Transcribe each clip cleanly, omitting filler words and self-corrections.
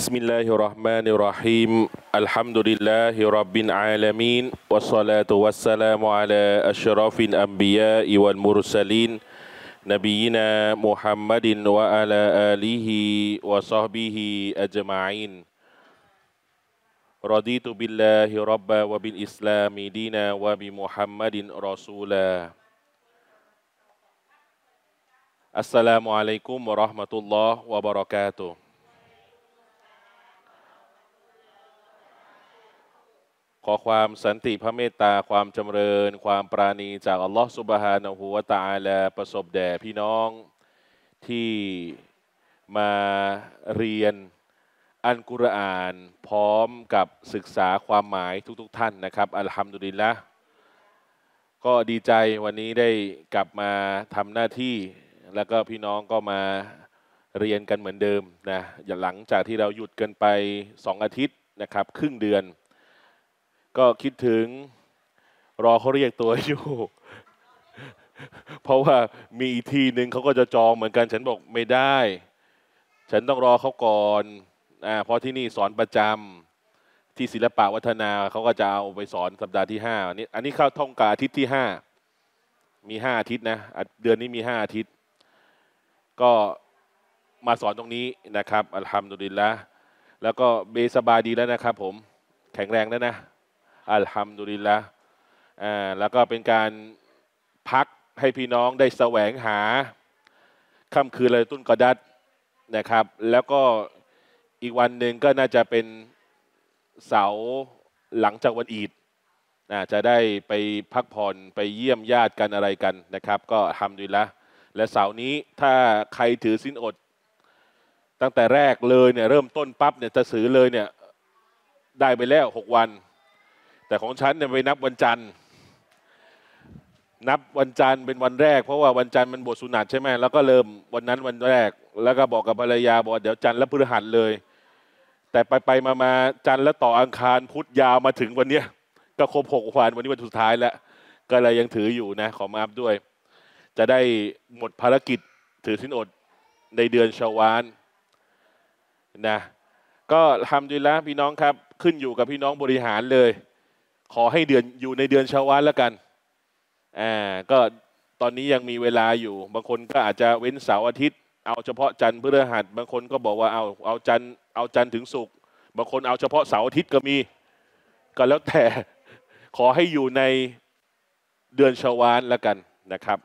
بسم الله الرحمن الرحيم الحمد لله رب العالمين والصلاة والسلام على أشرف الأنبياء والمرسلين نبينا محمد وعلى آله وصحبه أجمعين رضيت بالله ربا وبالإسلام دينا وبمحمد رسولا السلام عليكم ورحمة الله وبركاتهขอความสันติพระเมตตาความจำเริญความปราณีจากอัลลอฮฺซุบฮานะฮูวะตะอาลาประสบแด่พี่น้องที่มาเรียนอัลกุรอานพร้อมกับศึกษาความหมายทุกท่านนะครับอัลฮัมดุลิลละห์ก็ดีใจวันนี้ได้กลับมาทำหน้าที่แล้วก็พี่น้องก็มาเรียนกันเหมือนเดิมนะหลังจากที่เราหยุดกันไป2อาทิตย์นะครับครึ่งเดือนก็คิดถึงรอเขาเรียกตัวอยู่ เพราะว่ามีอีกทีหนึ่งเขาก็จะจองเหมือนกันฉันบอกไม่ได้ฉันต้องรอเขาก่อนเพราะที่นี่สอนประจำที่ศิลปะวัฒนาเขาก็จะเอาไปสอนสัปดาห์ที่5อันนี้เข้าท่องกาอาทิตย์ที่5มี5อาทิตย์นะเดือนนี้มี5อาทิตย์ก็มาสอนตรงนี้นะครับอัลฮัมดุลิลละห์แล้วก็เบสบายดีแล้วนะครับผมแข็งแรงแล้วนะอัลฮัมดุลิลละห์แล้วก็เป็นการพักให้พี่น้องได้แสวงหาค่ำคืนอะไรตุ้นกอดัดนะครับแล้วก็อีกวันหนึ่งก็น่าจะเป็นเสาร์หลังจากวันอีดจะได้ไปพักผ่อนไปเยี่ยมญาติกันอะไรกันนะครับก็อัลฮัมดุลิลละห์และเสาร์นี้ถ้าใครถือศีลอดตั้งแต่แรกเลยเนี่ยเริ่มต้นปั๊บเนี่ยจะถือเลยเนี่ยได้ไปแล้ว6วันแต่ของฉันเนี่ยไปนับวันจันทร์เป็นวันแรกเพราะว่าวันจันทร์มันบวชสุนัตใช่ไหมแล้วก็เริ่มวันนั้นวันแรกแล้วก็บอกกับภรรยาบอกเดี๋ยวจันทร์และพฤหัสเลยแต่ไปมาจันทร์และต่ออังคารพุธยาวมาถึงวันเนี้ยก็ครบ6 วันวันนี้วันสุดท้ายแล้วก็เลยยังถืออยู่นะขอมาอัพด้วยจะได้หมดภารกิจถือศีลอดในเดือนชะวาลนะก็ทำดีแล้วพี่น้องครับขึ้นอยู่กับพี่น้องบริหารเลยขอให้เดือนอยู่ในเดือนชะวาลแล้วกันก็ตอนนี้ยังมีเวลาอยู่บางคนก็อาจจะเว้นเสาร์อาทิตย์เอาเฉพาะจันทร์พฤหัสบางคนก็บอกว่าเอาจันทร์ถึงศุกร์บางคนเอาเฉพาะเสาร์อาทิตย์ก็มีก็แล้วแต่ขอให้อยู่ในเดือนชะวาลแล้วกันนะครับ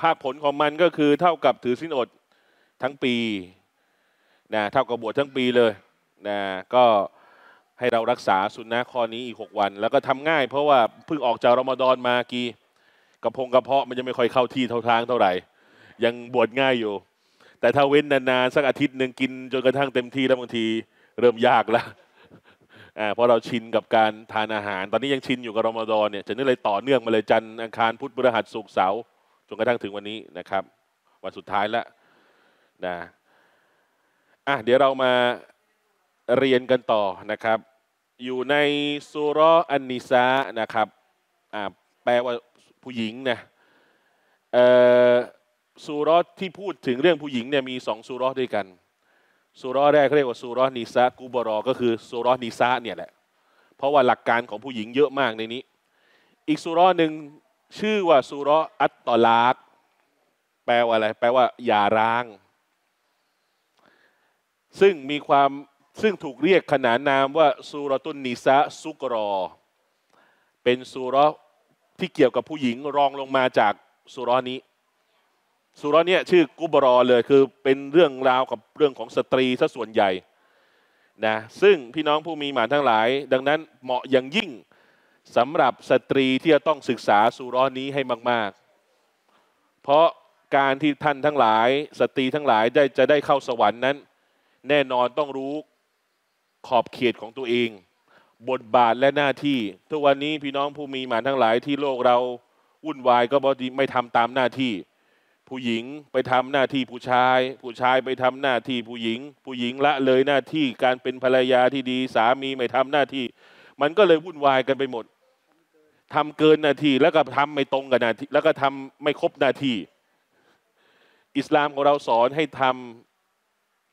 ภาคผลของมันก็คือเท่ากับถือศีลอดทั้งปีนะเท่ากับบวชทั้งปีเลยนะก็ให้เรารักษาสุนนะข้อนี้อีก6 วันแล้วก็ทำง่ายเพราะว่าเพิ่งออกจากรอมฎอนมากี่กระเพาะมันจะไม่ค่อยเข้าที่เท่าทางเท่าไหร่ยังบวชง่ายอยู่แต่ถ้าเว้นนานๆสักอาทิตย์หนึ่งกินจนกระทั่งเต็มที่แล้วบางทีเริ่มยากแล้วเพราะเราชินกับการทานอาหารตอนนี้ยังชินอยู่กับรอมฎอนเนี่ยจะนึกเลยต่อเนื่องมาเลยจันทร์อังคารพุธพฤหัสศุกร์เสาร์จนกระทั่งถึงวันนี้นะครับวันสุดท้ายแล้วนะเดี๋ยวเรามาเรียนกันต่อนะครับอยู่ในซูเราะห์อันนิสานะครับแปลว่าผู้หญิงนะซูเราะห์ที่พูดถึงเรื่องผู้หญิงเนี่ยมี2ซูเราะห์ด้วยกันซูเราะห์แรกเรียกว่าซูเราะห์นิสากุบรอก็คือซูเราะห์นิสาเนี่ยแหละเพราะว่าหลักการของผู้หญิงเยอะมากในนี้อีกซูเราะห์หนึ่งชื่อว่าซูเราะห์อัตตอลากแปลว่าอะไรแปลว่าอย่าร้างซึ่งถูกเรียกขนานนามว่าซูเราะตุนนิสาซุกรอเป็นซูเราะห์ที่เกี่ยวกับผู้หญิงรองลงมาจากซูเราะห์นี้ซูเราะห์เนี่ยชื่อกุบรอเลยคือเป็นเรื่องราวกับเรื่องของสตรีซะส่วนใหญ่นะซึ่งพี่น้องผู้มีหมานทั้งหลายดังนั้นเหมาะอย่างยิ่งสำหรับสตรีที่จะต้องศึกษาซูเราะห์นี้ให้มากๆเพราะการที่ท่านทั้งหลายสตรีทั้งหลายจะได้เข้าสวรรค์นั้นแน่นอนต้องรู้ขอบเขตของตัวเองบทบาทและหน้าที่ทุกวันนี้พี่น้องผู้มีหมานทั้งหลายที่โลกเราวุ่นวายก็เพราะที่ไม่ทำตามหน้าที่ผู้หญิงไปทำหน้าที่ผู้ชายผู้ชายไปทำหน้าที่ผู้หญิงผู้หญิงละเลยหน้าที่การเป็นภรรยาที่ดีสามีไม่ทำหน้าที่มันก็เลยวุ่นวายกันไปหมดทำเกินหน้าที่แล้วก็ทำไม่ตรงกับหน้าที่แล้วก็ทำไม่ครบหน้าที่อิสลามของเราสอนให้ทำ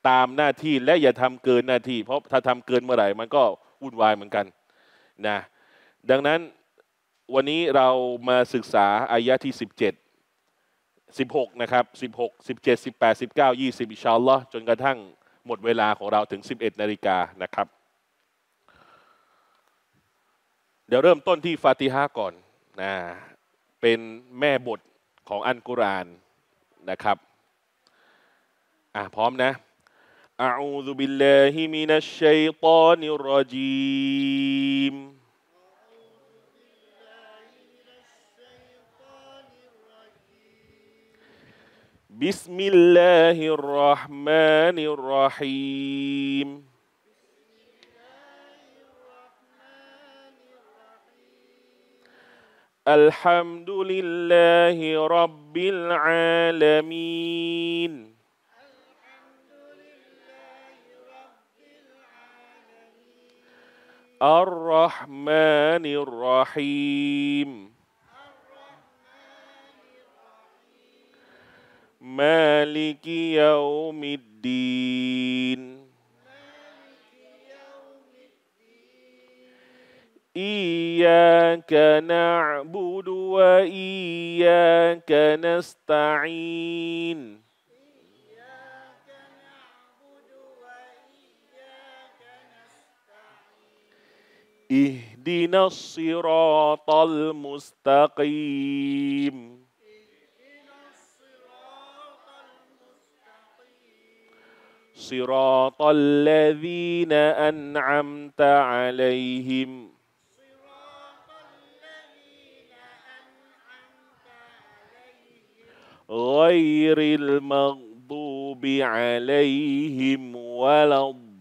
ตามหน้าที่และอย่าทำเกินหน้าที่เพราะถ้าทำเกินเมื่อไหร่มันก็วุ่นวายเหมือนกันนะดังนั้นวันนี้เรามาศึกษาอายะที่16นะครับ16 17 18 19 20อินชาอัลลอฮ์จนกระทั่งหมดเวลาของเราถึง11 นาฬิกานะครับเดี๋ยวเริ่มต้นที่ฟาติฮะห์ก่อนนะเป็นแม่บทของอัลกุรอานนะครับพร้อมนะอะอูซุบิลลาฮิมินัชชัยฏอนิรเราะญีมบิสมิลลาฮิรเราะห์มานิรเราะฮีมอัลฮัมดุลิลลาฮิร็อบบิลอาลามีนอัลเราะห์มานิรเราะฮีมมาลิกิยาอมิดดีนอิยากะนะอ์บุดวะอิยากะนัสตะอีนอิฮดินัสศิรอตัลมุสตะกีมصراط الذين أنعمت عليهم غير المغضوب عليهم ولا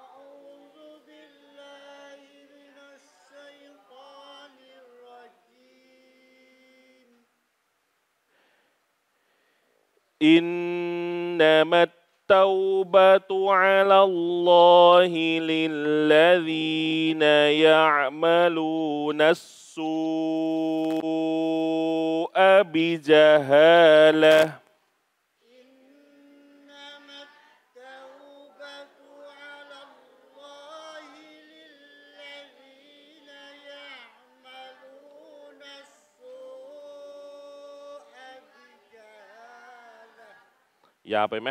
ะอูซุบิลลาฮิมินัชชัยฏอนิรเราะญีม อินนามัตالتوبة على الله للذين يعملون السوء بجهالة إنما التوبة على الله للذين يعملون السوء بجهالة ยาวไปไหม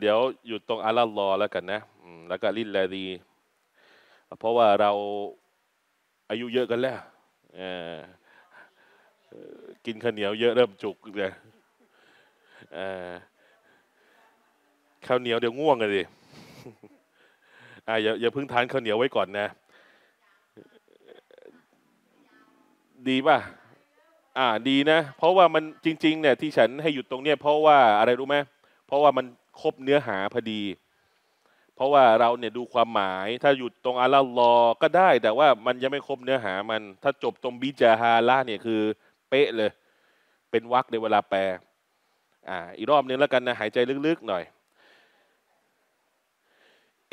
เดี๋ยวหยุดตรงอัลลอฮ์รอแล้วกันนะแล้วก็ลิลลาดีเพราะว่าเราอายุเยอะกันแล้วกินข้าวเหนียวเยอะเริ่มจุกเลยข้าวเหนียวเดี๋ยวง่วงกันดิอย่าเพิ่งทานข้าวเหนียวไว้ก่อนนะดีป่ะดีนะเพราะว่ามันจริงๆเนี่ยที่ฉันให้หยุดตรงเนี้ยเพราะว่าอะไรรู้ไหมเพราะว่ามันครบเนื้อหาพอดีเพราะว่าเราเนี่ยดูความหมายถ้าหยุดตรงอัลลอฮ์รอก็ได้แต่ว่ามันยังไม่ครบเนื้อหามันถ้าจบตรงบิจาฮาละเนี่ยคือเป๊ะเลยเป็นวรรคในเวลาแปลอีกรอบนึงแล้วกันนะหายใจลึกๆหน่อย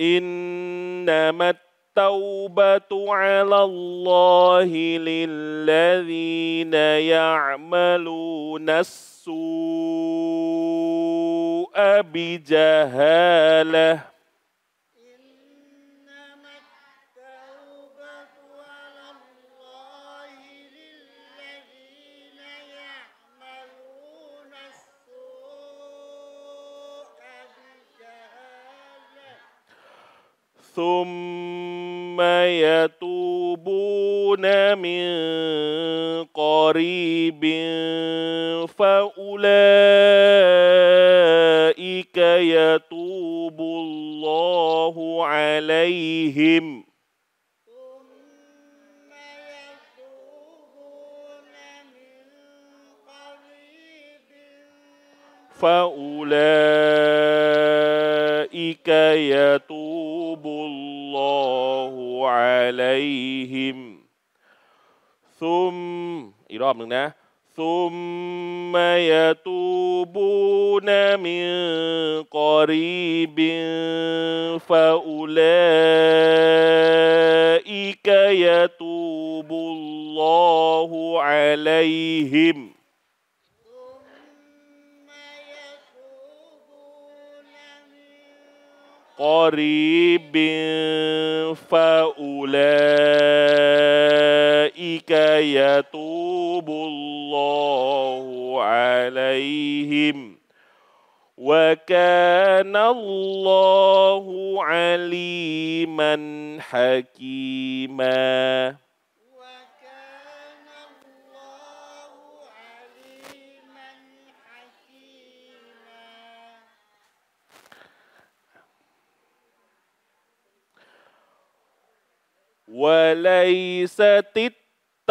อินนามัตالتوبة على الله للذين يعملون السوء بجهالة إنما التوبة على الله للذين يعملون السوء بجهالة ثم يتوبون من قريب فأولئك يتوب الله عليهم فأولئك يتوب الله عليهم ثم อีกรอบหนึ่งนะ ثم يتوبون من قريب فأولئك يتوب الله عليهم ثم يتوبون من قريب فأولئك يتوب الله عليهم وكان الله عليما حكيما وكان الله عليما حكيما วะลัยสติ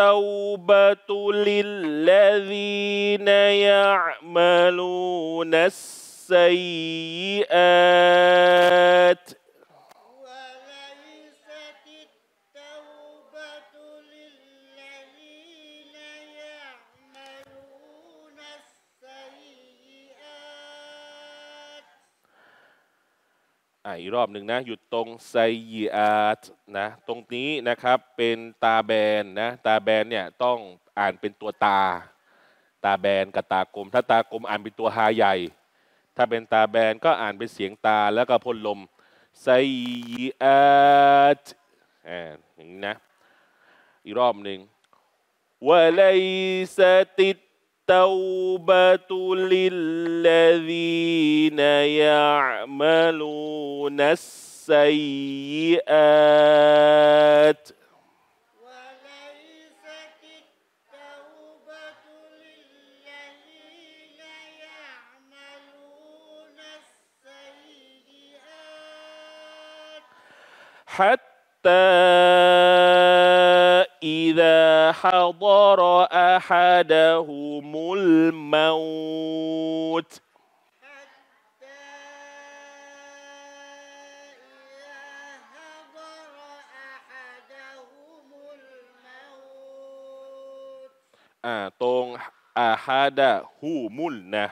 التوبة للذين يعملون السيئات وليست التوبة للذين يعملون السيئات อีกรอบหนึ่งนะหยุดตรงไซยาตนะตรงนี้นะครับเป็นตาแบนนะตาแบนเนี่ยต้องอ่านเป็นตัวตาตาแบนกับตาคมถ้าตากลมอ่านเป็นตัวฮายายถ้าเป็นตาแบนก็อ่านเป็นเสียงตาแล้วก็พ่นลมไซยาตอย่างนี้นะอีกรอบหนึ่งวะลัยสติ التوبة للذين يعملون السيئات وليست التوبة للذين يعملون السيئات حتى إذا حضر أحدهم الموتตรงอาฮาดะฮูมุลนะ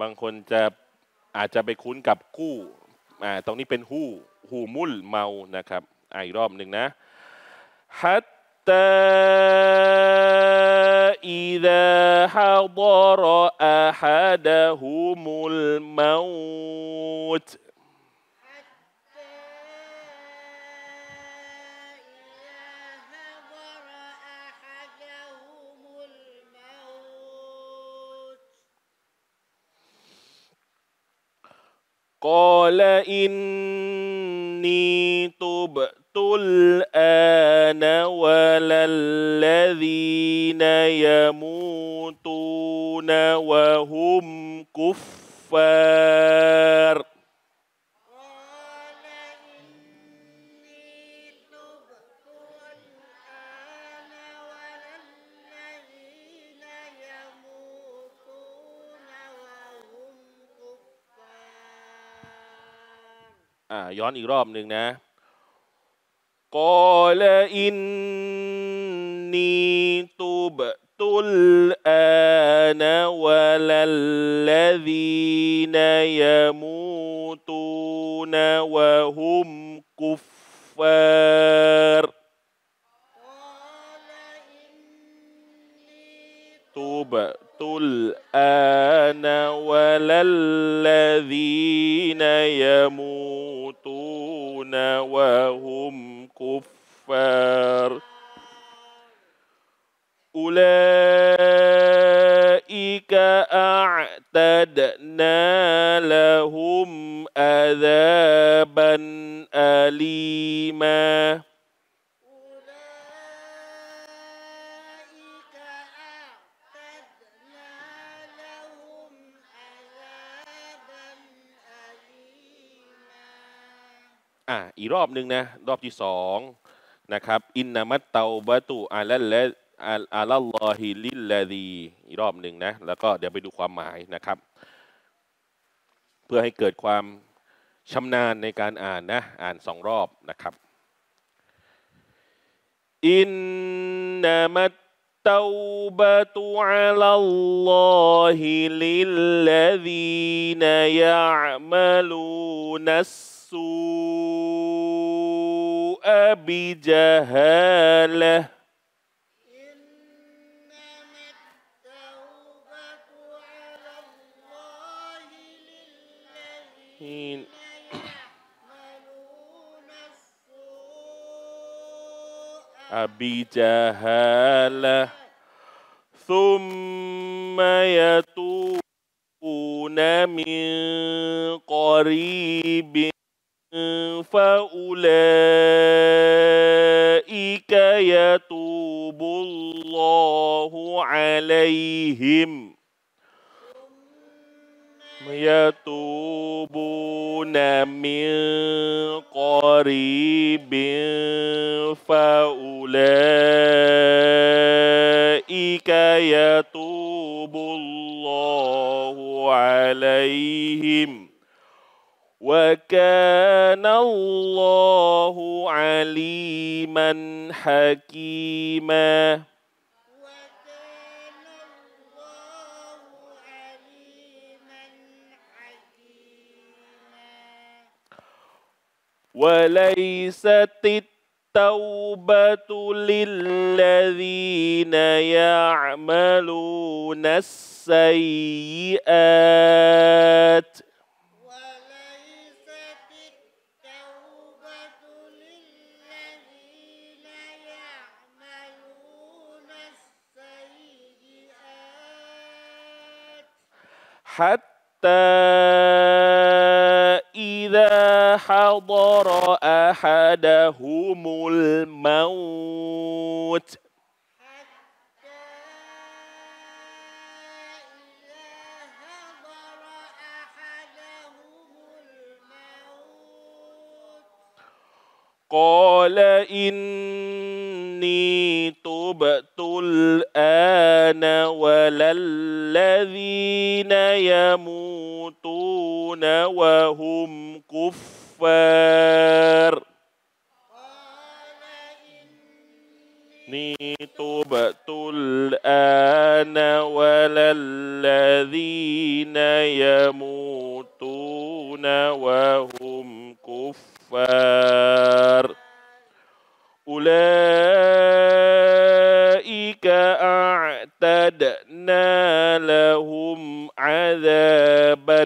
บางคนจะอาจจะไปคุ้นกับกู้ตรงนี้เป็นฮูมุลเมานะครับอีกรอบหนึ่งนะ حتى إذا حضر أحدهم الموت قال إني تبت الآن ولا الذين يموتون وهم كفار يونอีกรอบหนึ่งนะ قال إني تبت الآن ولا الذين يموتون وهم كفار قال إني تبت الآن ولا الذين يموتون وهم كفار أولئك أعتدنا لهم عذابا أليماอีกรอบหนึ่งนะรอบที่สองนะครับอินนามัตเตาบะตุอาลัลลอฮิลิลลาดีอีกรอบหนึ่งนะแล้วก็เดี๋ยวไปดูความหมายนะครับ เพื่อให้เกิดความชำนาญในการอ่านนะอ่านสองรอบนะครับอินนามัตตะบะตุอัลลอฮิลิลลซีนยะอ์มัลูนัสซูอะบิญะฮัละ أبجهاله ثم يتوبون من قريب فأولئك يتوب الله عليهم يتوبون من قريب فأولئك يتوب الله عليهم وكان الله عليما حكيما وليست التوبة للذين يعملون السيئات وليست التوبة للذين يعملون السيئات حتى إذا حضر أحدهم الموت قال إني تبت الآن ولا الذين يموتون وهم كفار إني تبت الآن ولا الذين يموتون وهم كفار أولئك أعتدنا لهم عذابا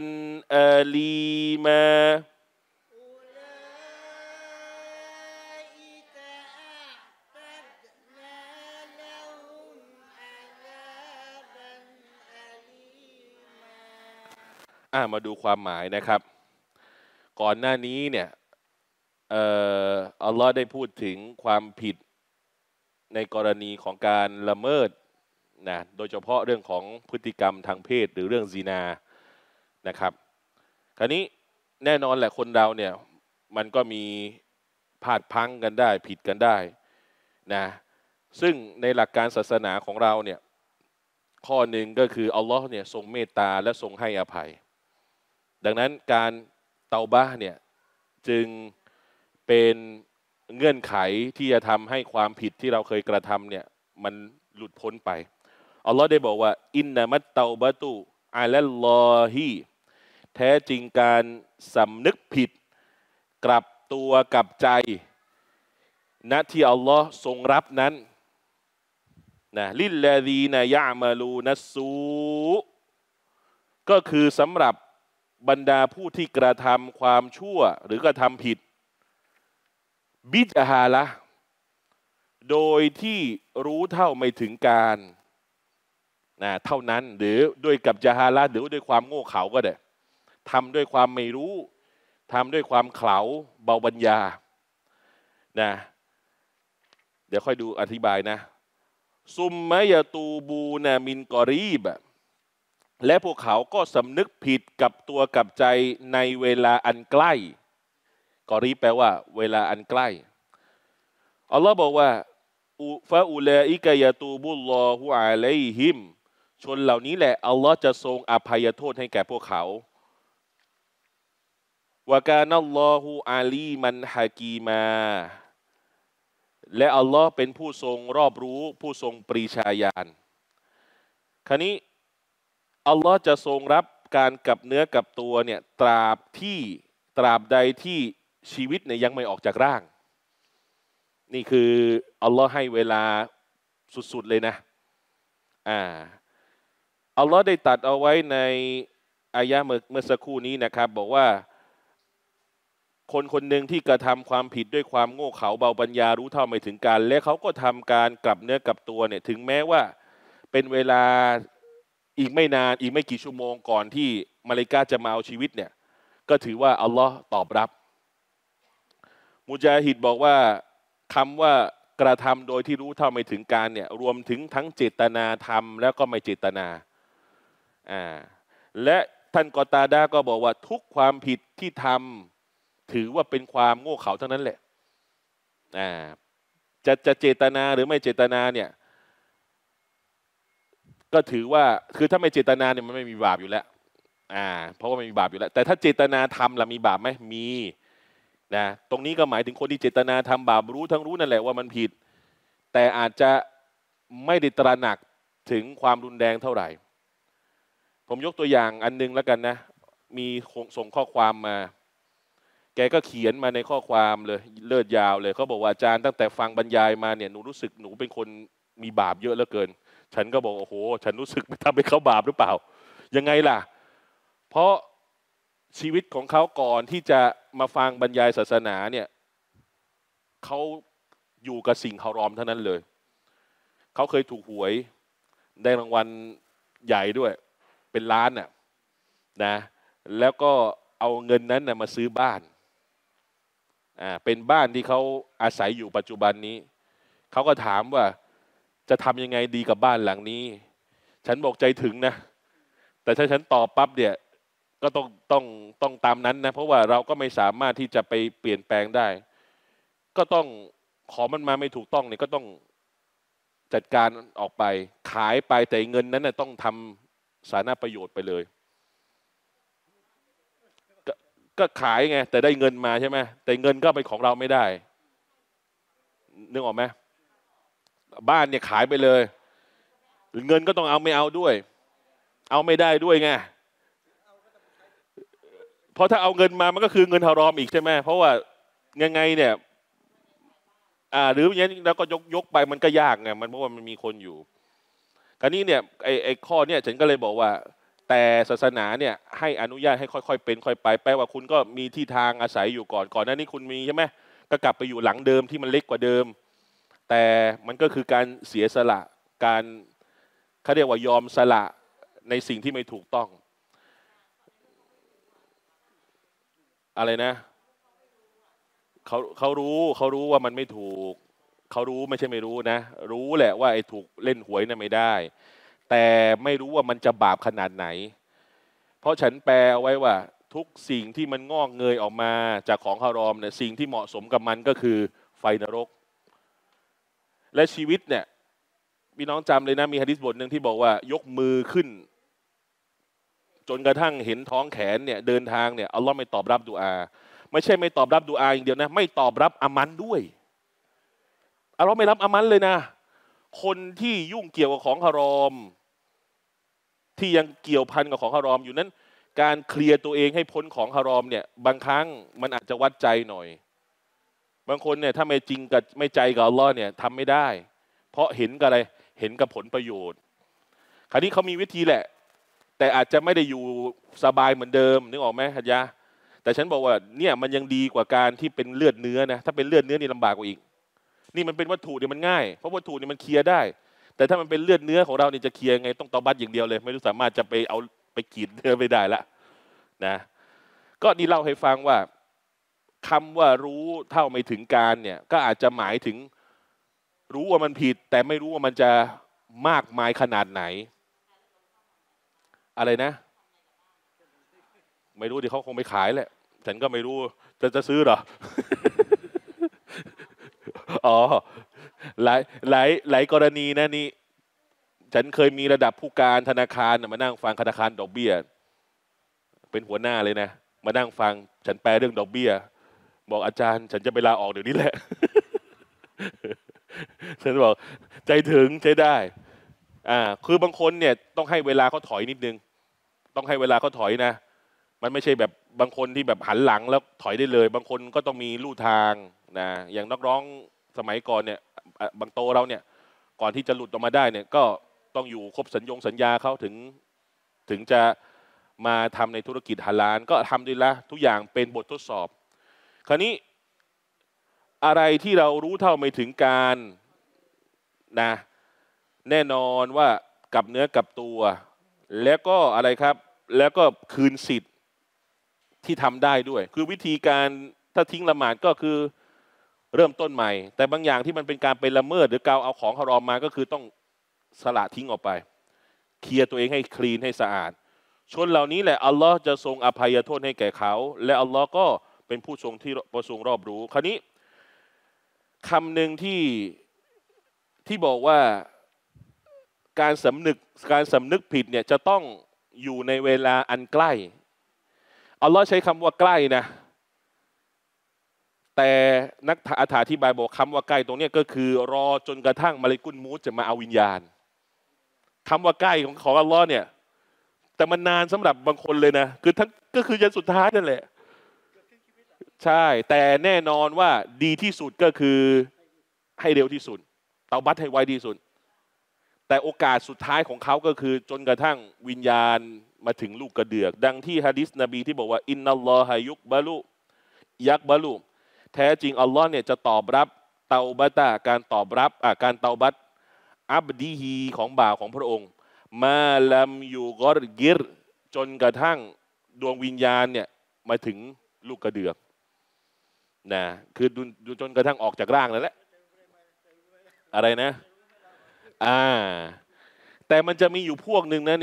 أليماมาดูความหมายนะครับก่อนหน้านี้เนี่ยอัลลอฮ์ได้พูดถึงความผิดในกรณีของการละเมิดนะโดยเฉพาะเรื่องของพฤติกรรมทางเพศหรือเรื่องซินานะครับคราวนี้แน่นอนแหละคนเราเนี่ยมันก็มีพลาดพลั้งกันได้ผิดกันได้นะซึ่งในหลักการศาสนาของเราเนี่ยข้อหนึ่งก็คืออัลลอฮ์เนี่ยทรงเมตตาและทรงให้อภัยดังนั้นการเตาบะเนี่ยจึงเป็นเงื่อนไขที่จะทำให้ความผิดที่เราเคยกระทำเนี่ยมันหลุดพ้นไปอัลลอฮ์ได้บอกว่าอินนามัตเตาบะตุอัลลอฮีแท้จริงการสำนึกผิดกลับตัวกลับใจณที่อัลลอฮ์ทรงรับนั้นนะลิลลาดีนายะมาลูนัสซูก็คือสำหรับบรรดาผู้ที่กระทำความชั่วหรือกระทำผิดบิจฮาละโดยที่รู้เท่าไม่ถึงการนะเท่านั้นหรือด้วยกับจฮาละหรือด้วยความโง่เขลาก็ได้ทำด้วยความไม่รู้ทำด้วยความเขลาเบาปัญญานะเดี๋ยวค่อยดูอธิบายนะซุมมะยะตูบูนามินกอรีบและพวกเขาก็สำนึกผิดกับตัวกับใจในเวลาอันใกล้กอรีบแปลว่าเวลาอันใกล้อัลลอฮ์บอกว่าฟาอูลาอิกะยะตูบุลลอฮุอะลัยฮิมชนเหล่านี้แหละอัลลอฮ์จะทรงอภัยโทษให้แก่พวกเขา วะกานัลลอฮุอาลีมันฮะกีมาและอัลลอฮ์เป็นผู้ทรงรอบรู้ผู้ทรงปรีชาญาณคราวนี้อัลลอฮ์จะทรงรับการกับเนื้อกับตัวเนี่ยตราบใดที่ชีวิตเนี่ยยังไม่ออกจากร่างนี่คืออัลลอฮ์ให้เวลาสุดๆเลยนะอัลลอฮ์ได้ตัดเอาไว้ในอายะห์เมื่อสักครู่นี้นะครับบอกว่าคนคนหนึ่งที่กระทำความผิดด้วยความโง่เขลาเบาปัญญารู้เท่าไม่ถึงการและเขาก็ทำการกลับเนื้อกลับตัวเนี่ยถึงแม้ว่าเป็นเวลาอีกไม่นานอีกไม่กี่ชั่วโมงก่อนที่มาลาอิกะฮ์จะมาเอาชีวิตเนี่ยก็ถือว่าอัลลอฮ์ตอบรับมุจาฮิดบอกว่าคำว่ากระทำโดยที่รู้เท่าไม่ถึงการเนี่ยรวมถึงทั้งเจตนาทำแล้วก็ไม่เจตนาและท่านกอตาดะก็บอกว่าทุกความผิดที่ทำถือว่าเป็นความโง่เขลาทั้งนั้นแหละจะเจตนาหรือไม่เจตนาเนี่ยก็ถือว่าคือถ้าไม่เจตนาเนี่ยมันไม่มีบาปอยู่แล้วเพราะว่าไม่มีบาปอยู่แล้วแต่ถ้าเจตนาทำล่ะมีบาปไหมมีนะตรงนี้ก็หมายถึงคนที่เจตนาทำบาปรู้ทั้งรู้นั่นแหละว่ามันผิดแต่อาจจะไม่ได้ตระหนักถึงความรุนแรงเท่าไหร่ผมยกตัวอย่างอันนึงแล้วกันนะมีส่งข้อความมาแกก็เขียนมาในข้อความเลยเลิศยาวเลยเขาบอกว่าอาจารย์ตั้งแต่ฟังบรรยายมาเนี่ยหนูรู้สึกหนูเป็นคนมีบาปเยอะเหลือเกินฉันก็บอกโอ้โหฉันรู้สึกทำให้เขาบาปหรือเปล่ายังไงล่ะเพราะชีวิตของเขาก่อนที่จะมาฟังบรรยายศาสนาเนี่ยเขาอยู่กับสิ่งฮารอมเท่านั้นเลยเขาเคยถูกหวยได้รางวัลใหญ่ด้วยเป็นล้านนะแล้วก็เอาเงินนั้นมาซื้อบ้านเป็นบ้านที่เขาอาศัยอยู่ปัจจุบันนี้เขาก็ถามว่าจะทำยังไงดีกับบ้านหลังนี้ฉันบอกใจถึงนะแต่ถ้าฉันตอบปั๊บเนี่ยก็ต้องตามนั้นนะเพราะว่าเราก็ไม่สามารถที่จะไปเปลี่ยนแปลงได้ก็ต้องขอมันมาไม่ถูกต้องเนี่ยก็ต้องจัดการออกไปขายไปแต่เงินนั้นนะต้องทำสาธารณประโยชน์ไปเลยก็ขายไงแต่ได้เงินมาใช่ไหมแต่เงินก็เป็นของเราไม่ได้นึกออกไหมบ้านเนี่ยขายไปเลยเงินก็ต้องเอาไม่เอาด้วยเอาไม่ได้ด้วยไงเพราะถ้าเอาเงินมามันก็คือเงินฮารอมอีกใช่ไหมเพราะว่ายังไงเนี่ยหรืออย่างนี้แล้วก็ยกไปมันก็ยากไงมันเพราะว่ามันมีคนอยู่คราวนี้เนี่ยไอ้ข้อเนี่ยฉันก็เลยบอกว่าแต่ศาสนาเนี่ยให้อนุญาตให้ค่อยๆเป็นค่อยไปแปลว่าคุณก็มีที่ทางอาศัยอยู่ก่อนหน้านี้คุณมีใช่ไหมก็กลับไปอยู่หลังเดิมที่มันเล็กกว่าเดิมแต่มันก็คือการเสียสละการเขาเรียกว่ายอมสละในสิ่งที่ไม่ถูกต้องอะไรนะเขารู้ว่ามันไม่ถูกเขารู้ไม่ใช่ไม่รู้นะรู้แหละว่าไอ้ถูกเล่นหวยเนี่ยไม่ได้แต่ไม่รู้ว่ามันจะบาปขนาดไหนเพราะฉันแปลเอาไว้ว่าทุกสิ่งที่มันงอกเงยออกมาจากของฮารอมเนี่ยสิ่งที่เหมาะสมกับมันก็คือไฟนรกและชีวิตเนี่ยพี่น้องจำเลยนะมีหะดีษบทหนึ่งที่บอกว่ายกมือขึ้นจนกระทั่งเห็นท้องแขนเนี่ยเดินทางเนี่ยอัลลอฮ์ไม่ตอบรับดุอาไม่ใช่ไม่ตอบรับดุอาอย่างเดียวนะไม่ตอบรับอามันด้วยอัลลอฮ์ไม่รับอามันเลยนะคนที่ยุ่งเกี่ยวกับของฮารอมที่ยังเกี่ยวพันกับของฮารอมอยู่นั้นการเคลียร์ตัวเองให้พ้นของฮารอมเนี่ยบางครั้งมันอาจจะวัดใจหน่อยบางคนเนี่ยถ้าไม่จริงกับไม่ใจกับอัลลอฮ์เนี่ยทำไม่ได้เพราะเห็นกับอะไรเห็นกับผลประโยชน์คราวนี้เขามีวิธีแหละแต่อาจจะไม่ได้อยู่สบายเหมือนเดิมนึกออกไหมฮัจญะแต่ฉันบอกว่าเนี่ยมันยังดีกว่าการที่เป็นเลือดเนื้อนะถ้าเป็นเลือดเนื้อนี่ลำบากกว่าอีกนี่มันเป็นวัตถุเนี่ยมันง่ายเพราะวัตถุเนี่ยมันเคลียร์ได้แต่ถ้ามันเป็นเลือดเนื้อของเราเนี่ยจะเคลียร์ไงต้องตอบัดอย่างเดียวเลยไม่รู้สามารถจะไปเอาไปขีดเนื้อไปได้ละนะก็นี่เล่าให้ฟังว่าคำว่ารู้เท่าไม่ถึงการเนี่ยก็อาจจะหมายถึงรู้ว่ามันผิดแต่ไม่รู้ว่ามันจะมากมายขนาดไหนอะไรนะไม่รู้ดิเขาคงไปขายแหละฉันก็ไม่รู้จะซื้อเหรอ อ๋อหลายกรณีนะนี่ฉันเคยมีระดับผู้การธนาคารมานั่งฟังธนาคารดอกเบี้ยเป็นหัวหน้าเลยนะ มานั่งฟังฉันแปลเรื่องดอกเบี้ยบอกอาจารย์ฉันจะไปลาออกเดี๋ยวนี้แหละ ฉันบอกใจถึงใช้ได้คือบางคนเนี่ยต้องให้เวลาเขาถอยนิดนึงต้องให้เวลาเขาถอยนะมันไม่ใช่แบบบางคนที่แบบหันหลังแล้วถอยได้เลยบางคนก็ต้องมีลู่ทางนะอย่างนักร้องสมัยก่อนเนี่ยบางโตเราเนี่ยก่อนที่จะหลุดออกมาได้เนี่ยก็ต้องอยู่ครบสัญญาเขาถึงจะมาทำในธุรกิจฮาลาลก็ทำดีละทุกอย่างเป็นบททดสอบคราวนี้อะไรที่เรารู้เท่าไม่ถึงการนะแน่นอนว่ากับเนื้อกับตัวแล้วก็อะไรครับแล้วก็คืนสิทธิ์ที่ทำได้ด้วยคือวิธีการถ้าทิ้งละหมาดก็คือเริ่มต้นใหม่แต่บางอย่างที่มันเป็นการไปละเมิดหรือการเอาของฮารอมมาก็คือต้องสละทิ้งออกไปเคลียร์ตัวเองให้คลีนให้สะอาดชนเหล่านี้แหละอัลลอฮ์จะทรงอภัยโทษให้แก่เขาและอัลลอฮ์ก็เป็นผู้ทรงที่ประทรงรอบรู้คราวนี้คำหนึ่งที่บอกว่าการสำนึกผิดเนี่ยจะต้องอยู่ในเวลาอันใกล้อัลลอฮ์ใช้คำว่าใกล้นะแต่นักอธิบายบอกคำว่าใกล้ตรงนี้ก็คือรอจนกระทั่งมะลาอิกุลมูตจะมาเอาวิญญาณคำว่าใกล้ของอัลลอฮ์เนี่ยแต่มันนานสำหรับบางคนเลยนะคือทั้งก็คือยันสุดท้ายนั่นแหละใช่แต่แน่นอนว่าดีที่สุดก็คือให้เร็วที่สุดเตาบัตให้ไวที่สุดแต่โอกาสสุดท้ายของเขาก็คือจนกระทั่งวิญญาณมาถึงลูกกระเดือกดังที่ฮะดิษนบีที่บอกว่าอินนัลลอฮะยักบะลุแท้จริงอัลลอฮ์เนี่ยจะตอบรับเตาบัตการตอบรับการเตาบัตอับดีฮีของบ่าวของพระองค์มาลัมยูกอรกิรจนกระทั่งดวงวิญญาณเนี่ยมาถึงลูกกระเดือกนะคือดูจนกระทั่งออกจากร่างนั่นแหละอะไรนะแต่มันจะมีอยู่พวกหนึ่งนะ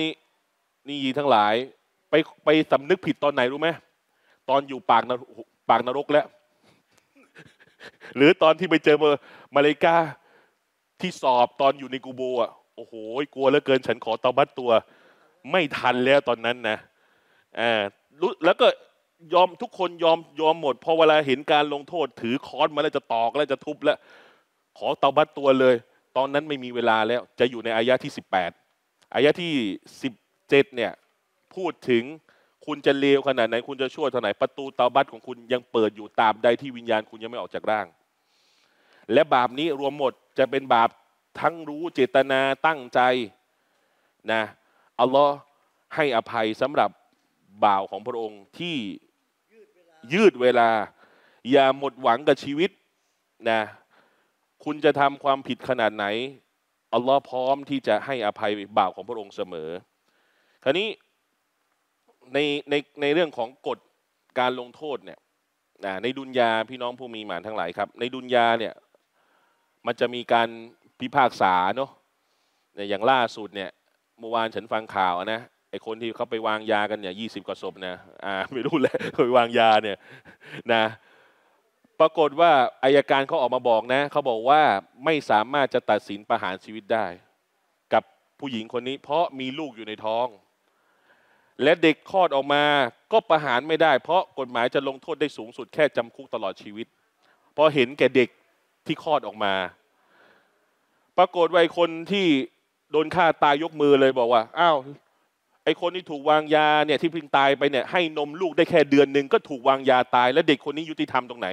นี่ทั้งหลายไปสำนึกผิดตอนไหนรู้ไหมตอนอยู่ปากนรกแล้ว หรือตอนที่ไปเจอมาเลกาที่สอบตอนอยู่ในกูโบอ่ะโอ้โหกลัวเหลือเกินฉันขอตาบัดตัวไม่ทันแล้วตอนนั้นนะแล้วก็ยอมทุกคนยอมหมดพอเวลาเห็นการลงโทษถือค้อนมาแล้วจะตอกแล้วจะทุบแล้วขอเตาบัดตัวเลยตอนนั้นไม่มีเวลาแล้วจะอยู่ในอายะที่18อายะที่17เนี่ยพูดถึงคุณจะเลวขนาดไหนคุณจะชั่วขนาดไหนประตูเตาบัดของคุณยังเปิดอยู่ตามใดที่วิญญาณคุณยังไม่ออกจากร่างและบาปนี้รวมหมดจะเป็นบาปทั้งรู้เจตนาตั้งใจนะอัลลอฮ์ให้อภัยสำหรับบ่าวของพระองค์ที่ยืดเวลาอย่าหมดหวังกับชีวิตนะคุณจะทำความผิดขนาดไหนอัลลอฮ์พร้อมที่จะให้อภัยบ่าวของพระองค์เสมอคราวนี้ในเรื่องของกฎการลงโทษเนี่ยในดุนยาพี่น้องผู้มีหมานทั้งหลายครับในดุนยาเนี่ยมันจะมีการพิพากษาเนาะอย่างล่าสุดเนี่ยเมื่อวานฉันฟังข่าวนะไอคนที่เขาไปวางยากันเนี่ย20 กว่าศพนะไม่รู้แหละไปวางยาเนี่ยนะปรากฏว่าอัยการเขาออกมาบอกนะเขาบอกว่าไม่สามารถจะตัดสินประหารชีวิตได้กับผู้หญิงคนนี้เพราะมีลูกอยู่ในท้องและเด็กคลอดออกมาก็ประหารไม่ได้เพราะกฎหมายจะลงโทษได้สูงสุดแค่จำคุกตลอดชีวิตพอเห็นแก่เด็กที่คลอดออกมาปรากฏว่าไอ้คนที่โดนฆ่าตายยกมือเลยบอกว่าอ้าวไอ้คนที่ถูกวางยาเนี่ยที่เพิ่งตายไปเนี่ยให้นมลูกได้แค่เดือนหนึ่งก็ถูกวางยาตายและเด็กคนนี้ยุติธรรมตรงไหน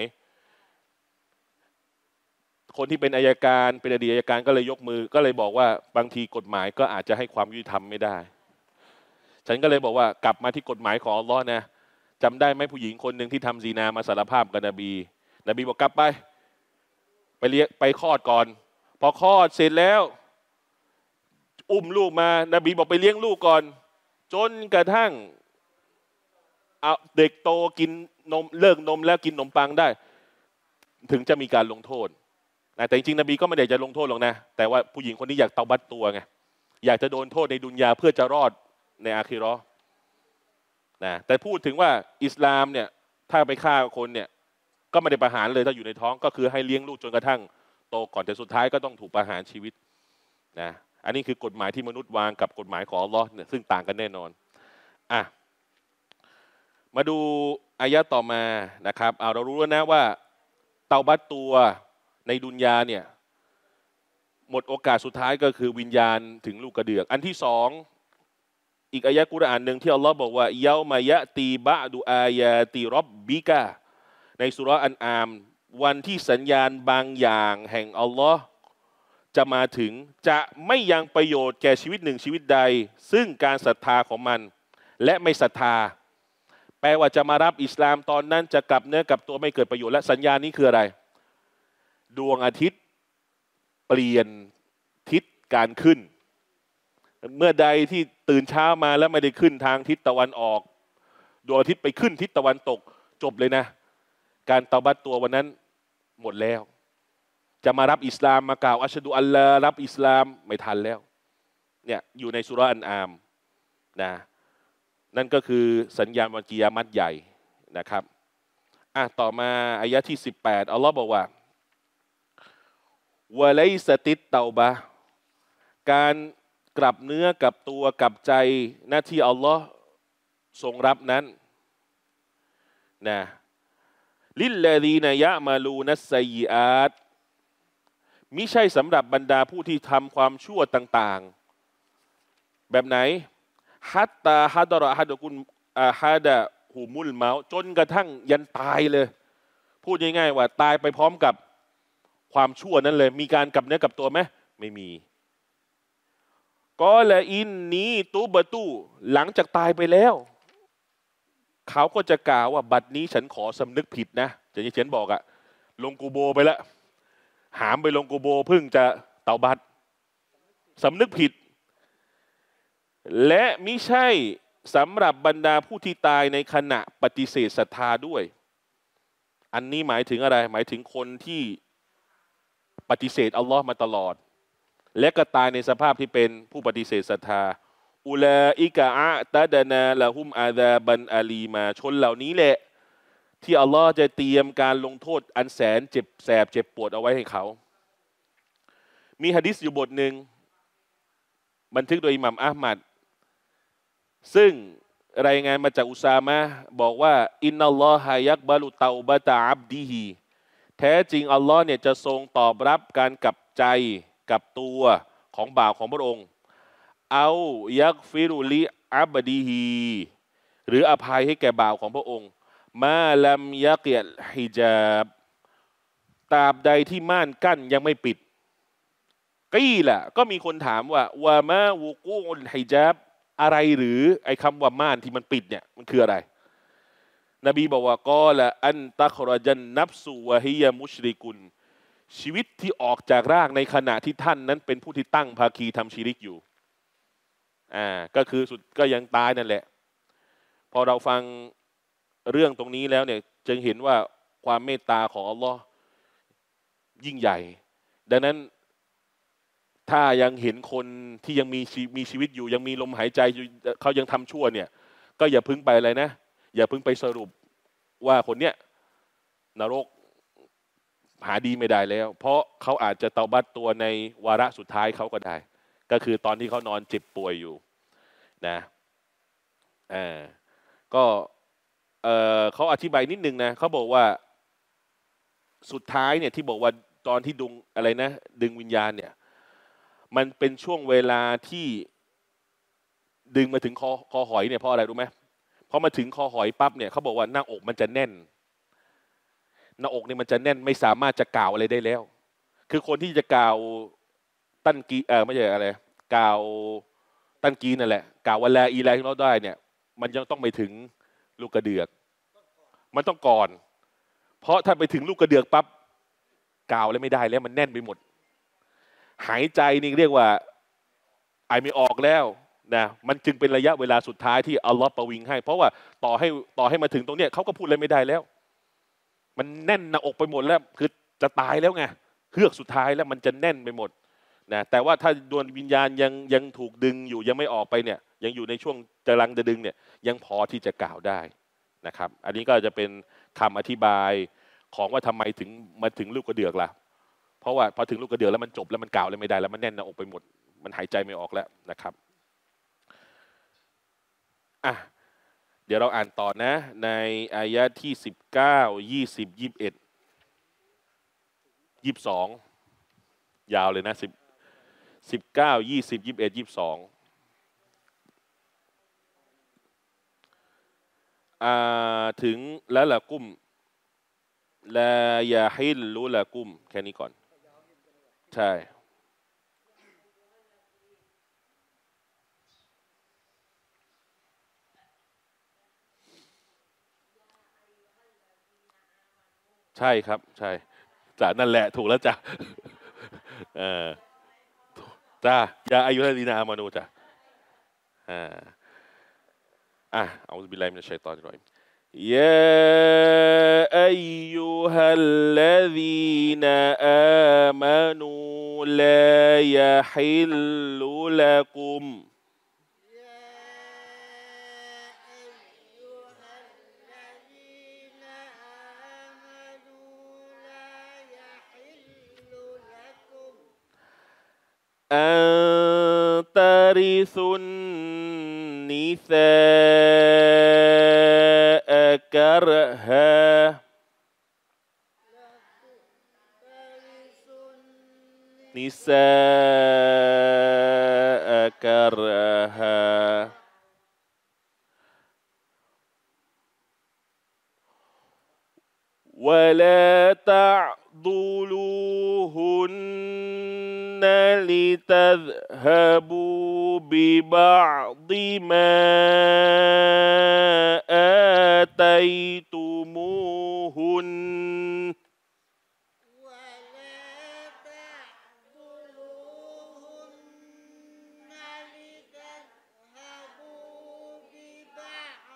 คนที่เป็นอัยการเป็นอดีตอัยการก็เลยยกมือก็เลยบอกว่าบางทีกฎหมายก็อาจจะให้ความยุติธรรมไม่ได้ฉันก็เลยบอกว่ากลับมาที่กฎหมายของอัลลอฮ์นะจำได้ไหมผู้หญิงคนหนึ่งที่ทำซีนามาสารภาพกับนบีบอกกลับไปเลี้ยงไปคลอดก่อนพอคลอดเสร็จแล้วอุ้มลูกมานบีบอกไปเลี้ยงลูกก่อนจนกระทั่งเอาเด็กโตกินนมเลิกนมแล้วกินนมปังได้ถึงจะมีการลงโทษแต่จริงๆนบีก็ไม่ได้จะลงโทษหรอกนะแต่ว่าผู้หญิงคนนี้อยากเตาบัดตัวไงอยากจะโดนโทษในดุนยาเพื่อจะรอดในอาคิเราะห์นะแต่พูดถึงว่าอิสลามเนี่ยถ้าไปฆ่าคนเนี่ยก็ไม่ได้ประหารเลยถ้าอยู่ในท้องก็คือให้เลี้ยงลูกจนกระทั่งโตก่อนแต่สุดท้ายก็ต้องถูกประหารชีวิตนะอันนี้คือกฎหมายที่มนุษย์วางกับกฎหมายของอัลลอฮ์เนี่ยซึ่งต่างกันแน่นอน มาดูอายะต่อมานะครับเรารู้แล้วนะว่าเตาบัตตัวในดุนยาเนี่ยหมดโอกาสสุดท้ายก็คือวิญญาณถึงลูกกระเดือกอันที่สองอีกอายะกุรอานหนึ่งที่อัลลอฮ์บอกว่าเยามายะตีบะดูอายะตีรอบบิกะในสุราะอันอามวันที่สัญญาณบางอย่างแห่งอัลลอฮ์จะมาถึงจะไม่ยังประโยชน์แก่ชีวิตหนึ่งชีวิตใดซึ่งการศรัทธาของมันและไม่ศรัทธาแปลว่าจะมารับอิสลามตอนนั้นจะกลับเนื้อกลับตัวไม่เกิดประโยชน์และสัญญาณนี้คืออะไรดวงอาทิตย์เปลี่ยนทิศการขึ้นเมื่อใดที่ตื่นเช้ามาแล้วไม่ได้ขึ้นทางทิศตะวันออกดวงอาทิตย์ไปขึ้นทิศตะวันตกจบเลยนะการตะบัดตัววันนั้นหมดแล้วจะมารับอิสลามมากล่าวอัชฮะดูอัลลอฮ์รับอิสลามไม่ทันแล้วเนี่ยอยู่ในสุราะอันอามนะนั่นก็คือสัญญาณวันกิยามัตใหญ่นะครับต่อมาอายะที่18อัลลอฮ์บอกว่าวะไลสติตเตาบะการกลับเนื้อกลับตัวกลับใจหน้าที่อัลลอฮ์ทรงรับนั้นนะลิลลาดีนายะมาลูนัสไซยิอาตมิใช่สำหรับบรรดาผู้ที่ทำความชั่วต่างๆแบบไหนฮัตตาฮัดรอฮัดกุนฮัดะหูมุลเมาจนกระทั่งยันตายเลยพูดง่ายๆว่าตายไปพร้อมกับความชั่วนั้นเลยมีการกลับเนื้อกลับตัวไหมไม่มีก็ละอินนี้ตูบะตู้หลังจากตายไปแล้วเขาก็จะกล่าวว่าบัดนี้ฉันขอสำนึกผิดนะอย่างที่เชนบอกอะลงกูโบไปละหามไปลงกูโบเพิ่งจะเตาบัดสำนึกผิดและมิใช่สำหรับบรรดาผู้ที่ตายในขณะปฏิเสธศรัทธาด้วยอันนี้หมายถึงอะไรหมายถึงคนที่ปฏิเสธอัลลอฮ์มาตลอดและก็ตายในสภาพที่เป็นผู้ปฏิเสธศรัทธาอุลาอิกะอะตะดานาละฮุมอาซาบันอาลีมาชนเหล่านี้แหละที่อัลลอฮ์จะเตรียมการลงโทษอันแสนเจ็บแสบเจ็บปวดเอาไว้ให้เขามีหะดีษอยู่บทหนึ่งบันทึกโดยอิหม่ามอะห์มัดซึ่งรายงานมาจากอุซามะห์บอกว่าอินนัลลอฮะยักบะลุเตาบะตะอับดิฮีแท้จริงอัลลอฮ์เนี่ยจะทรงตอบรับการกลับใจกลับตัวของบ่าวของพระองค์เอายักฟิรุลิอับดีฮีหรืออภัยให้แก่บ่าวของพระองค์มาลัมยักยัลฮิญาบตราบใดที่ม่านกั้นยังไม่ปิดกี้ล่ะก็มีคนถามว่าวะมาวูกูอุลฮิญาบอะไรหรือไอ้คำว่าม่านที่มันปิดเนี่ยมันคืออะไรนบีบอกว่ากอละอันตัครจันนับสุวะฮิยามุชริกุนชีวิตที่ออกจากร่างในขณะที่ท่านนั้นเป็นผู้ที่ตั้งภาคีทำชิริกอยู่ก็คือสุดก็ยังตายนั่นแหละพอเราฟังเรื่องตรงนี้แล้วเนี่ยจึงเห็นว่าความเมตตาของอัลลอฮ์ยิ่งใหญ่ดังนั้นถ้ายังเห็นคนที่ยังมีชีวิตอยู่ยังมีลมหายใจอยู่เขายังทำชั่วเนี่ยก็อย่าพึ่งไปอะไรนะอย่าพึ่งไปสรุปว่าคนเนี้ยนรกหาดีไม่ได้แล้วเพราะเขาอาจจะเตาบัดตัวในวาระสุดท้ายเขาก็ได้ก็คือตอนที่เขานอนเจ็บป่วยอยู่นะก็เขาอธิบายนิดนึงนะเขาบอกว่าสุดท้ายเนี่ยที่บอกว่าตอนที่ดึงอะไรนะดึงวิญญาณเนี่ยมันเป็นช่วงเวลาที่ดึงมาถึงคอหอยเนี่ยเพราะอะไรรู้ไหมพอมาถึงคอหอยปั๊บเนี่ยเขาบอกว่าหน้าอกมันจะแน่นหน้าอกเนี่ยมันจะแน่นไม่สามารถจะกล่าวอะไรได้แล้วคือคนที่จะกล่าวตั้นกีไม่ใช่อะไรกล่าวตั้นกีนั่นแหละกล่าววะลาอิลาฮิลลอฮ์ได้เนี่ยมันยังต้องไปถึงลูกกระเดือกมันต้องก่อนเพราะถ้าไปถึงลูกกระเดือกปั๊บกล่าวอะไรไม่ได้แล้วมันแน่นไปหมดหายใจนี่เรียกว่าไอไม่ออกแล้วนะมันจึงเป็นระยะเวลาสุดท้ายที่อัลลอฮ์ประวิงให้เพราะว่าต่อให้มาถึงตรงเนี้ยเขาก็พูดอะไรไม่ได้แล้วมันแน่นหน้าอกไปหมดแล้วคือจะตายแล้วไงเฮือกสุดท้ายแล้วมันจะแน่นไปหมดนะแต่ว่าถ้าดวงวิญญาณยังถูกดึงอยู่ยังไม่ออกไปเนี่ยยังอยู่ในช่วงกำลังจะดึงเนี่ยยังพอที่จะกล่าวได้นะครับอันนี้ก็จะเป็นคำอธิบายของว่าทำไมถึงมาถึงลูกกระเดือกล่ะเพราะว่าพอถึงลูกกระเดือกแล้วมันจบแล้วมันกล่าวอะไรไม่ได้แล้วมันแน่นหน้าอกไปหมดมันหายใจไม่ออกแล้วนะครับเ ดี๋ยวเราอ่านต่อนะในอายะที่19 20 21 22ยาวเลยนะ19 20 21 22ถึงละละกุมลายาฮิลลุละกุมแค่นี้ก่อนใช่ใช่ครับใช่จ้ะนั่นแหละถูกแล้วจ้ะจ้ะยาอายุรดีนาอามานูจ้ะأعوذ بالله من الشيطان الرجيم يا أيها الذين آمنوا لا يحل لكم أن ترثوا النساء كرها ولا تعضلوهن لتذهبوا ببعض ما آتيتموهن ولا تعضلوهن لتذهبوا ببعض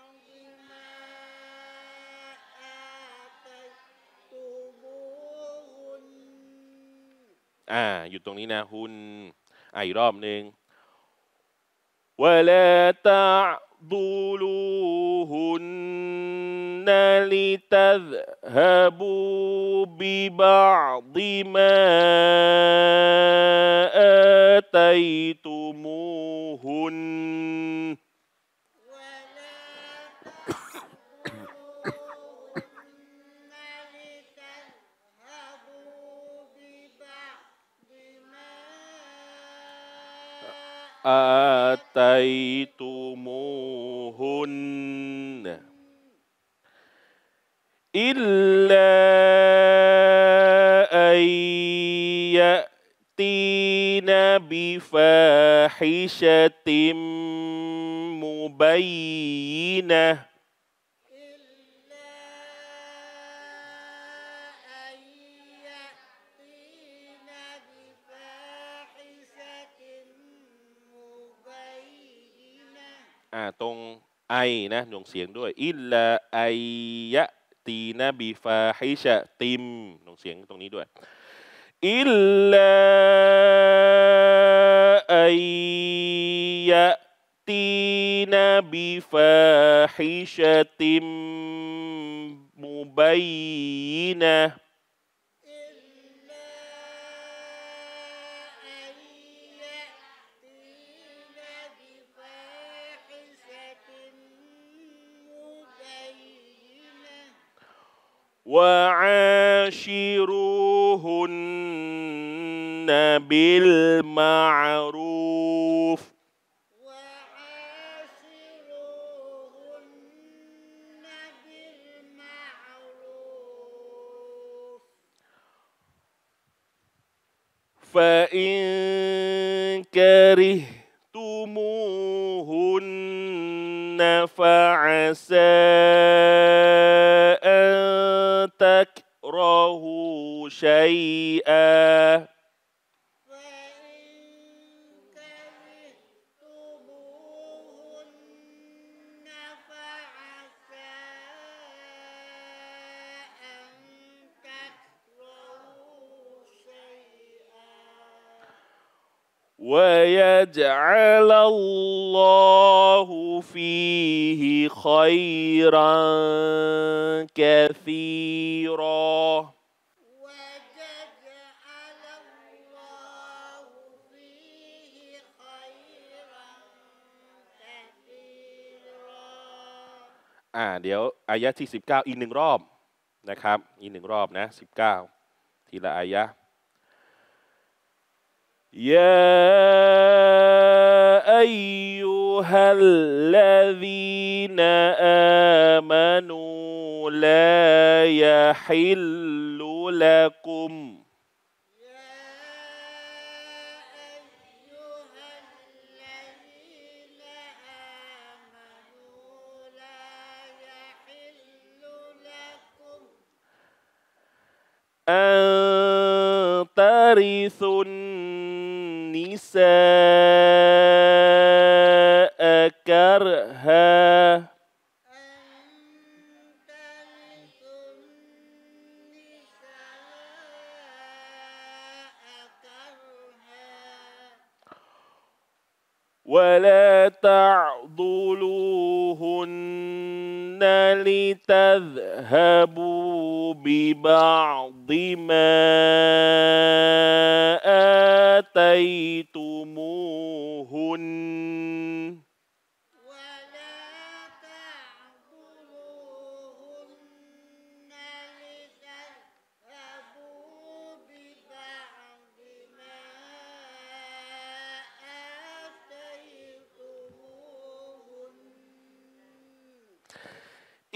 ما آتيتموهنอยู่ตรงนี้นะคุณอีกรอบหนึ่งวะลาตะดูลูฮุนนะลิตัซฮะบูบิบะดิมาอาตัยตุมูฮุนآتيتموهن إلا أن يأتين بفاحشة مبينةตรงไอนะหน่วงเสียงด้วยอิลลาไอยะตีนะบีฟาฮิชะติมหน่วงเสียงตรงนี้ด้วยอิลลาไอยะตีนะบีฟาฮิชะติมมุบัยนะوعاشروهن بالمعروف فإن كرهتموهن فعسى تكرهوا شيئا ويجعل الله فيه خيرا كثيرا ويجعل الله فيه خيرا كثيرا เดี๋ยวอายะที่19อีกหนึ่งรอบนะครับอีกหนึ่งรอบนะ19ทีละอายะยาอัยยูฮัลลาซีนาอามานูลายะฮิลลุละกุมأن ترثوا النساء كرها ولا تعضلوهن لتذهبوا ببعض ما آتيتموهن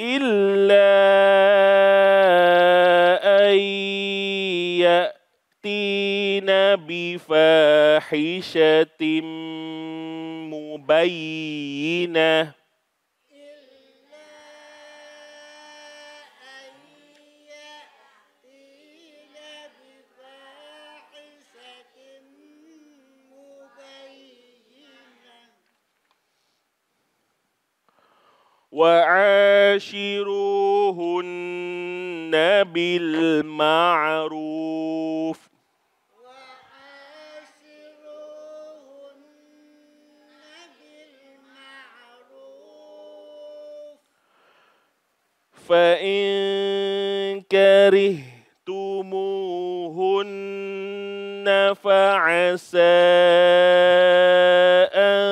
إلا أن يأتين بفاحشة مبينة وعاشروهن بالمعروف فإن كرهتموهن فعسى أن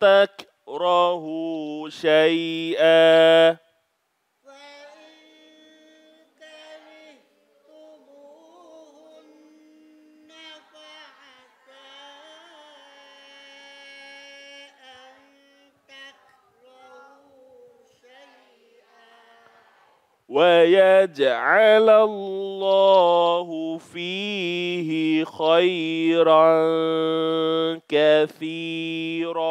تكرهوا شيئا ويجعل الله فيه خيرا كثيرا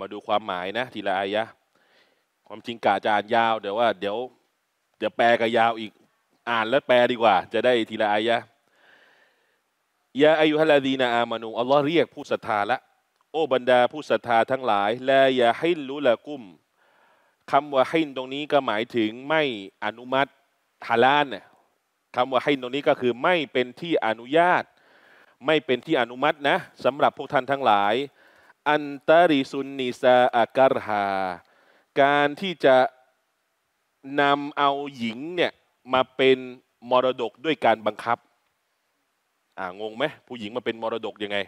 มาดูความหมายนะทีละอายะความจริงกะจะอ่านยาวแต่ว่าเดี๋ยวแปลก็ยาวอีกอ่านแล้วแปลดีกว่าจะได้ทีละอายะยาอายุฮัลลาดีนาอามานูอัลลอฮ์เรียกผู้ศรัทธาละโอบรรดาผู้ศรัทธาทั้งหลายและอย่าให้ลุละกุมคำว่าให้ตรงนี้ก็หมายถึงไม่อนุมัติฮาลาลเนี่ยคำว่าให้ตรงนี้ก็คือไม่เป็นที่อนุญาตไม่เป็นที่อนุมัตินะสำหรับพวกท่านทั้งหลายอันตาริซุนนิซาอักรฮาการที่จะนำเอาหญิงเนี่ยมาเป็นมรดกด้วยการบังคับงงไหมผู้หญิงมาเป็นมรดกยังไง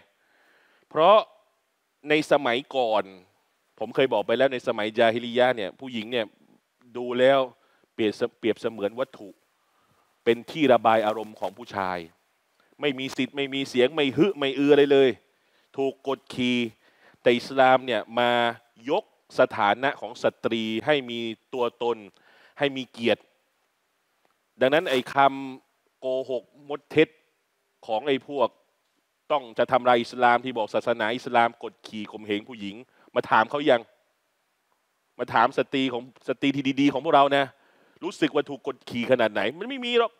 เพราะในสมัยก่อนผมเคยบอกไปแล้วในสมัยญาฮิลิยะห์เนี่ยผู้หญิงเนี่ยดูแล้วเปรียบเสมือนวัตถุเป็นที่ระบายอารมณ์ของผู้ชายไม่มีสิทธิ์ไม่มีเสียงไม่ฮึไม่อืออะไรเลยถูกกดขี่แต่อิสลามเนี่ยมายกสถานะของสตรีให้มีตัวตนให้มีเกียรติดังนั้นไอ้คำโกหกมดเท็จของไอ้พวกต้องจะทำลายอิสลามที่บอกศาสนาอิสลามกดขี่ข่มเหงผู้หญิงมาถามเขายังมาถามสตรีที่ดีๆของพวกเรานะรู้สึกว่าถูกกดขี่ขนาดไหนมันไม่มีหรอก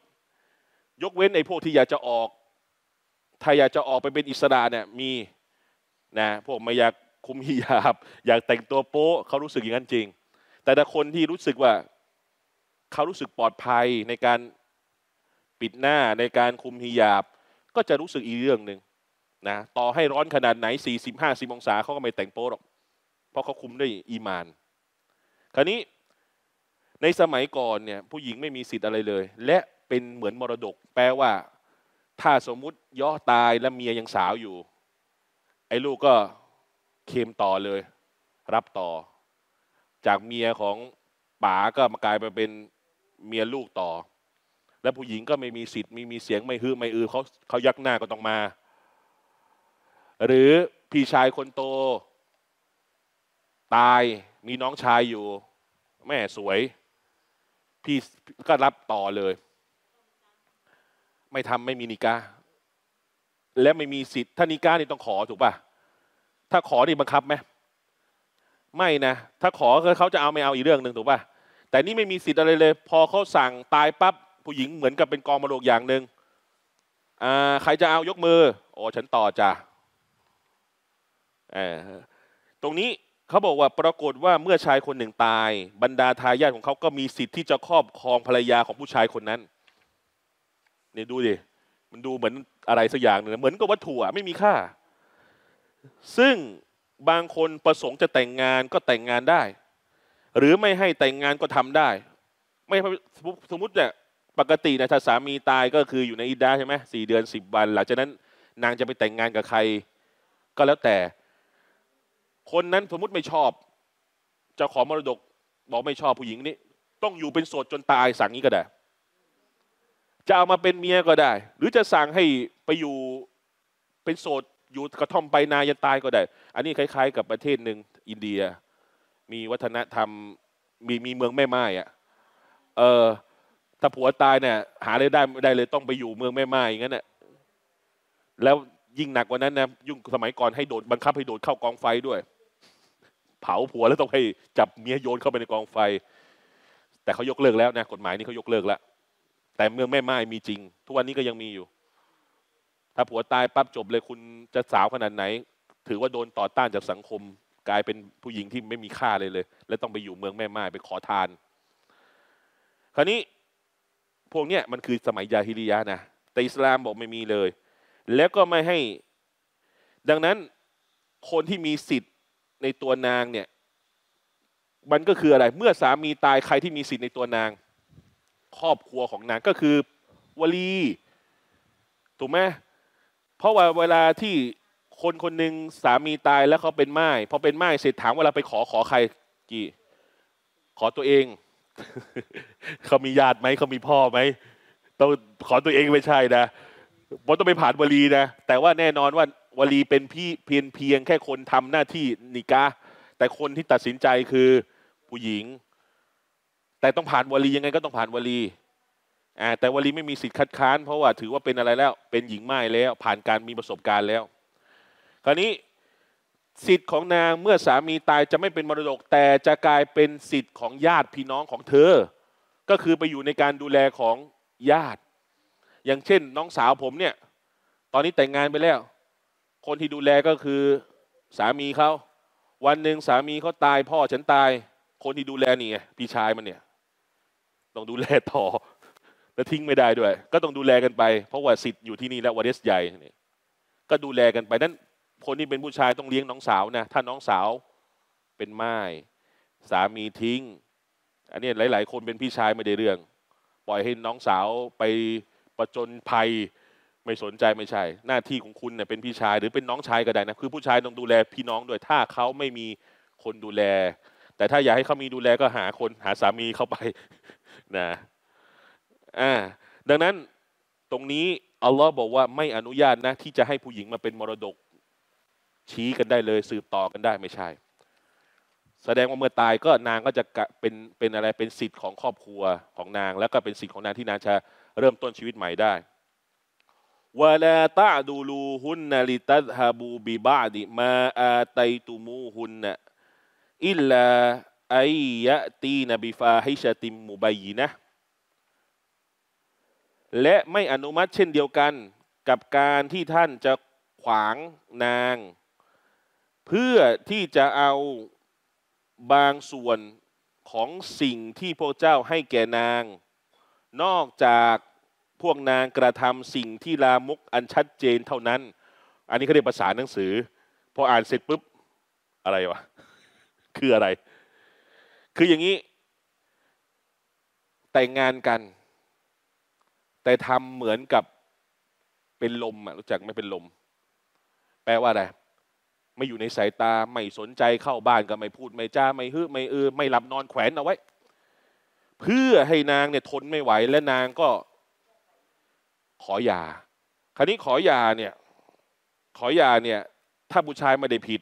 ยกเว้นไอ้พวกที่อยากจะออกถ้าอยากจะออกไปเป็นอิสระเนี่ยมีนะพวกไม่อยากคุมฮิญาบอยากแต่งตัวโป๊ะเขารู้สึกอย่างนั้นจริงแต่ถ้าคนที่รู้สึกว่าเขารู้สึกปลอดภัยในการปิดหน้าในการคุมฮิญาบก็จะรู้สึกอีกเรื่องหนึ่งนะต่อให้ร้อนขนาดไหน40-50 องศาเขาก็ไม่แต่งโป๊ะหรอกเพราะเขาคุมด้วยอีมานคราวนี้ในสมัยก่อนเนี่ยผู้หญิงไม่มีสิทธิ์อะไรเลยและ เป็นเหมือนมรดกแปลว่าถ้าสมมุติย่อตายและเมียยังสาวอยู่ไอ้ลูกก็เคมต่อเลยรับต่อจากเมียของป๋าก็มากลายไปเป็นเมียลูกต่อและผู้หญิงก็ไม่มีสิทธิ์มีเสียงไม่ฮือไม่อือเขายักหน้าก็ต้องมาหรือพี่ชายคนโตตายมีน้องชายอยู่แม่สวยพี่ก็รับต่อเลยไม่ทำไม่มีนิกาและไม่มีสิทธิ์ถ้านิกานี่ต้องขอถูกป่ะถ้าขอนี่บังคับไหมไม่นะถ้าขอเขาจะเอาไม่เอาอีกเรื่องหนึ่งถูกป่ะแต่นี่ไม่มีสิทธิ์อะไรเลยพอเขาสั่งตายปั๊บผู้หญิงเหมือนกับเป็นกองมรดกอย่างหนึ่งใครจะเอายกมือโอ้ฉันต่อจ้ะตรงนี้เขาบอกว่าปรากฏว่าเมื่อชายคนหนึ่งตายบรรดาทายาทของเขาก็มีสิทธิ์ที่จะครอบครองภรรยาของผู้ชายคนนั้นนี่ดูดิมันดูเหมือนอะไรสักอย่างนึงเหมือนกับวัตถุไม่มีค่าซึ่งบางคนประสงค์จะแต่งงานก็แต่งงานได้หรือไม่ให้แต่งงานก็ทำได้ไม่สมมติเนี่ยปกตินะถ้าสามีตายก็คืออยู่ในอิดดาใช่ไหม4 เดือน 10 วันหลังจากนั้นนางจะไปแต่งงานกับใครก็แล้วแต่คนนั้นสมมติไม่ชอบเจ้าของมรดกบอกไม่ชอบผู้หญิงนี้ต้องอยู่เป็นโสดจนตายสั่งนี้ก็ได้จะเอามาเป็นเมียก็ได้หรือจะสั่งให้ไปอยู่เป็นโสดอยู่กระท่อมไปนายันตายก็ได้อันนี้คล้ายๆกับประเทศหนึ่งอินเดียมีวัฒนธรรมมีเมืองแม่ไม้ถ้าผัวตายเนี่ยหาอะไรได้ไม่ได้เลยต้องไปอยู่เมืองแม่ไม้อย่างนั้นน่ะแล้วยิ่งหนักกว่านั้นนะยุ่งสมัยก่อนให้โดดบังคับให้โดดเข้ากองไฟด้วยเผาผัวแล้วต้องให้จับเมียโยนเข้าไปในกองไฟแต่เขายกเลิกแล้วนะกฎหมายนี้เขายกเลิกแล้วแต่เมืองแม่ไม้มีจริงทุกวันนี้ก็ยังมีอยู่ถ้าผัวตายปั๊บจบเลยคุณจะสาวขนาดไหนถือว่าโดนต่อต้านจากสังคมกลายเป็นผู้หญิงที่ไม่มีค่าเลยและต้องไปอยู่เมืองแม่ไม้ไปขอทานคราวนี้พวกเนี้ยมันคือสมัยยาฮิริยะนะแต่อิสลามบอกไม่มีเลยแล้วก็ไม่ให้ดังนั้นคนที่มีสิทธิ์ในตัวนางเนี่ยมันก็คืออะไรเมื่อสามีตายใครที่มีสิทธิ์ในตัวนางครอบครัวของนางก็คือวลีถูกไหมเพราะว่าเวลาที่คนคนหนึ่งสามีตายแล้วเขาเป็นม่ายพอเป็นม่ายเสร็จถามเวลาไปขอใครกี่ขอตัวเอง เขามีญาติไหมเขามีพ่อไหมต้องขอตัวเองไม่ใช่นะมันต้องไปผ่านวลีนะแต่ว่าแน่นอนว่าวลีเป็นพี่เพียงแค่คนทำหน้าที่นิกะห์แต่คนที่ตัดสินใจคือผู้หญิงแต่ต้องผ่านวลียังไงก็ต้องผ่านวลีแต่วลีไม่มีสิทธิ์คัดค้านเพราะว่าถือว่าเป็นอะไรแล้วเป็นหญิงม่ายแล้วผ่านการมีประสบการณ์แล้วคราวนี้สิทธิ์ของนางเมื่อสามีตายจะไม่เป็นมรดกแต่จะกลายเป็นสิทธิ์ของญาติพี่น้องของเธอก็คือไปอยู่ในการดูแลของญาติอย่างเช่นน้องสาวผมเนี่ยตอนนี้แต่งงานไปแล้วคนที่ดูแลก็คือสามีเขาวันหนึ่งสามีเขาตายพ่อฉันตายคนที่ดูแลนี่พี่ชายมันเนี่ยต้องดูแลต่อและทิ้งไม่ได้ด้วยก็ต้องดูแลกันไปเพราะว่าสิทธิ์อยู่ที่นี่แล้ววาริสใหญ่ก็ดูแลกันไปนั้นคนที่เป็นผู้ชายต้องเลี้ยงน้องสาวนะถ้าน้องสาวเป็นม่ายสามีทิ้งอันนี้หลายๆคนเป็นพี่ชายไม่ได้เรื่องปล่อยให้น้องสาวไปประจนภัยไม่สนใจไม่ใช่หน้าที่ของคุณเนี่ยเป็นพี่ชายหรือเป็นน้องชายก็ได้นะคือผู้ชายต้องดูแลพี่น้องด้วยถ้าเขาไม่มีคนดูแลแต่ถ้าอยากให้เขามีดูแลก็หาคนหาสามีเข้าไปนะดังนั้นตรงนี้อัลลอฮ์บอกว่าไม่อนุญาตนะที่จะให้ผู้หญิงมาเป็นมรดกชี้กันได้เลยสืบต่อกันได้ไม่ใช่แสดงว่าเมื่อตายก็นางก็จะเป็นอะไรเป็นสิทธิ์ของครอบครัวของนางแล้วก็เป็นสิทธิ์ของนางที่นางจะเริ่มต้นชีวิตใหม่ได้วะลาตะดูลูฮุนนะลิตัซฮะบูบิบะดิมาอาตัยตุมูฮุนนะอิลลาอัยยะตีนะบิฟาฮิชะติมมุบัยนะห์และไม่อนุมัติเช่นเดียวกันกับการที่ท่านจะขวางนางเพื่อที่จะเอาบางส่วนของสิ่งที่พวกเจ้าให้แก่นางนอกจากพวกนางกระทำสิ่งที่ลามกอันชัดเจนเท่านั้นอันนี้เขาเรียกภาษาหนังสือพออ่านเสร็จปุ๊บอะไรวะคืออะไรคืออย่างนี้แต่งงานกัน แต่ทำเหมือนกับเป็นลมรู้จักไม่เป็นลมแปลว่าอะไรไม่อยู่ในสายตาไม่สนใจเข้าบ้านก็ไม่พูดไม่จ้าไม่ฮึ่มไม่ไม่หลับนอนแขวนเอาไว้เพื่อให้นางเนี่ยทนไม่ไหวและนางก็ขอหย่าคราวนี้ขอหย่าเนี่ยถ้าผู้ชายไม่ได้ผิด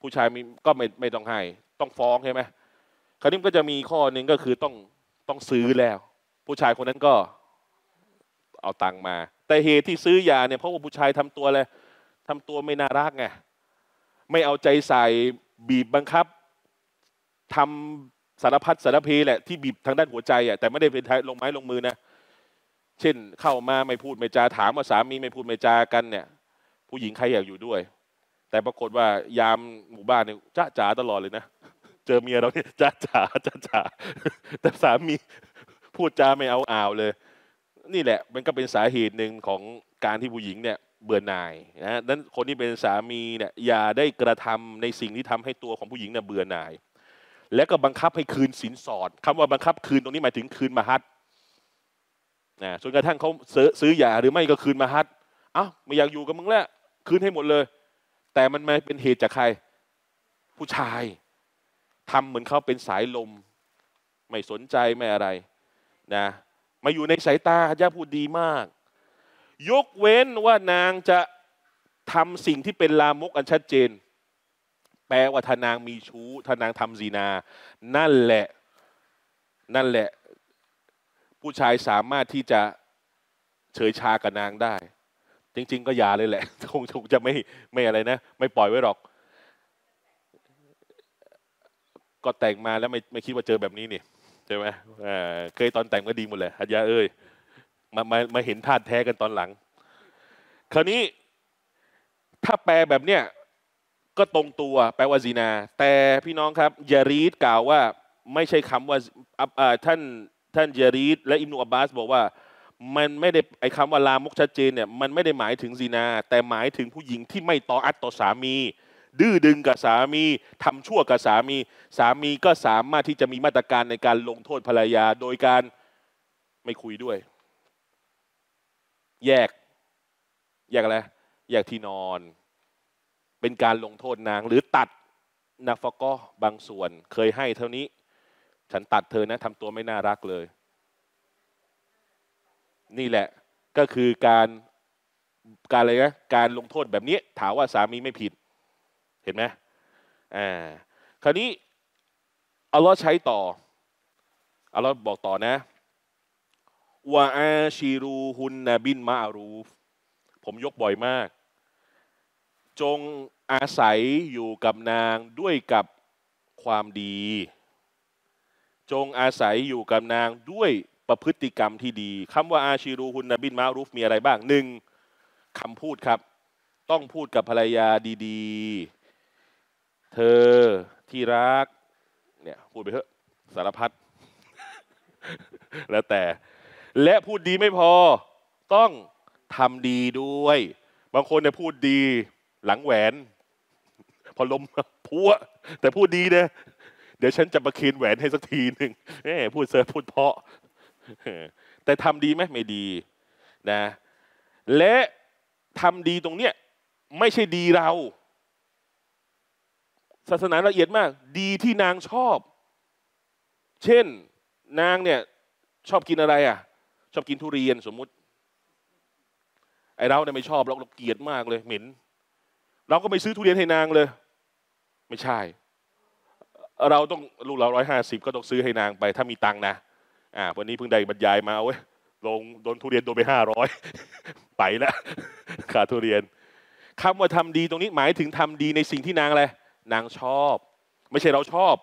ผู้ชายก็ไม่ต้องให้ต้องฟ้องใช่ไหมคราวนี้ก็จะมีข้อหนึ่งก็คือต้องซื้อแล้วผู้ชายคนนั้นก็เอาตังค์มาแต่เหตุที่ซื้อยาเนี่ยเพราะว่าผู้ชายทำตัวอะไรทำตัวไม่น่ารักไงไม่เอาใจใส่บีบบังคับทำสารพัดสารเพแหละที่บีบทางด้านหัวใจอ่ะแต่ไม่ได้เป็นลงไม้ลงมือนะเช่นเข้ามาไม่พูดไม่จาถามว่าสามีไม่พูดไม่จากันเนี่ยผู้หญิงใครอยากอยู่ด้วยแต่ปรากฏว่ายามหมู่บ้านเนี่ยจ้าจ๋าตลอดเลยนะเจอเมียเราเนี่ยจ้าจ๋าจ้าจ๋าแต่สามีพูดจาไม่เอาอ่าวเลยนี่แหละมันก็เป็นสาเหตุหนึ่งของการที่ผู้หญิงเนี่ยเบื่อหน่ายนะนั้นคนที่เป็นสามีเนี่ยอย่าได้กระทำในสิ่งที่ทำให้ตัวของผู้หญิงเนี่ยเบื่อหน่ายและก็บังคับให้คืนสินสอดคำว่าบังคับคืนตรงนี้หมายถึงคืนมหัตนะจนกระทั่งเขาซื้อหย่าหรือไม่ก็คืนมหัตอ้าวไม่อยากอยู่กับมึงแล้วคืนให้หมดเลยแต่มันมาเป็นเหตุจากใครผู้ชายทำเหมือนเขาเป็นสายลมไม่สนใจไม่อะไรนะมาอยู่ในสายตาย่าพูดดีมากยกเว้นว่านางจะทำสิ่งที่เป็นลามกอันชัดเจนแปลว่าถ้านางมีชู้ถ้านางทำซีนานั่นแหละผู้ชายสามารถที่จะเฉยชากับนางได้จริงๆก็อย่าเลยแหละคงจะไม่อะไรนะไม่ปล่อยไว้หรอกก็แต่งมาแล้วไม่คิดว่าเจอแบบนี้นี่ใช่ไหมเคยตอนแต่งก็ดีหมดเลยฮัจยะเอ้ยมาเห็นธาตุแท้กันตอนหลังคราวนี้ถ้าแปลแบบเนี้ยก็ตรงตัวแปลว่าซีนาแต่พี่น้องครับยารีดกล่าวว่าไม่ใช่คำว่าท่านยารีดและอิบนุอับบาสบอกว่ามันไม่ได้ไอ้คำว่าลามกชัดเจนเนี่ยมันไม่ได้หมายถึงซีนาแต่หมายถึงผู้หญิงที่ไม่ตออัตต่อสามีดื้อดึงกับสามีทำชั่วกับสามีสามีก็สามารถที่จะมีมาตรการในการลงโทษภรรยาโดยการไม่คุยด้วยแยกอะไรแยกที่นอนเป็นการลงโทษนางหรือตัดนาฟก็บางส่วนเคยให้เท่านี้ฉันตัดเธอนะทำตัวไม่น่ารักเลยนี่แหละก็คือการอะไรนะการลงโทษแบบนี้ถามว่าสามีไม่ผิดเห็นไหมคราวนี้อัลลอฮ์ใช้ต่ออัลลอฮ์บอกต่อนะวะอาชีรูฮุนนะบินมาอารูฟผมยกบ่อยมากจงอาศัยอยู่กับนางด้วยกับความดีจงอาศัยอยู่กับนางด้วยประพฤติกรรมที่ดีคำว่าอาชีรูฮุนนะบินมาอารูฟมีอะไรบ้างหนึ่งคำพูดครับต้องพูดกับภรรยาดีๆเธอที่รักเนี่ยพูดไปเถอะสารพัด แล้วแต่และพูดดีไม่พอต้องทำดีด้วยบางคนเนี่ยพูดดีหลังแหวนพอลมพัวแต่พูดดีนะเดี๋ยวฉันจะประเคนแหวนให้สักทีหนึ่งพูดเซอร์พูดเพาะแต่ทำดีไหมไม่ดีนะและทำดีตรงเนี้ยไม่ใช่ดีเราศาสนาละเอียดมากดีที่นางชอบเช่นนางเนี่ยชอบกินอะไรอ่ะชอบกินทุเรียนสมมุติไอเราเนี่ยไม่ชอบเราเกลียดมากเลยเหม็นเราก็ไม่ซื้อทุเรียนให้นางเลยไม่ใช่เราต้องลูกเรา150ก็ต้องซื้อให้นางไปถ้ามีตังนะวันนี้เพิ่งได้บรรยายมาเอาไว้ลงโดนทุเรียนโดนไป500 ไปแล้วขาดทุเรียนคำว่าทำดีตรงนี้หมายถึงทำดีในสิ่งที่นางอะไรนางชอบไม่ใช่เราชอบ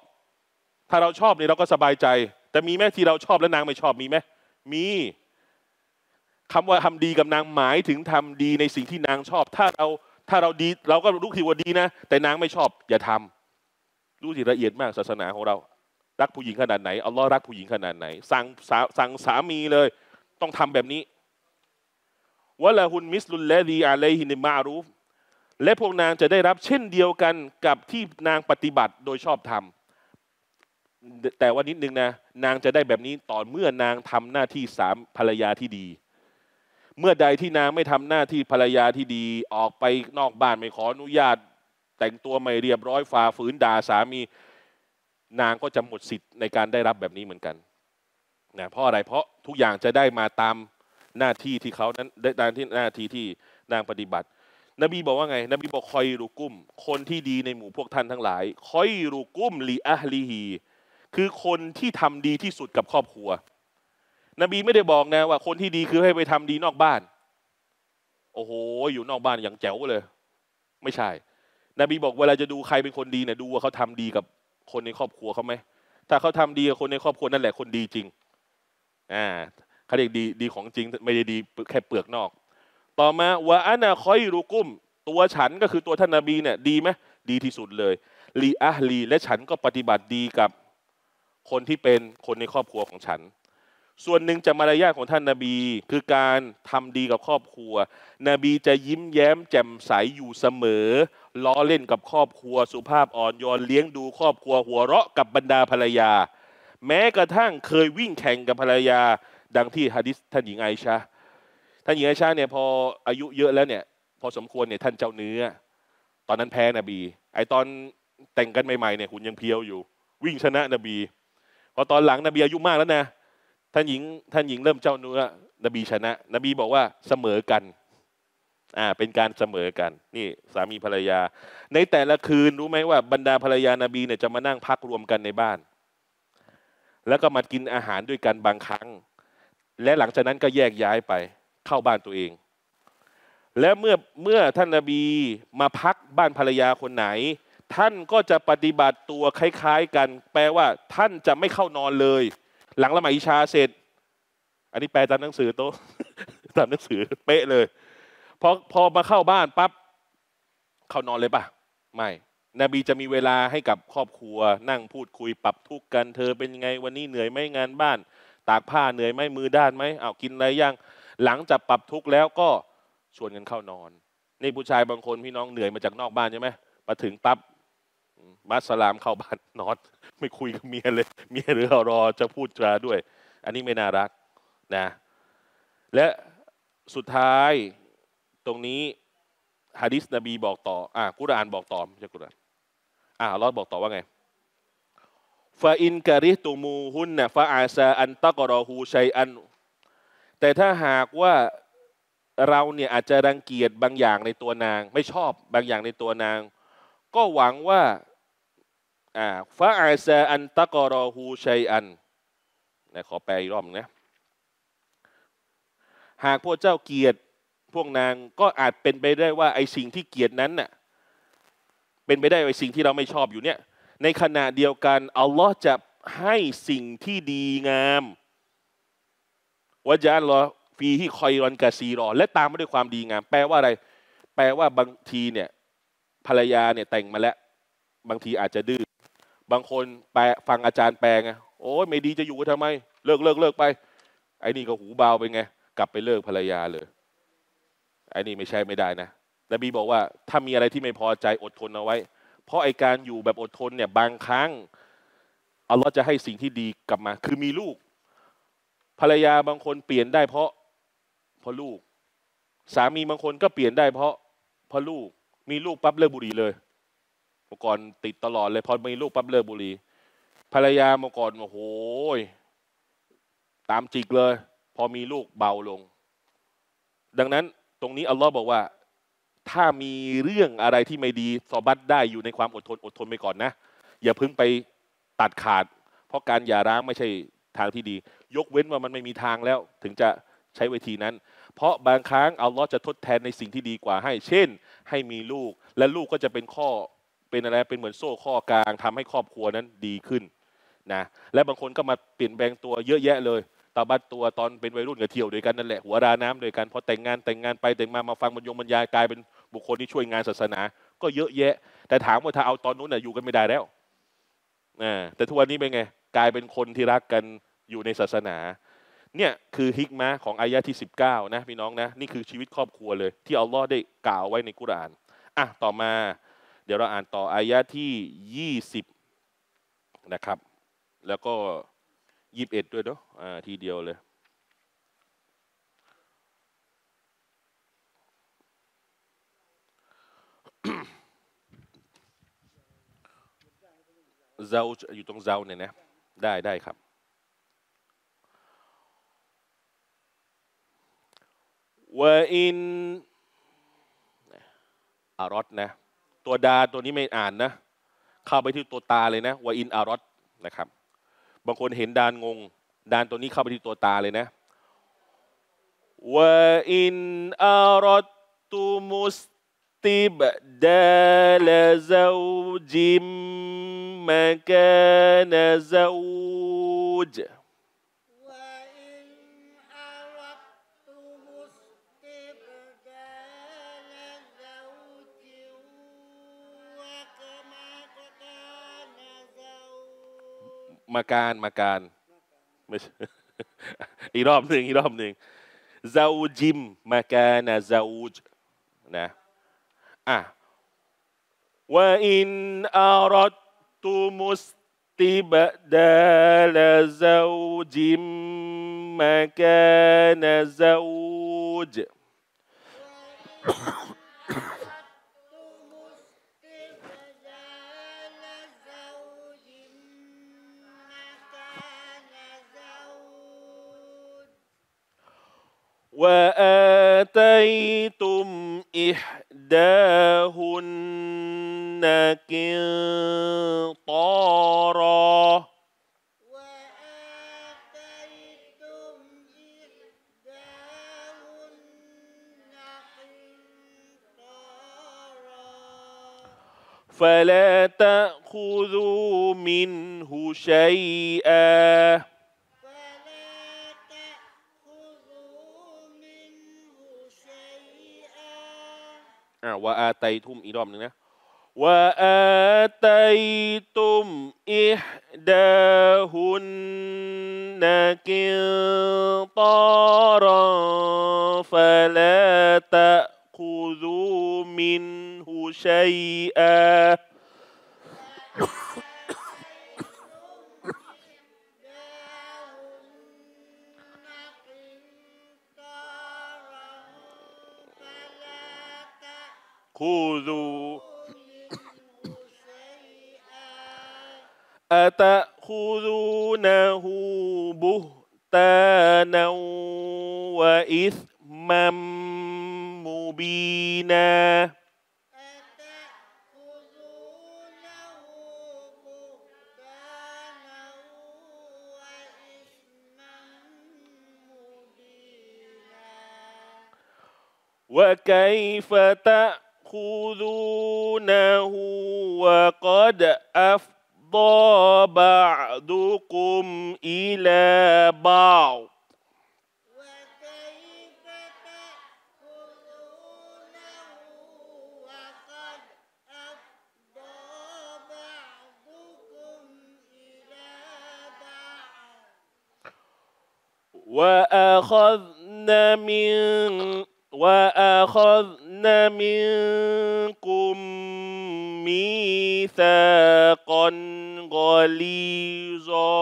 ถ้าเราชอบเนี่ยเราก็สบายใจแต่มีไหมที่เราชอบแล้วนางไม่ชอบมีไหมมีคำว่าทำดีกับนางหมายถึงทำดีในสิ่งที่นางชอบถ้าเราดีเราก็รู้ทีว่าดีนะแต่นางไม่ชอบอย่าทำรู้สิละเอียดมากศาสนาของเรารักผู้หญิงขนาดไหนอัลลอฮ์รักผู้หญิงขนาดไหนสั่งสามีเลยต้องทำแบบนี้วะละฮุนมิสลุลและดีอะลัยฮินมารูฟและพวกนางจะได้รับเช่นเดียวกันกับที่นางปฏิบัติโดยชอบธรรม แต่ว่านิดนึงนะนางจะได้แบบนี้ต่อเมื่อนางทำหน้าที่สามภรรยาที่ดีเมื่อใดที่นางไม่ทำหน้าที่ภรรยาที่ดีออกไปนอกบ้านไม่ขออนุญาตแต่งตัวไม่เรียบร้อยฝ่าฝืนด่าสามีนางก็จะหมดสิทธิ์ในการได้รับแบบนี้เหมือนกันนะเพราะอะไรเพราะทุกอย่างจะได้มาตามหน้าที่ที่เขานั้นได้ตามที่หน้าที่ที่นางปฏิบัตินบีบอกว่าไงนบีบอกคอยรุกุมคนที่ดีในหมู่พวกท่านทั้งหลายคอยรุกุมลีอะฮลีฮีคือคนที่ทำดีที่สุดกับครอบครัวนบีไม่ได้บอกนะว่าคนที่ดีคือให้ไปทำดีนอกบ้านโอ้โหอยู่นอกบ้านอย่างแจ๋วเลยไม่ใช่นบีบอกเวลาจะดูใครเป็นคนดีเนี่ยดูว่าเขาทำดีกับคนในครอบครัวเขาไหมถ้าเขาทำดีกับคนในครอบครัวนั่นแหละคนดีจริงเขาเรียกดีของจริงไม่ได้ดีแค่เปลือกนอกต่อมาวะอานาคอยรุกุมตัวฉันก็คือตัวท่านนบีเนี่ยดีไหมดีที่สุดเลยลีอะฮลีและฉันก็ปฏิบัติดีกับคนที่เป็นคนในครอบครัวของฉันส่วนหนึ่งจากมารยาทของท่านนบีคือการทำดีกับครอบครัวนบีจะยิ้มแย้มแจ่มใสอยู่เสมอล้อเล่นกับครอบครัวสุภาพอ่อนโยนเลี้ยงดูครอบครัวหัวเราะกับบรรดาภรรยาแม้กระทั่งเคยวิ่งแข่งกับภรรยาดังที่หะดีษท่านหญิงไอชาเนี่ยพออายุเยอะแล้วเนี่ยพอสมควรเนี่ยท่านเจ้าเนื้อตอนนั้นแพ้นบีไอตอนแต่งกันใหม่ๆเนี่ยหุ่นยังเพียวอยู่วิ่งชนะนบีพอตอนหลังนบีอายุมากแล้วนะท่านหญิงเริ่มเจ้าเนื้อนบีชนะนบีบอกว่าเสมอกันเป็นการเสมอกันนี่สามีภรรยาในแต่ละคืนรู้ไหมว่าบรรดาภรรยานบีเนี่ยจะมานั่งพักรวมกันในบ้านแล้วก็มากินอาหารด้วยกันบางครั้งและหลังจากนั้นก็แยกย้ายไปเข้าบ้านตัวเองและเมื่อท่านนบีมาพักบ้านภรรยาคนไหนท่านก็จะปฏิบัติตัวคล้ายๆกันแปลว่าท่านจะไม่เข้านอนเลยหลังละหมาดอิชาเสร็จอันนี้แปลตามหนังสือโต๊ะตามหนังสือเป๊ะเลยพอมาเข้าบ้านปั๊บเข้านอนเลยป่ะไม่นบีจะมีเวลาให้กับครอบครัวนั่งพูดคุยปรับทุกข์กันเธอเป็นไงวันนี้เหนื่อยไหมงานบ้านตากผ้าเหนื่อยไหมมือด้านไหมเอากินอะไรยังหลังจากปรับทุกข์แล้วก็ชวนกันเข้านอนนี่ผู้ชายบางคนพี่น้องเหนื่อยมาจากนอกบ้านใช่ไหมมาถึงปั๊บมัสลามเข้าบ้านนอนไม่คุยกับเมียเลยเมียหรือรอจะพูดจาด้วยอันนี้ไม่น่ารักนะและสุดท้ายตรงนี้หะดีษนบีบอกต่อกุรอานบอกต่อไม่ใช่กุรอานอัลเลาะห์บอกต่อว่าไงฟาอินกะริตุมูฮุนนะฟาอาซาอันตักรอฮูชัยอันแต่ถ้าหากว่าเราเนี่ยอาจจะรังเกียจบางอย่างในตัวนางไม่ชอบบางอย่างในตัวนางก็หวังว่าฟาอาซาอันตักรอฮูชัยอันขอแปลอีกรอบนะหากพวกเจ้าเกลียดพวกนางก็อาจเป็นไปได้ว่าไอสิ่งที่เกลียดนั้นน่ะเป็นไปได้ไอสิ่งที่เราไม่ชอบอยู่เนี่ยในขณะเดียวกันอัลลอฮ์จะให้สิ่งที่ดีงามวะญะอัลลอฮ์ฟีฮิคอยรอนกะซีรอและตามมาด้วยความดีงามแปลว่าอะไรแปลว่าบางทีเนี่ยภรรยาเนี่ยแต่งมาแล้วบางทีอาจจะดื้อบางคนแปลฟังอาจารย์แปลไงโอ้ยไม่ดีจะอยู่ทำไมเลิกไปไอ้นี่ก็หูเบาไปไงกลับไปเลิกภรรยาเลยไอ้นี่ไม่ใช่ไม่ได้นะนบีบอกว่าถ้ามีอะไรที่ไม่พอใจอดทนเอาไว้เพราะไอการอยู่แบบอดทนเนี่ยบางครั้งอัลลอฮ์จะให้สิ่งที่ดีกลับมาคือมีลูกภรรยาบางคนเปลี่ยนได้เพราะลูกสามีบางคนก็เปลี่ยนได้เพราะลูกมีลูกปั๊บเลิกบุหรี่เลยเมื่อก่อนติดตลอดเลยพอมีลูกปั๊บเลิกบุหรี่ภรรยาเมื่อก่อนโอ้โหตามจิกเลยพอมีลูกเบาลงดังนั้นตรงนี้อัลลอฮ์บอกว่าถ้ามีเรื่องอะไรที่ไม่ดีสอบัดได้อยู่ในความอดทนไปก่อนนะอย่าเพิ่งไปตัดขาดเพราะการหย่าร้างไม่ใช่ทางที่ดียกเว้นว่ามันไม่มีทางแล้วถึงจะใช้วิธีนั้นเพราะบางครั้งอัลลอฮ์จะทดแทนในสิ่งที่ดีกว่าให้เช่นให้มีลูกและลูกก็จะเป็นเหมือนโซ่ข้อกลางทำให้ครอบครัวนั้นดีขึ้นนะและบางคนก็มาเปลี่ยนแปลงตัวเยอะแยะเลยตบัดตัวตอนเป็นวัยรุ่นกับเที่ยวด้วยกันนั่นแหละหัวราน้ำด้วยกันพอแต่งงานไปแต่งมาฟังบรรยายกลายเป็นบุคคลที่ช่วยงานศาสนาก็เยอะแยะแต่ถามว่าถ้าเอาตอนนู้นอยู่กันไม่ได้แล้วแต่ทุกวันนี้เป็นไงกลายเป็นคนที่รักกันอยู่ในศาสนาเนี่ยคือฮิกมะของอายะที่19นะพี่น้องนะนี่คือชีวิตครอบครัวเลยที่อัลลอฮ์ได้กล่าวไว้ในกุรอานต่อมาเดี๋ยวเราอ่านต่ออายะที่20นะครับ แล้วก็21ด้วยเนาะทีเดียวเลยเจ้าอยู่ตรงเจ้าเนี่ยนะได้ครับว่าอินอารอดนะตัวดาตัวนี้ไม่อ่านนะเข้าไปที่ตัวตาเลยนะว่าอินอารอดนะครับบางคนเห็นดานงงดานตัวนี้เข้าไปที่ตัวตาเลยนะว่าอินอารอดตุมุสติบดาลาเจ้าจิมมาคานะเจ้าจมาการไม่ใช่อีกรอบหนึ่งเจ้าจิมมาคานะเจ้าจนะว่าอินอารอดตุมุสติบดาลาเจ้าจิมมาคานะเจ้าจوآتيتم إحداهن قنطارا فلا تأخذوا منه شيئاว่าอาตัยตุมอีกรอบหนึ่งนะว่าอาตัยตุมอิฮดาฮุนนะกิตารฟะลาตะคุซูมินหุชัยอาคูซูอะตะคูซูนะฮูบุฮตานะวะอิสมัมมุบีนะวะไกฟะตะخذونه وقد أفضى بعضكم إلى بعض وكيف تأخذونه وقد أفضى بعضكم إلى بعض وأخذنا منكم ميثاقا غليظا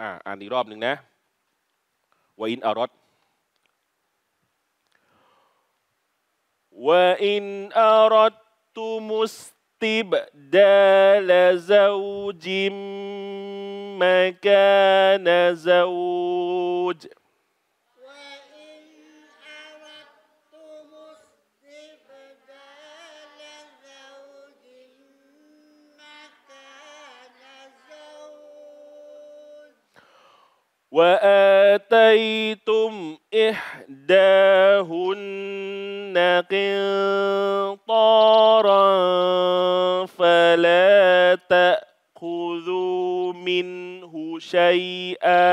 อ่านอีกรอบหนึ่งนะวะอินอารอดวะอินอารอดตุสติบดาลาเจ้าจิมมาคานะเจ้าจوآتيتم إحداهن قنطارا فلا تأخذوا منه شيئا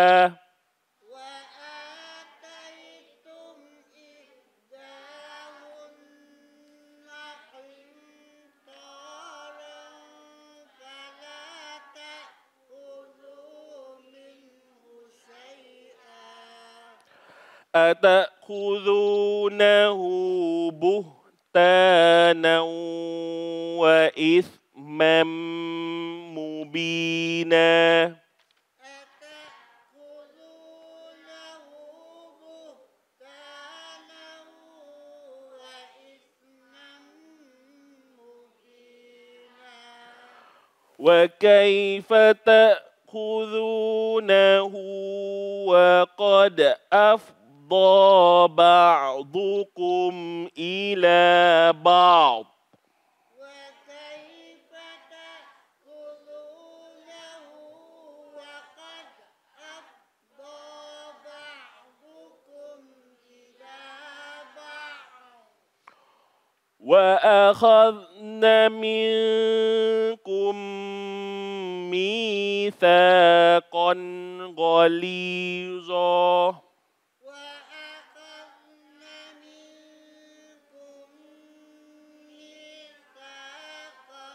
أتأخذونه بهتانا وإثما مبينا وكيف تأخذونه وقد أفضى بعضكم إلى بعض وكيف تأخذونه وقد أفضى بعضكم إلى بعض وأخذنا منكم ميثاقا غليظا وأخذنا منكم ميثاقا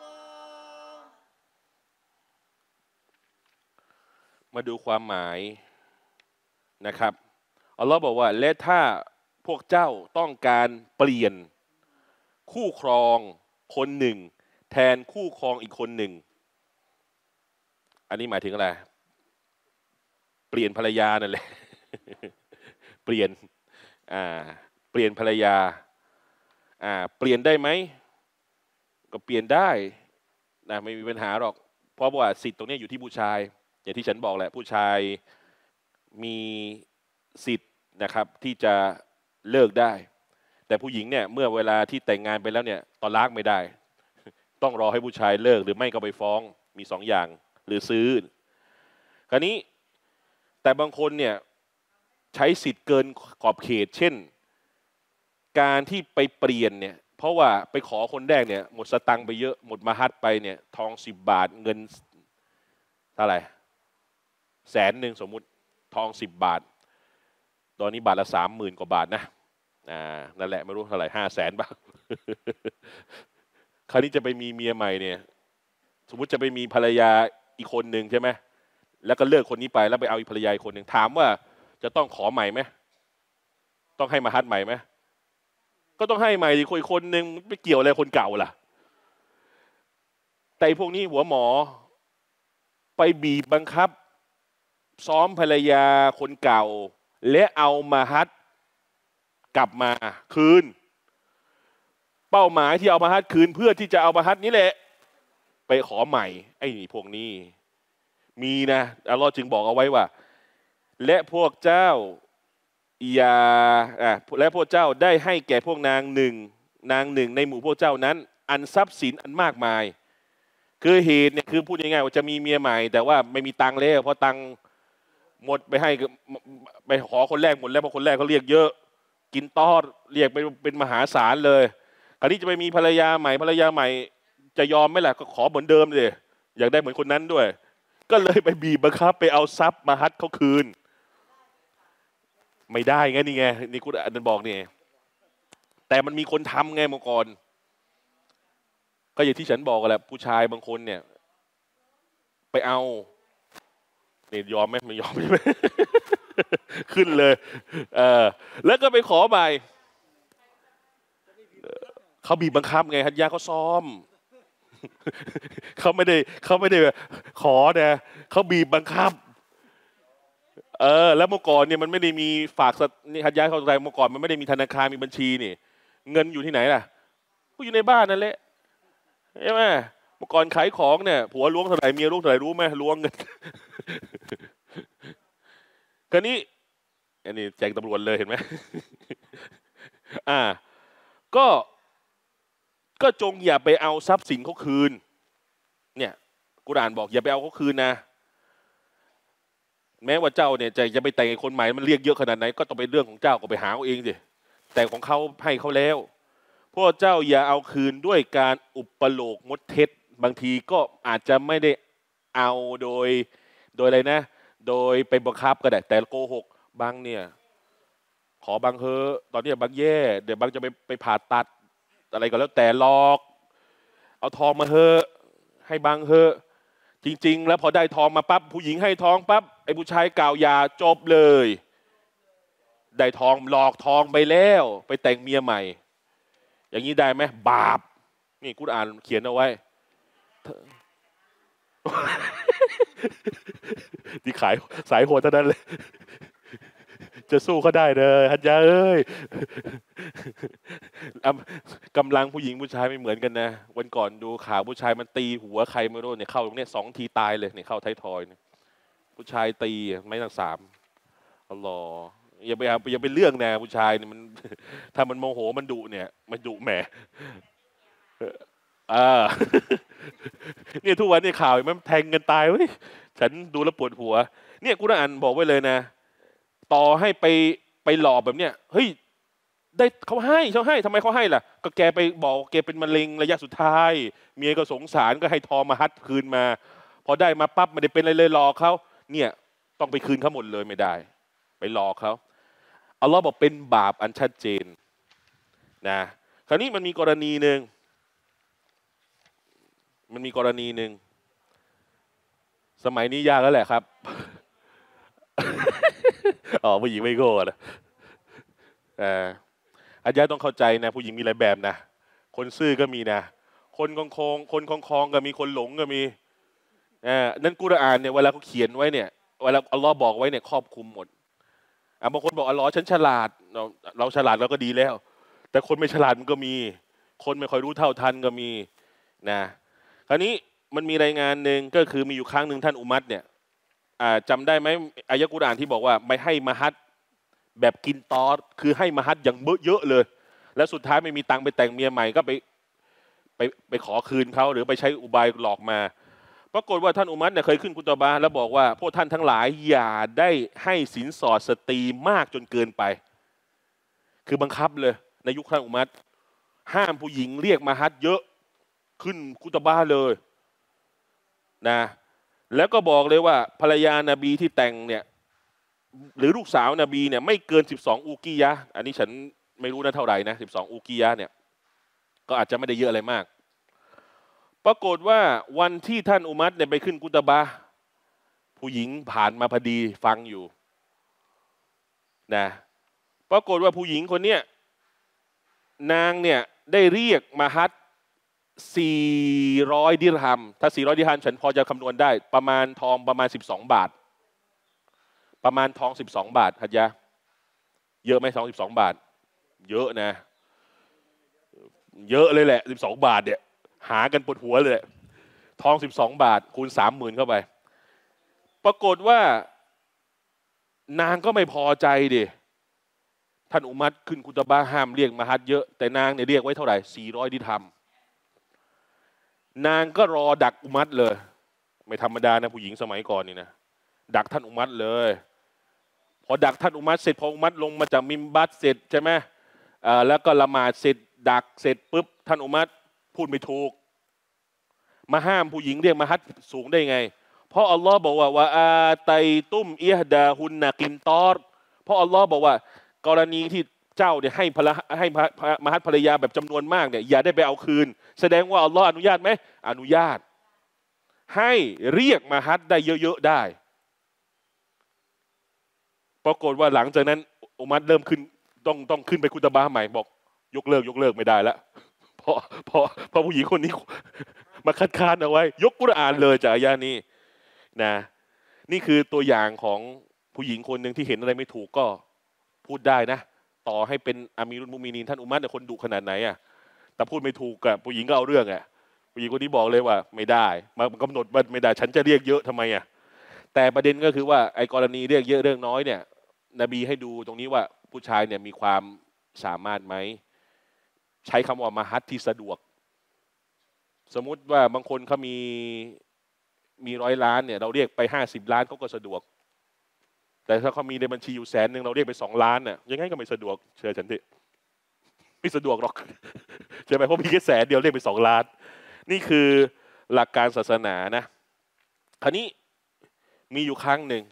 غليظاมาดูความหมายนะครับอัลลอฮ์บอกว่าและถ้าพวกเจ้าต้องการเปลี่ยนคู่ครองคนหนึ่งแทนคู่ครองอีกคนหนึ่งอันนี้หมายถึงอะไรเปลี่ยนภรรยานั่นแหละ เปลี่ยนภรรยาเปลี่ยนได้ไหมก็เปลี่ยนได้นะไม่มีปัญหาหรอกเพราะว่าสิทธิ์ตรงนี้อยู่ที่ผู้ชายอย่างที่ฉันบอกแหละผู้ชายมีสิทธิ์นะครับที่จะเลิกได้แต่ผู้หญิงเนี่ยเมื่อเวลาที่แต่งงานไปแล้วเนี่ยตอนลักไม่ได้ต้องรอให้ผู้ชายเลิกหรือไม่ก็ไปฟ้องมีสองอย่างหรือซื้อคราวนี้แต่บางคนเนี่ยใช้สิทธิ์เกินขอบเขตเช่นการที่ไปเปลี่ยนเนี่ยเพราะว่าไปขอคนแรกเนี่ยหมดสตังค์ไปเยอะหมดมหัดไปเนี่ยทอง10 บาทเงินเท่าไหร่100,000สมมุติทอง10 บาทตอนนี้บาทละ30,000 กว่าบาทนะนั่นแหละไม่รู้เท่าไหร่500,000บ้าง คราวนี้จะไปมีเมียใหม่เนี่ยสมมติจะไปมีภรรยาอีกคนหนึ่งใช่ไหมแล้วก็เลิกคนนี้ไปแล้วไปเอาอีกภรรยาอีกคนหนึ่งถามว่าจะต้องขอใหม่ไหมต้องให้มาฮัดใหม่ไหมก็ต้องให้ใหม่อีกคนหนึ่งไม่เกี่ยวอะไรคนเก่าล่ะแต่พวกนี้หัวหมอไปบีบบังคับซ้อมภรรยาคนเก่าและเอามาฮัดกลับมาคืนเป้าหมายที่เอามาฮัดคืนเพื่อที่จะเอามาฮัดนี้แหละไปขอใหม่ไอ้นี่พวกนี้มีนะอัลลอฮ์จึงบอกเอาไว้ว่าและพวกเจ้าอย่าและพวกเจ้าได้ให้แก่พวกนางหนึ่งในหมู่พวกเจ้านั้นอันทรัพย์สินอันมากมายคือเหตุเนี่ยคือพูดง่ายๆว่าจะมีเมียใหม่แต่ว่าไม่มีตังค์แล้วเพราะตังค์หมดไปให้ไปขอคนแรกหมดแล้วเพราะคนแรกเขาเรียกเยอะกินต้อนเรียกไปเป็นมหาศาลเลยคราวนี้จะไปมีภรรยาใหม่จะยอมไหมล่ะก็ขอเหมือนเดิมเลยอยากได้เหมือนคนนั้นด้วยก็เลยไปบีบบังคับไปเอาทรัพย์มาฮัดเขาคืนไม่ได้ไงนี่ไงนี่คุณอันนั้นบอกนี่แต่มันมีคนทำไงเมื่อก่อนก็อย่างที่ฉันบอกแหละผู้ชายบางคนเนี่ยไปเอาเนี่ยยอมไหมไม่ยอม ขึ้นเลยแล้วก็ไปขอใหม่เขาบีบบังคับไงฮัตยาเขาซ้อม เขาไม่ได้ขอนะเขาบีบบังคับแล้วเมื่อก่อนเนี่ยมันไม่ได้มีฝากนี่ฮัตยาเขาใจเมื่อก่อนมันไม่ได้มีธนาคารมีบัญชีนี่เงินอยู่ที่ไหนล่ะก็อยู่ในบ้านนั่นแหละใช่ไหมเมื่อก่อนขายของเนี่ยผัวล้วงเท่าไหร่เมียล้วงเท่าไหร่รู้ไหมล้วงเงิน คราวนี้อันนี้แจ้งตำรวจเลยเห็นไหม ก็จงอย่าไปเอาทรัพย์สินเขาคืนเนี่ยกุรอานบอกอย่าไปเอาเขาคืนนะแม้ว่าเจ้าเนี่ยจะไปแต่งคนใหม่มันเรียกเยอะขนาดไหนก็ต้องเป็นเรื่องของเจ้าก็ไปหาเอาเองสิแต่ของเขาให้เขาแล้วพวกเจ้าอย่าเอาคืนด้วยการอุปโลกมดเท็จบางทีก็อาจจะไม่ได้เอาโดยอะไรนะโดยไปบังคับก็ได้แต่โกหกบางเนี่ยขอบางเฮอตอนนี้บางแย่เดี๋ยวบางจะไปผ่าตัดอะไรก็แล้วแต่หลอกเอาทองมาเฮอให้บางเฮอจ จริงๆแล้วพอได้ทองมาปั๊บผู้หญิงให้ทองปั๊บไอ้ผู้ชายกล่าวยาจบเลยได้ทองหลอกทองไปแล้วไปแต่งเมียใหม่อย่างนี้ได้ไหมบาปนี่กุรอานเขียนเอาไว้ที่ขายสายโหดเท่านั้นเลยจะสู้ก็ได้เลยฮัจญาเอ้ยกำลังผู้หญิงผู้ชายไม่เหมือนกันนะวันก่อนดูข่าวผู้ชายมันตีหัวใครไม่รู้เนี่ยเข้าตรงนี้2 ทีตายเลยเนี่ยเข้าท้ายทอยเนี่ยผู้ชายตีไม่หนัก3อัลลอฮ์อย่าไปเรื่องนะผู้ชายเนี่ยมันถ้ามันโมโหมันดุเนี่ยมันดุแหมเนี่ยทุกวันนี่ข่าวมันแทงกันตายเว้ยฉันดูแล้วปวดหัวเนี่ยกุรอานบอกไว้เลยนะต่อให้ไปหลอกแบบเนี้ยเฮ้ยได้เขาให้ทำไมเขาให้ล่ะก็แกไปบอกแกเป็นมะเร็งระยะสุดท้ายเมียก็สงสารก็ให้ทองมาฮัดคืนมาพอได้มาปั๊บไม่ได้เป็นอะไรเลยหลอกเขาเนี่ยต้องไปคืนเขาหมดเลยไม่ได้ไปหลอกเขาอัลลอฮ์บอกเป็นบาปอันชัดเจนนะคราวนี้มันมีกรณีหนึ่งสมัยนี้ยากแล้วแหละครับอ๋อผู้หญิงไม่โง่นะอาญาต้องเข้าใจนะผู้หญิงมีหลายแบบนะคนซื่อก็มีนะคนคลองก็มีคนหลงก็มีนั่นกุรอานเนี่ยเวลาเขาเขียนไว้เนี่ยเวลาอัลลอฮ์บอกไว้เนี่ยครอบคลุมหมดบางคนบอกอัลลอฮ์ฉันฉลาดเราฉลาดเราก็ดีแล้วแต่คนไม่ฉลาดมันก็มีคนไม่ค่อยรู้เท่าทันก็มีนะคราวนี้มันมีรายงานหนึ่งก็คือมีอยู่ครั้งหนึ่งท่านอุมัรเนี่ยจำได้ไหมอายะกุรอานที่บอกว่าไม่ให้มะฮัดแบบกินตอสคือให้มะฮัดอย่างเยอะเลยแล้วสุดท้ายไม่มีตังไปแต่งเมียใหม่ก็ไปขอคืนเขาหรือไปใช้อุบายหลอกมาปรากฏว่าท่านอุมัรเนี่ยเคยขึ้นคุตบะห์แล้วบอกว่าพวกท่านทั้งหลายอย่าได้ให้สินสอดสตรีมากจนเกินไปคือบังคับเลยในยุคท่านอุมัรห้ามผู้หญิงเรียกมะฮัดเยอะขึ้นคุตบะห์เลยนะแล้วก็บอกเลยว่าภรรยานาบีที่แต่งเนี่ยหรือลูกสาวนาบีเนี่ยไม่เกิน12อูกียะอันนี้ฉันไม่รู้นะเท่าไหร่นะ12อูกียะเนี่ยก็อาจจะไม่ได้เยอะอะไรมากปรากฏว่าวันที่ท่านอุมัรเนี่ยไปขึ้นกุตบะห์ผู้หญิงผ่านมาพอดีฟังอยู่นะปรากฏว่าผู้หญิงคนเนี้ยนางเนี่ยได้เรียกมะฮัด400ดิรฮัมถ้า400ดิรฮัมฉันพอจะคำนวณได้ประมาณทองประมาณ12บาทประมาณทอง12บาทฮัจญะเยอะไหม12บาทเยอะนะเยอะเลยแหละ12บาทเนี่ยหากันปวดหัวเลยทอง12บาทคูณ 30,000 เข้าไปปรากฏว่านางก็ไม่พอใจดิท่านอุมัรขึ้นกุตบะห์ห้ามเรียกมะฮัดเยอะแต่นางเนี่ยเรียกไว้เท่าไหร่400ดิรฮัมนางก็รอดักอุมัรเลยไม่ธรรมดานะผู้หญิงสมัยก่อนนี่นะดักท่านอุมัรเลยพอดักท่านอุมัรเสร็จพออุมัรลงมาจากมิมบัตเสร็จใช่ไหมแล้วก็ละหมาดเสร็จดักเสร็จปุ๊บท่านอุมัรพูดไม่ถูกมาห้ามผู้หญิงเรียกมะฮัดสูงได้ไงเพราะอัลลอฮ์บอกว่าวะอาไตตุ้มอิฮดาฮุนนะกินตอรเพราะอัลลอฮ์บอกว่ากรณีที่เจ้าเนี่ยให้มะฮัดภรรยาแบบจำนวนมากเนี่ยอย่าได้ไปเอาคืนแสดงว่าอัลลอฮ์อนุญาตไหมอนุญาตให้เรียกมะฮัดได้เยอะๆได้ปรากฏว่าหลังจากนั้นอุมัรเริ่มขึ้นต้องขึ้นไปคุตบะห์ใหม่บอกยกเลิกไม่ได้แล้วเพราะผู้หญิงคนนี้มาคัดค้านเอาไว้ยกกุรอานเลยจากอายะนี้นะนี่คือตัวอย่างของผู้หญิงคนหนึ่งที่เห็นอะไรไม่ถูกก็พูดได้นะต่อให้เป็นอามีรุลมุมินีนท่านอุมัรเนี่ยคนดุขนาดไหนอ่ะแต่พูดไม่ถูกกับผู้หญิงก็เอาเรื่องอ่ะผู้หญิงคนนี้บอกเลยว่าไม่ได้มากำหนดว่าไม่ได้ฉันจะเรียกเยอะทำไมอ่ะแต่ประเด็นก็คือว่าไอ้กรณีเรียกเยอะเรื่องน้อยเนี่ยนบีให้ดูตรงนี้ว่าผู้ชายเนี่ยมีความสามารถไหมใช้คำว่ามะฮัดที่สะดวกสมมุติว่าบางคนเขามี100 ล้านเนี่ยเราเรียกไป50 ล้านเขาก็สะดวกแต่ถ้าเขามีในบัญชีอยู่100,000เราเรียกไป2 ล้านน่ะยังไงก็ไม่สะดวกเชื่อฉันดิไม่สะดวกหรอกใช่ไหมเพราะมีแค่100,000 เรียกไป2 ล้านนี่คือหลักการศาสนานะคราวนี้มีอยู่ครั้งหนึ่ง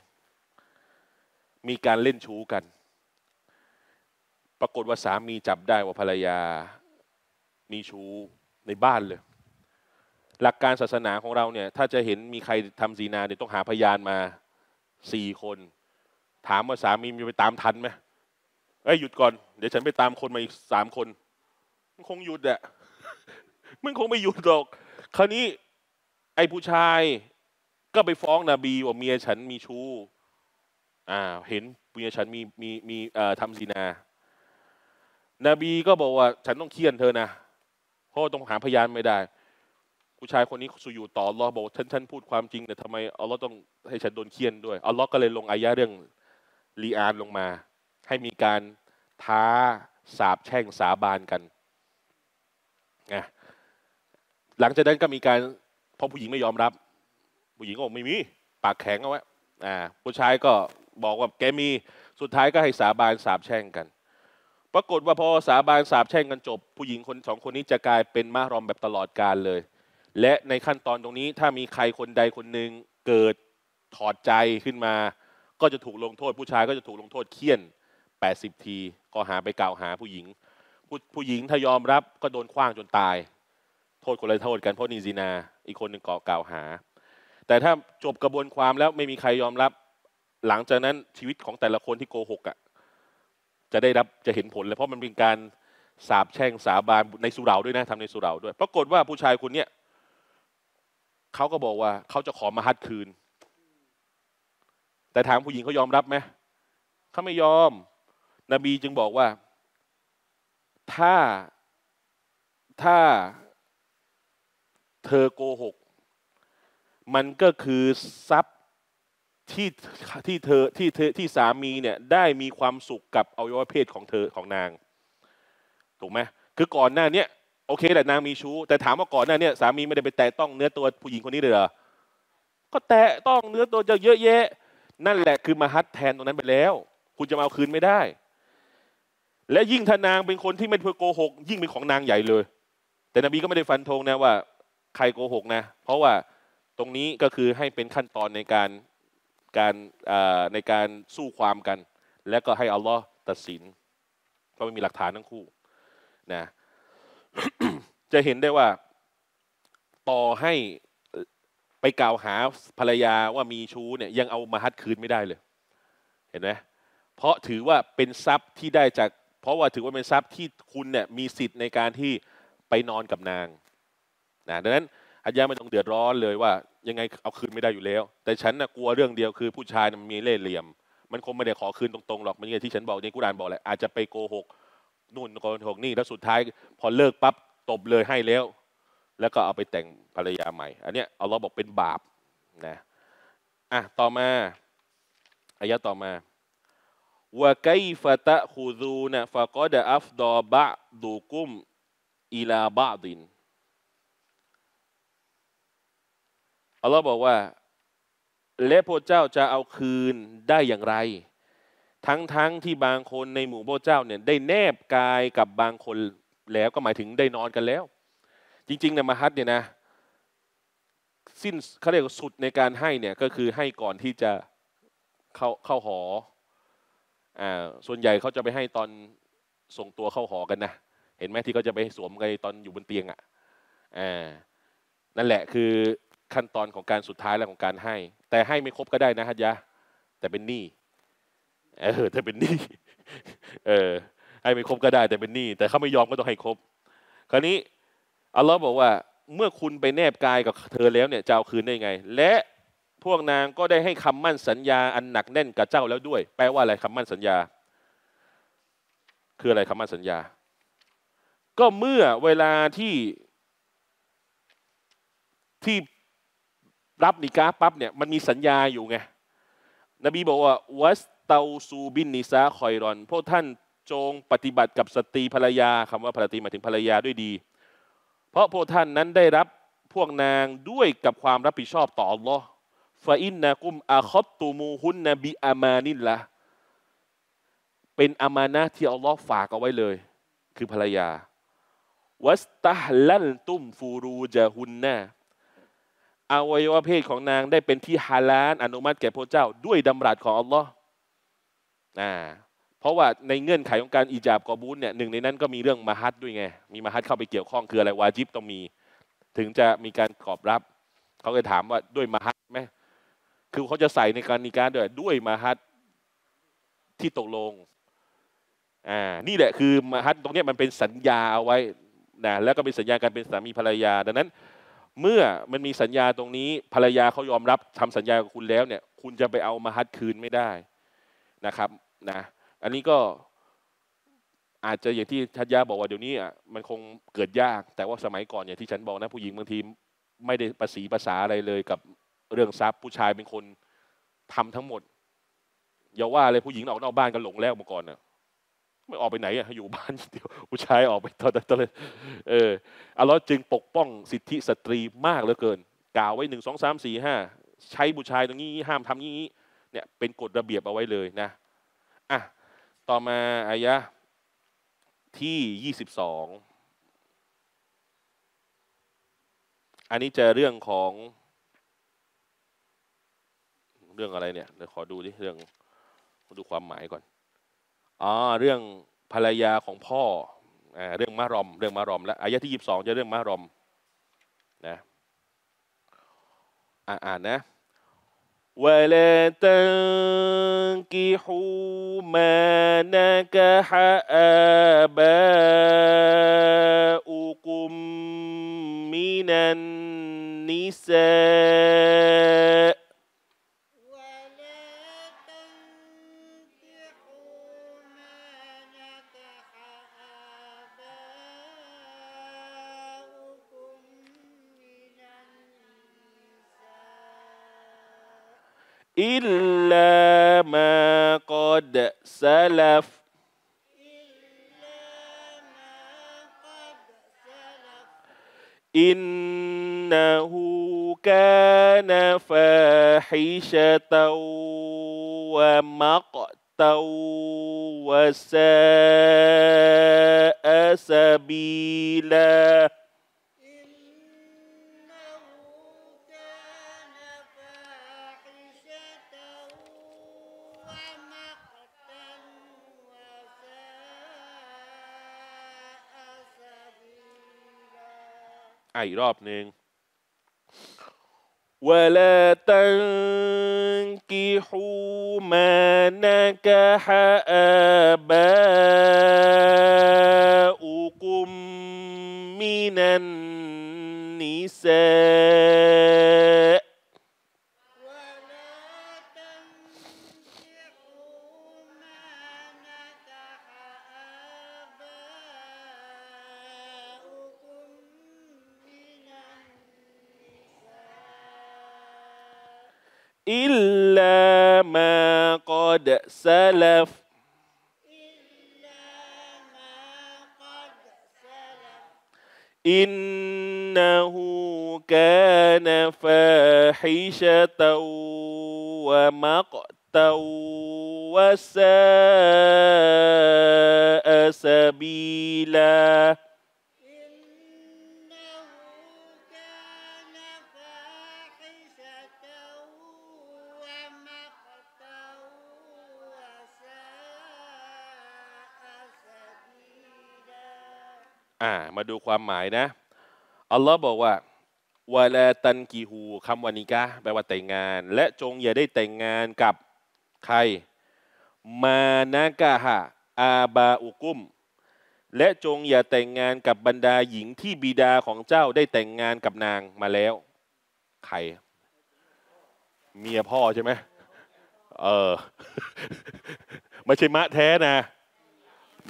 มีการเล่นชู้กันปรากฏว่าสามีจับได้ว่าภรรยามีชู้ในบ้านเลย หลักการศาสนาของเราเนี่ยถ้าจะเห็นมีใครทำซีนาเนี่ยต้องหาพยานมา4 คนถามว่าสามีมีไปตามทันไหมเอ้ยหยุดก่อนเดี๋ยวฉันไปตามคนมาอีก3 คนมันคงหยุดแหละมันคงไม่หยุดหรอกคราวนี้ไอ้ผู้ชายก็ไปฟ้องนบีว่าเมียฉันมีชู้เห็นเมียฉันมีทำซีนานบีก็บอกว่าฉันต้องเคี่ยนเธอนะเพราะต้องหาพยานไม่ได้ผู้ชายคนนี้สุญูดต่ออัลลอฮ์บอกฉันพูดความจริงแต่ทำไมอัลลอฮ์ต้องให้ฉันโดนเคี่ยนด้วยอัลลอฮ์ก็เลยลงอายะห์เรื่องลีอานลงมาให้มีการท้าสาบแช่งสาบานกันนะหลังจากนั้นก็มีการพอผู้หญิงไม่ยอมรับผู้หญิงก็บอกไม่มีปากแข็งเอาไว้ผู้ชายก็บอกว่าแกมีสุดท้ายก็ให้สาบานสาบแช่งกันปรากฏว่าพอสาบานสาบแช่งกันจบผู้หญิงคน2 คนนี้จะกลายเป็นมะหรอมแบบตลอดกาลเลยและในขั้นตอนตรงนี้ถ้ามีใครคนใดคนหนึ่งเกิดถอดใจขึ้นมาก็จะถูกลงโทษผู้ชายก็จะถูกลงโทษเฆี่ยน80 ทีก็หาไปกล่าวหาผู้หญิงผู้หญิงถ้ายอมรับก็โดนขว้างจนตายโทษคนละโทษกันเพราะนิซินาอีกคนหนึ่งกล่าวหาแต่ถ้าจบกระบวนความแล้วไม่มีใครยอมรับหลังจากนั้นชีวิตของแต่ละคนที่โกหกจะได้รับจะเห็นผลเลยเพราะมันเป็นการสาบแช่งสาบานในสุเหร่าด้วยนะทำในสุเหร่าด้วยปรากฏว่าผู้ชายคนเนี้ยเขาก็บอกว่าเขาจะขอมะฮัดคืนแต่ทางผู้หญิงเขายอมรับไหมเขาไม่ยอมนบีจึงบอกว่าถ้าเธอโกหกมันก็คือทรัพย์ที่สามีเนี่ยได้มีความสุขกับอวัยวะเพศของเธอของนางถูกไหมคือก่อนหน้านี้โอเคแหละนางมีชู้แต่ถามว่าก่อนหน้านี้สามีไม่ได้ไปแตะต้องเนื้อตัวผู้หญิงคนนี้เลยเหรอก็แตะต้องเนื้อตัวเยอะแยะนั่นแหละคือมะฮัดแทนตรงนั้นไปแล้วคุณจะมาเอาคืนไม่ได้และยิ่งถ้านางเป็นคนที่ไม่เคยโกหกยิ่งเป็นของนางใหญ่เลยแต่นบีก็ไม่ได้ฟันธงนะว่าใครโกหกนะเพราะว่าตรงนี้ก็คือให้เป็นขั้นตอนในการสู้ความกันและก็ให้อัลลอฮ์ตัดสินเพราะไม่มีหลักฐานทั้งคู่นะ จะเห็นได้ว่าต่อให้ไปกล่าวหาภรรยาว่ามีชู้เนี่ยยังเอามะฮัดคืนไม่ได้เลยเห็นไหมเพราะถือว่าเป็นทรัพย์ที่ได้จากเพราะว่าถือว่าเป็นทรัพย์ที่คุณเนี่ยมีสิทธิ์ในการที่ไปนอนกับนางนะดังนั้นอัญญาไม่ต้องเดือดร้อนเลยว่ายังไงเอาคืนไม่ได้อยู่แล้วแต่ฉันน่ะกลัวเรื่องเดียวคือผู้ชายมันมีเล่ห์เหลี่ยมมันคงไม่ได้ขอคืนตรงๆหรอกมันอย่างที่ฉันบอกในกุรอานบอกแหละอาจจะไปโกหกนู่นโกหกนี่แล้วสุดท้ายพอเลิกปั๊บตบเลยให้แล้วแล้วก็เอาไปแต่งภรรยาใหม่อันเนี้ยอัลลอฮ์บอกเป็นบาปนะต่อมาอายะต่อมาว่าไกฟะตะคูดูนะฟะกอดะอัฟดอบะดูกุมอิลาบะดินอัลลอฮ์บอกว่าและพวกเจ้าจะเอาคืนได้อย่างไรทั้งที่บางคนในหมู่พวกเจ้าเนี่ยได้แนบกายกับบางคนแล้วก็หมายถึงได้นอนกันแล้วจริงๆนะมะฮัดเนี่ยนะสิ้นเขาเรียกสุดในการให้เนี่ยก็คือให้ก่อนที่จะเข้าหอส่วนใหญ่เขาจะไปให้ตอนส่งตัวเข้าหอกันนะเห็นไหมที่เขาจะไปสวมกันตอนอยู่บนเตียงนั่นแหละคือขั้นตอนของการสุดท้ายแล้วของการให้แต่ให้ไม่ครบก็ได้นะฮัจญะแต่เป็นหนี้แต่เป็นหนี้ให้ไม่ครบก็ได้แต่เป็นหนี้แต่เขาไม่ยอมก็ต้องให้ครบคราวนี้อัลลอฮ์บอกว่าเมื่อคุณไปแนบกายกับเธอแล้วเนี่ยจะเอาคืนได้ไงและพวกนางก็ได้ให้คำมั่นสัญญาอันหนักแน่นกับเจ้าแล้วด้วยแปลว่าอะไรคำมั่นสัญญาคืออะไรคำมั่นสัญญาก็เมื่อเวลาที่รับนิกาปั๊บเนี่ยมันมีสัญญาอยู่ไงนบีบอกว่าวัสเตาซูบินนิซาคอยรอนพวกท่านจงปฏิบัติกับสตรีภรรยาคำว่าภรรตีหมายถึงภรรยาด้วยดีเพราะพวกท่านนั้นได้รับพวกนางด้วยกับความรับผิดชอบต่ออัลลอฮ์ฟาอินนะกุมอาคอบตูมูฮุนนะบิอามานิละเป็นอามานะที่อัลลอฮ์ฝากเอาไว้เลยคือภรรยาวัสตาลันตุมฟูรูจาฮุนนะอวัยวะเพศของนางได้เป็นที่ฮาลาลอนุมัติแก่พระเจ้าด้วยดำรัสของอัลลอฮ์เพราะว่าในเงื่อนไขของการอิจาบกอบูลเนี่ยหนึ่งในนั้นก็มีเรื่องมะฮัดด้วยไงมีมะฮัดเข้าไปเกี่ยวข้องคืออะไรวาญิบต้องมี ถึงจะมีการตอบรับเขาเคยถามว่าด้วยมหัตไหมคือเขาจะใส่ในกรณีการด้วยมหัตที่ตกลงนี่แหละคือมหัตตรงนี้มันเป็นสัญญาเอาไว้นะแล้วก็เป็นสัญญาการเป็นสามีภรรยาดังนั้นเมื่อมันมีสัญญาตรงนี้ภรรยาเขายอมรับทำสัญญากับคุณแล้วเนี่ยคุณจะไปเอามหัตคืนไม่ได้นะครับนะอันนี้ก็อาจจะอย่างที่ทัญญาบอกว่าเดี๋ยวนี้มันคงเกิดยากแต่ว่าสมัยก่อนอย่างที่ฉันบอกนะผู้หญิงบางทีไม่ได้ประสีภาษาอะไรเลยกับเรื่องทรัพย์ผู้ชายเป็นคนทำทั้งหมดอย่าว่าเลยผู้หญิงออกนอกบ้านกันหลงแล้วเมื่อก่อนนะไม่ออกไปไหนอะอยู่บ้านเดียวผู้ชายออกไปตอนเลยอัลเลาะห์จึงปกป้องสิทธิสตรีมากเหลือเกินกล่าวไว้1 2 3 4 5ใช้ผู้ชายตรงนี้ห้ามทำนี้เนี่ยเป็นกฎระเบียบเอาไว้เลยนะอ่ะต่อมาอายะห์ที่22อันนี้จะเรื่องของเรื่องอะไรเนี่ยเดี๋ยวขอดูดิเรื่องดูความหมายก่อนเรื่องภรรยาของพ่อเรื่องมะรอมแล้วอายะที่22จะเรื่องมะรอมนะอ่านนะวะลาตันกิฮูมานะกะฮะอาบาอุกุมมินันนิสาอิลลามากอดซาลฟอินนะฮูกานะฟาฮิชะตะวะมักตะวะซาอะซะบีลาอีกรอบหนึ่งวะลาตันกิฮูมานะกะฮะอาบาอุกุมมินันนิสาอิลลามากอดซาลฟอินนะฮูกานะฟาฮิชะตะวะมักตะวะซาอะซะบีลามาดูความหมายนะอัลลอฮ์บอกว่าวะลาตันกีฮูคำวานิกะแปลว่าแต่งงานและจงอย่าได้แต่งงานกับใครมานะกะฮะอาบาอุกุมและจงอย่าแต่งงานกับบรรดาหญิงที่บิดาของเจ้าได้แต่งงานกับนางมาแล้วใครเมียพ่อใช่ไหมไม่ใช่มะแท้นะ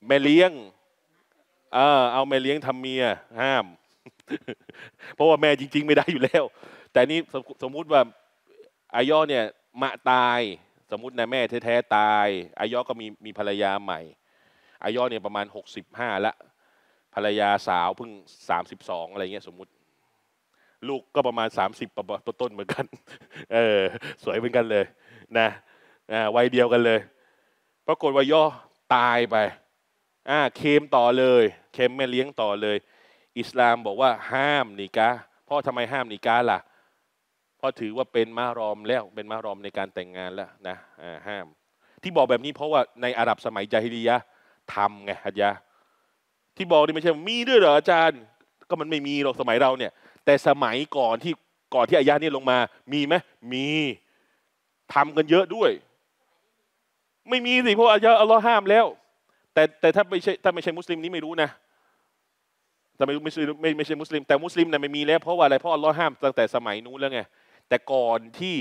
แม่เลี้ยงเอาแม่เลี้ยงทำเมียห้าม เพราะว่าแม่จริงๆไม่ได้อยู่แล้วแต่นี่สมมุติว่าอายอเนี่ยมะตายสมมุตินะแม่แท้ๆตายอายอก็มีภรรยาใหม่อายอเนี่ยประมาณ65ละภรรยาสาวเพิ่ง32อะไรเงี้ยสมมุติลูกก็ประมาณ30ประต้นเหมือนกันสวยเหมือนกันเลยนะวัยเดียวกันเลยปรากฏว่าย่อตายไปเคมต่อเลยเคมแม่เลี้ยงต่อเลยอิสลามบอกว่าห้ามนิกะห์เพราะทำไมห้ามนิกะห์ล่ะเพราะถือว่าเป็นมะรอมแล้วเป็นมะรอมในการแต่งงานแล้วนะห้ามที่บอกแบบนี้เพราะว่าในอาหรับสมัยญาฮิลียะห์ทำไงฮัจญะที่บอกนี่ไม่ใช่มีด้วยเหรออาจารย์ก็มันไม่มีหรอกสมัยเราเนี่ย แต่สมัยก่อนที่อายะนี้ลงมามีไหมมีทำกันเยอะด้วยไม่มีสิเพราะอายะอัลลอฮ์ห้ามแล้วแต่ถ้าไม่ใช่มุสลิมนี้ไม่รู้นะแต่ไม่ใช่มุสลิมแต่มุสลิมเนี่ยไม่มีแล้วเพราะว่าอะไรเพราะอัลลอฮ์ห้ามตั้งแต่สมัยนู้นแล้วไงแต่ก่อนที่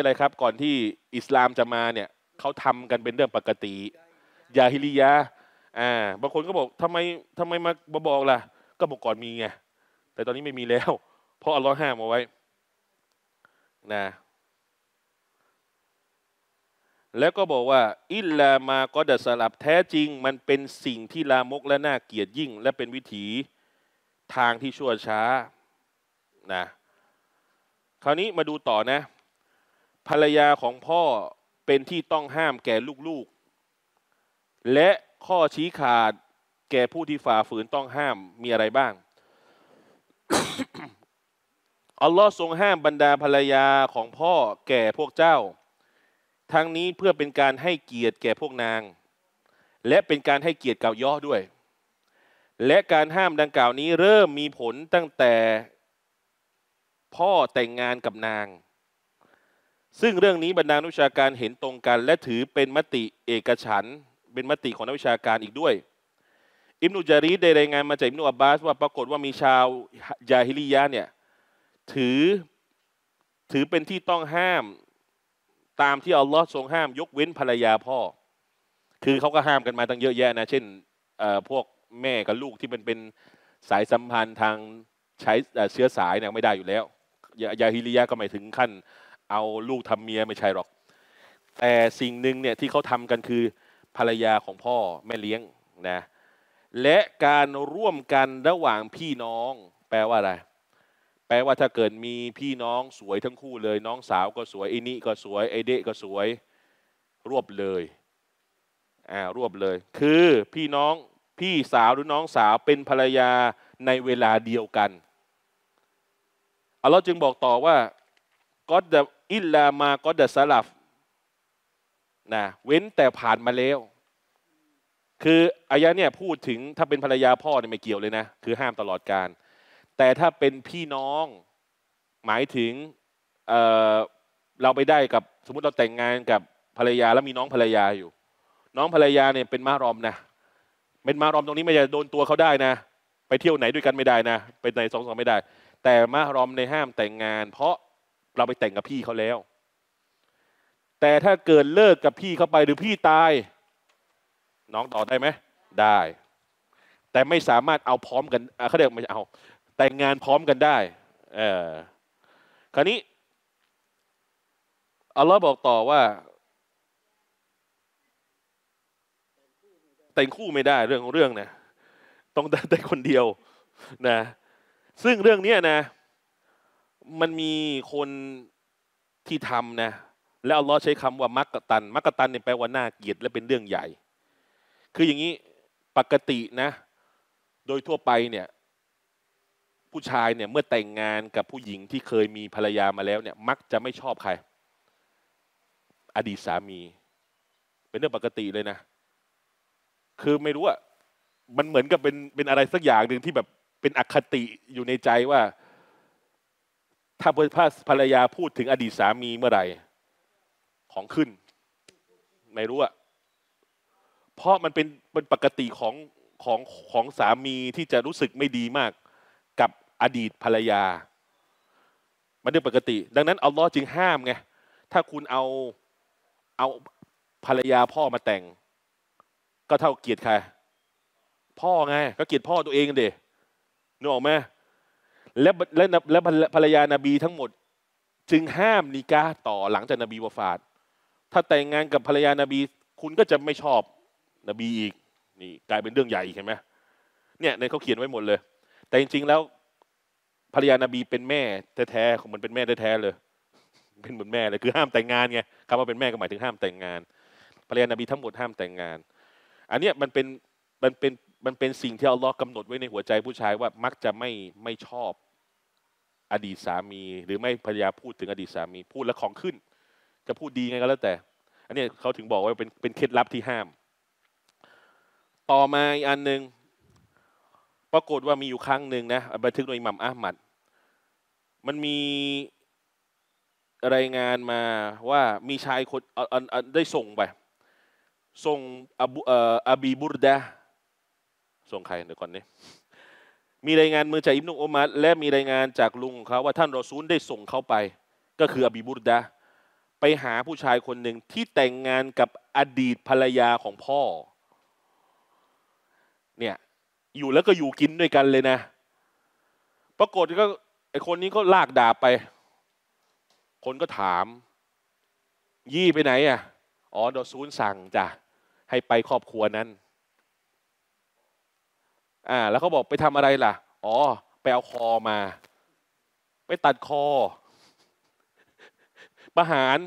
อะไรครับก่อนที่อิสลามจะมาเนี่ยเขาทำกันเป็นเรื่องปกติยาฮิลียะบางคนก็บอกทำไมมาบอกล่ะก็บอกก่อนมีไงแต่ตอนนี้ไม่มีแล้วเพราะอัลลอฮ์ห้ามเอาไว้นะแล้วก็บอกว่าอิลลามาก็เดสลับแท้จริงมันเป็นสิ่งที่ลามกและน่าเกลียดยิ่งและเป็นวิถีทางที่ชั่วช้านะคราวนี้มาดูต่อนะภรรยาของพ่อเป็นที่ต้องห้ามแก่ลูกๆและข้อชี้ขาดแก่ผู้ที่ฝ่าฝืนต้องห้ามมีอะไรบ้าง อัลลอฮ์ทรงห้ามบรรดาภรรยาของพ่อแก่พวกเจ้าทั้งนี้เพื่อเป็นการให้เกียรติแก่พวกนางและเป็นการให้เกียรติกับย่อด้วยและการห้ามดังกล่าวนี้เริ่มมีผลตั้งแต่พ่อแต่งงานกับนางซึ่งเรื่องนี้บรรดานักวิชาการเห็นตรงกันและถือเป็นมติเอกฉันท์เป็นมติของนักวิชาการอีกด้วยอิบนุจารีดได้รายงานมาจากอิบนุอับบาสว่าปรากฏว่ามีชาวยาฮิลิยะห์เนี่ยถือเป็นที่ต้องห้ามตามที่อัลลอฮ์ทรงห้ามยกเว้นภรรยาพ่อคือเขาก็ห้ามกันมาตั้งเยอะแยะนะเช่นพวกแม่กับลูกที่เป็นสายสัมพันธ์ทางใช้เชื้อสายเนี่ยไม่ได้อยู่แล้วยาฮิลิยะห์ก็ไม่ถึงขั้นเอาลูกทำเมียไม่ใช่หรอกแต่สิ่งหนึ่งเนี่ยที่เขาทำกันคือภรรยาของพ่อแม่เลี้ยงนะและการร่วมกันระหว่างพี่น้องแปลว่าอะไรแปลว่าถ้าเกิดมีพี่น้องสวยทั้งคู่เลยน้องสาวก็สวยไอ้นี่ก็สวยไอ้เด็กก็สวยรวบเลยรวบเลยคือพี่น้องพี่สาวหรือน้องสาวเป็นภรรยาในเวลาเดียวกันอัลลอฮ์จึงบอกต่อว่าก็จะอิลลามาก็จะสลับนะเว้นแต่ผ่านมาแล้วคืออายะเนี่ยพูดถึงถ้าเป็นภรรยาพ่อเนี่ยไม่เกี่ยวเลยนะคือห้ามตลอดการแต่ถ้าเป็นพี่น้องหมายถึงเราไปได้กับสมมุติเราแต่งงานกับภรรยาแล้วมีน้องภรรยาอยู่น้องภรรยาเนี่ยเป็นมารอมนะเป็นมารอมตรงนี้ไม่จะโดนตัวเขาได้นะไปเที่ยวไหนด้วยกันไม่ได้นะไปไหนสองไม่ได้แต่มารอมในห้ามแต่งงานเพราะเราไปแต่งกับพี่เขาแล้วแต่ถ้าเกิดเลิกกับพี่เขาไปหรือพี่ตายน้องต่อได้ไหมได้แต่ไม่สามารถเอาพร้อมกันเขาเรียกไม่เอาแต่งงานพร้อมกันได้คราวนี้อัลลอฮ์บอกต่อว่าแต่งคู่ไม่ได้เรื่องของเรื่องนะต้องแต่คนเดียวนะซึ่งเรื่องนี้นะมันมีคนที่ทำนะแล้วอัลลอฮ์ใช้คำว่ามักกะตันมักกะตันเนี่ยแปลว่าน่าเกลียดและเป็นเรื่องใหญ่คืออย่างนี้ปกตินะโดยทั่วไปเนี่ยผู้ชายเนี่ยเมื่อแต่งงานกับผู้หญิงที่เคยมีภรรยามาแล้วเนี่ยมักจะไม่ชอบใครอดีตสามีเป็นเรื่องปกติเลยนะคือไม่รู้ว่ามันเหมือนกับเป็นอะไรสักอย่างหนึ่งที่แบบเป็นอคติอยู่ในใจว่าถ้าภรรยาพูดถึงอดีตสามีเมื่อไหร่ของขึ้นไม่รู้อะเพราะมันเป็นปกติของสามีที่จะรู้สึกไม่ดีมากกับอดีตภรรยามันเป็นปกติดังนั้นอัลลอฮ์จึงห้ามไงถ้าคุณเอาภรรยาพ่อมาแต่งก็เท่าเกียรติใครพ่อไงก็เกียรติพ่อตัวเองเดะนึกออกไหมและภรรยานบีทั้งหมดจึงห้ามนิกาต่อหลังจากนบีวะฟาตถ้าแต่งงานกับภรรยานบีคุณก็จะไม่ชอบนบีอีกนี่กลายเป็นเรื่องใหญ่ใช่ไหมเนี่ยในเขาเขียนไว้หมดเลยแต่จริงๆแล้วภรรยานบีเป็นแม่แท้ๆของมันเป็นแม่แท้ๆเลยเป็นเหมือนแม่เลยคือห้ามแต่งงานไงคำว่าเป็นแม่ก็หมายถึงห้ามแต่งงานภรรยานบีทั้งหมดห้ามแต่งงานอันเนี้ยมันเป็นสิ่งที่อัลลอฮ์กำหนดไว้ในหัวใจผู้ชายว่ามักจะไม่ชอบอดีตสามีหรือไม่ภรรยาพูดถึงอดีตสามีพูดแล้วของขึ้นจะพูดดีไงก็แล้วแต่อันนี้เขาถึงบอกว่าเป็นเคล็ดลับที่ห้ามต่อมาอีกอันหนึ่งปรากฏว่ามีอยู่ครั้งหนึ่งนะบันทึกโดยอิหม่ามอะห์มัด มันมีรายงานมาว่ามีชายคนได้ส่งไปส่งอบีบุรดะส่งใครเดี๋ยวก่อนนี้มีรายงานมือจากอิบนุอุมัรและมีรายงานจากลุงของเขาว่าท่านรอซูลได้ส่งเขาไปก็คืออบีบุรดะไปหาผู้ชายคนหนึ่งที่แต่งงานกับอดีตภรรยาของพ่อเนี่ยอยู่แล้วก็อยู่กินด้วยกันเลยนะปรากฏก็ไอคนนี้ก็ลากดาบไปคนก็ถามยี่ไปไหนอ่ะอ๋อรอซูลสั่งจ้ะให้ไปครอบครัวนั้นแล้วเขาบอกไปทำอะไรล่ะอ๋อไปเอาคอมาไปตัดคอประหาร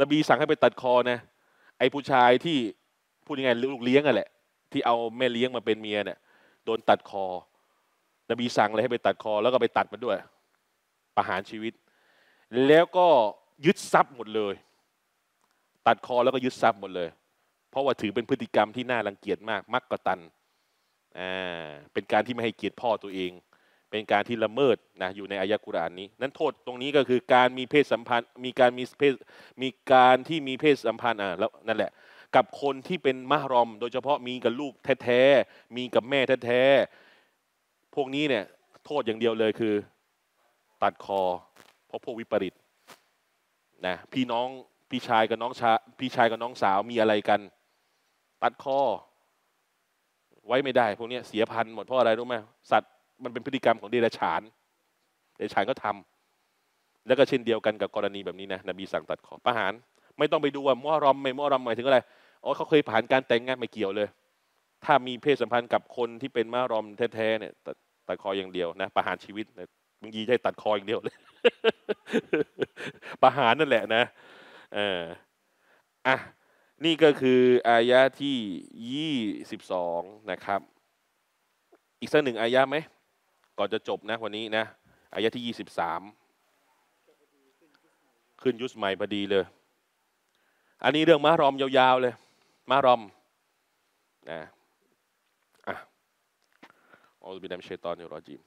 นบีสั่งให้ไปตัดคอนะไอ้ผู้ชายที่พูดยังไงลูกเลี้ยงอ่ะแหละที่เอาแม่เลี้ยงมาเป็นเมียเนี่ยโดนตัดคอนบีสั่งเลยให้ไปตัดคอแล้วก็ไปตัดมันด้วยประหารชีวิตแล้วก็ยึดทรัพย์หมดเลยตัดคอแล้วก็ยึดทรัพย์หมดเลยเพราะว่าถือเป็นพฤติกรรมที่น่ารังเกียจมากมักกะตันเป็นการที่ไม่ให้เกียรติพ่อตัวเองเป็นการที่ละเมิดนะอยู่ในอายะกุรอานนี้นั้นโทษตรงนี้ก็คือการมีเพศสัมพันธ์มีการที่มีเพศสัมพันธ์แล้วนั่นแหละกับคนที่เป็นมะรอมโดยเฉพาะมีกับลูกแท้ๆมีกับแม่แท้ๆพวกนี้เนี่ยโทษอย่างเดียวเลยคือตัดคอเพราะพวกวิปริตนะพี่ชายกับน้องสาวมีอะไรกันตัดคอไว้ไม่ได้พวกนี้เสียพันธุ์หมดเพราะอะไรรู้ไหมสัตว์มันเป็นพฤติกรรมของเดรัจฉานก็ทำแล้วก็เช่นเดียวกันกับกรณีแบบนี้นะนบีสั่งตัดคอประหารไม่ต้องไปดูว่ามอรอมไม่มอรอมหมายถึงอะไรอ๋อเขาเคยผ่านการแต่งงานไม่เกี่ยวเลยถ้ามีเพศสัมพันธ์กับคนที่เป็นมอรอมแท้ๆเนี่ยตัดคออย่างเดียวนะประหารชีวิตบางทีได้ตัดคออย่างเดียวเลย ประหารนั่นแหละนะนี่ก็คืออายะที่22นะครับอีกสักหนึ่งอายะไหมก่อนจะจบนะวันนี้นะอายะที่23ขึ้นยุสใหม่พอดีเลยอันนี้เรื่องมะรอมยาวๆเลยมะรอมนะอัลลอฮฺบิดามชัยตอนอยู่รอจิม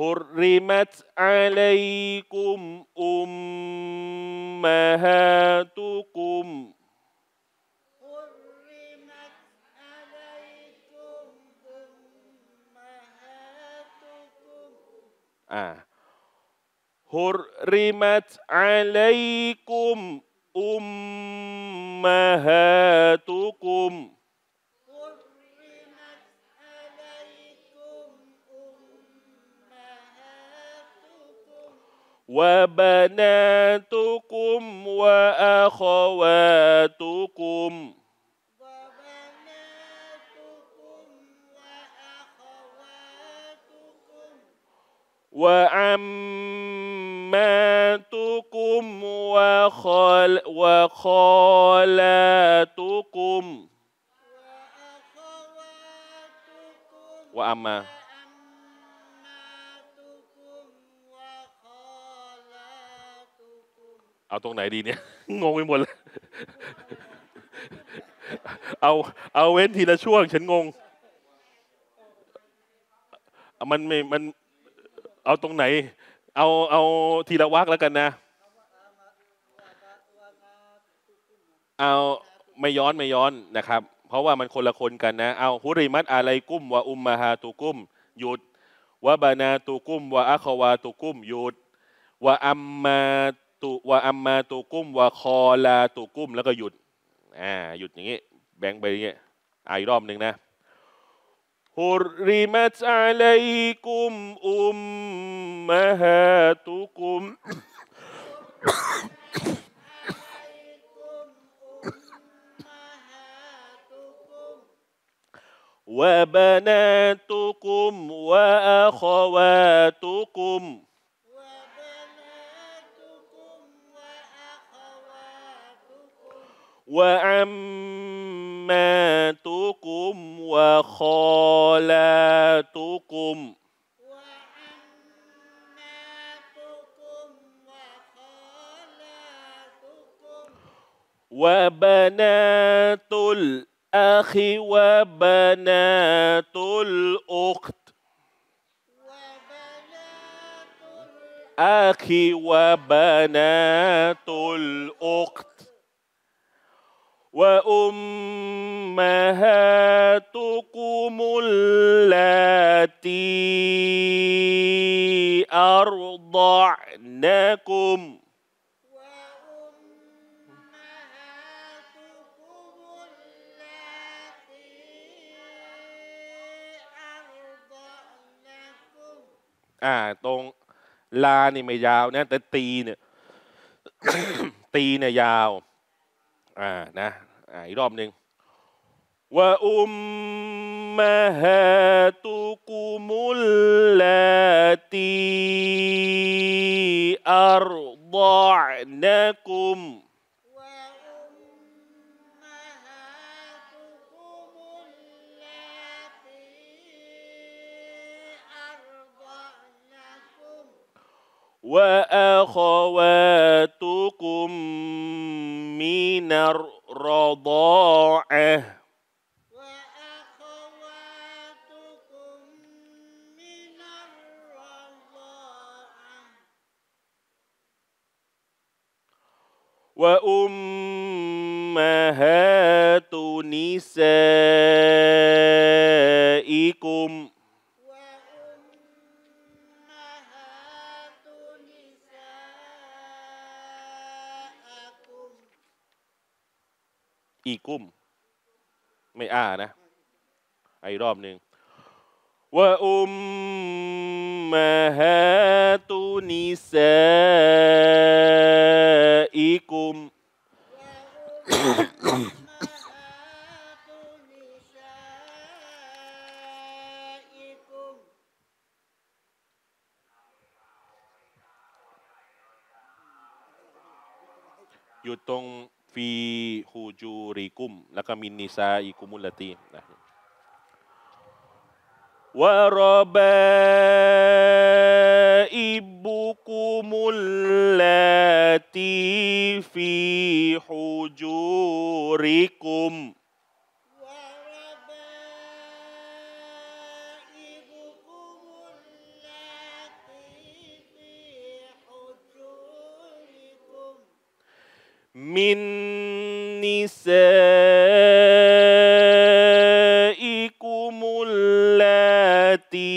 حرمت عليكم أمهاتكم حرمت عليكم أمهاتكم وبناتكم وأخواتكم وعماتكم وخالاتكم وأماเอาตรงไหนดีเนี่ยงงไปหมดเลยเอาเว้นทีละช่วงฉันงงมันเอาตรงไหนเอาทีละวรรคแล้วกันนะเอาไม่ย้อนนะครับเพราะว่ามันคนละคนกันนะเอาฮุริมัตอะไรกุ้มวะอุมมาฮาตุกุ้มหยุดวะบานาตุกุ้มวะอะควาตุกุ้มหยุดวะอัมมาว่าอัมมาตุกุมว่าคอลาตุกุมแล้วก็หยุดหยุดอย่างนี้แบ่งไปอย่างนี้อีกรอบหนึ่งนะฮุริมัตอะลัยกุมอุมมาฮาตุกุมวะบานาตุกุมวะอะควาตุกุมوعماتكم وخالاتكم وبنات الأخ وبنات الأخت الأخي وبنات الأخت وأمهاتكم اللاتي أرضعنكمตรงลานี่ไม่ยาวนะแต่ตีเนี่ย ตีเนี่ยยาวนะอีกรอบหนึ่งวะอุมมะฮาตุกุมุลลาตีอัรฎอนกุมوأخواتكم من الرضاعة وأمهات نسائكمอีกุ้มไม่นะอีกรอบหนึ่งวะอุมมะฮาตุนิสาอีกุมอยู่ตรงฟีฮูจูริกุมแล้วก็มินนิซาอิกุมุลตีนะวะรบอิบุกุมุลลตีฟีฮูจูริกุมมินนิซาอิกุมุลลาตี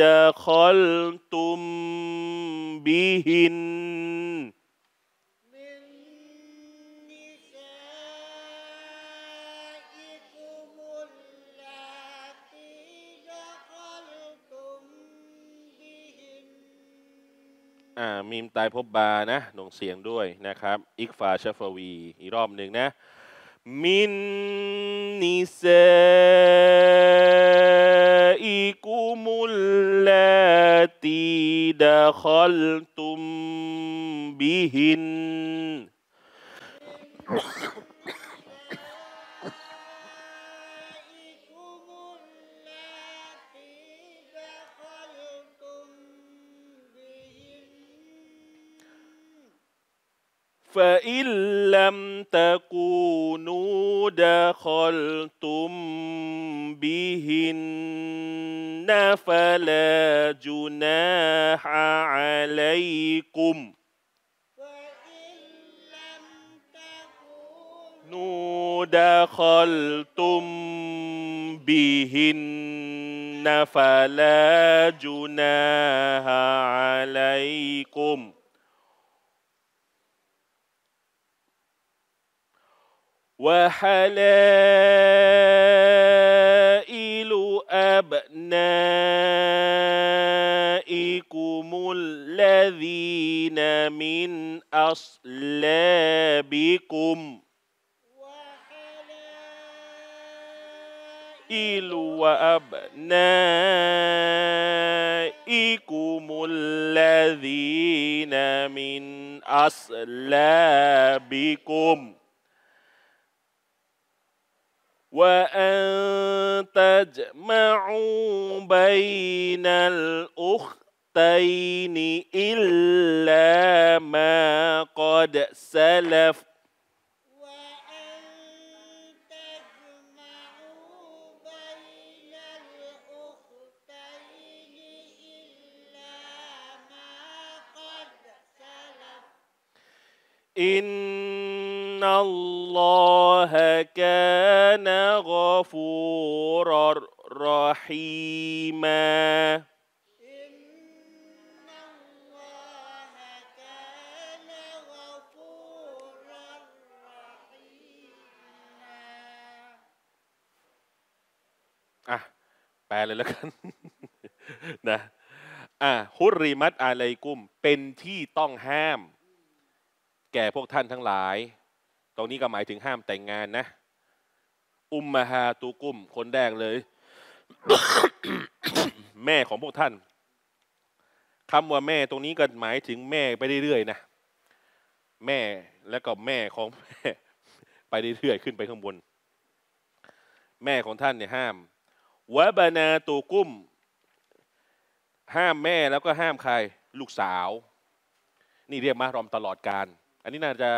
ดะคัลตุมบิหินมีมตายพบบานะหน่วงเสียงด้วยนะครับอิกฟาชฟวีอีกรอบหนึ่งนะมินนิซาอิกุมุลลาตีดะคัลตุมบิหินفإن لم تكونوا دخلتم بهن فلا جناح عليكم فإن لم تكونوا دخلتم بهن فلا جناح عليكم وحلائل أبنائكم الذين من أصلابكم وحلائل وأبنائكم الذين من أصلابكم وأن تجمعوا بين الأختين إلا ما قد سلف وأن تجمعوا بين الأختين إلا ما قد إن الله كان غفورا رحيماแปลเลยแล้วกันนะฮุริมัตอาลัยกุมเป็นที่ต้องห้ามแก่พวกท่านทั้งหลายตรงนี้ก็หมายถึงห้ามแต่งงานนะอุมมะฮาตุกุมคนแรกเลย แม่ของพวกท่านคำว่าแม่ตรงนี้ก็หมายถึงแม่ไปเรื่อยๆนะแม่และก็แม่ของแม่ไปเรื่อยๆขึ้นไปข้างบนแม่ของท่านเนี่ยห้ามวะบานาตูกุ้มห้ามแม่แล้วก็ห้ามใครลูกสาวนี่เรียกมะฮ์รอมตลอดการอันนี้น่าจะ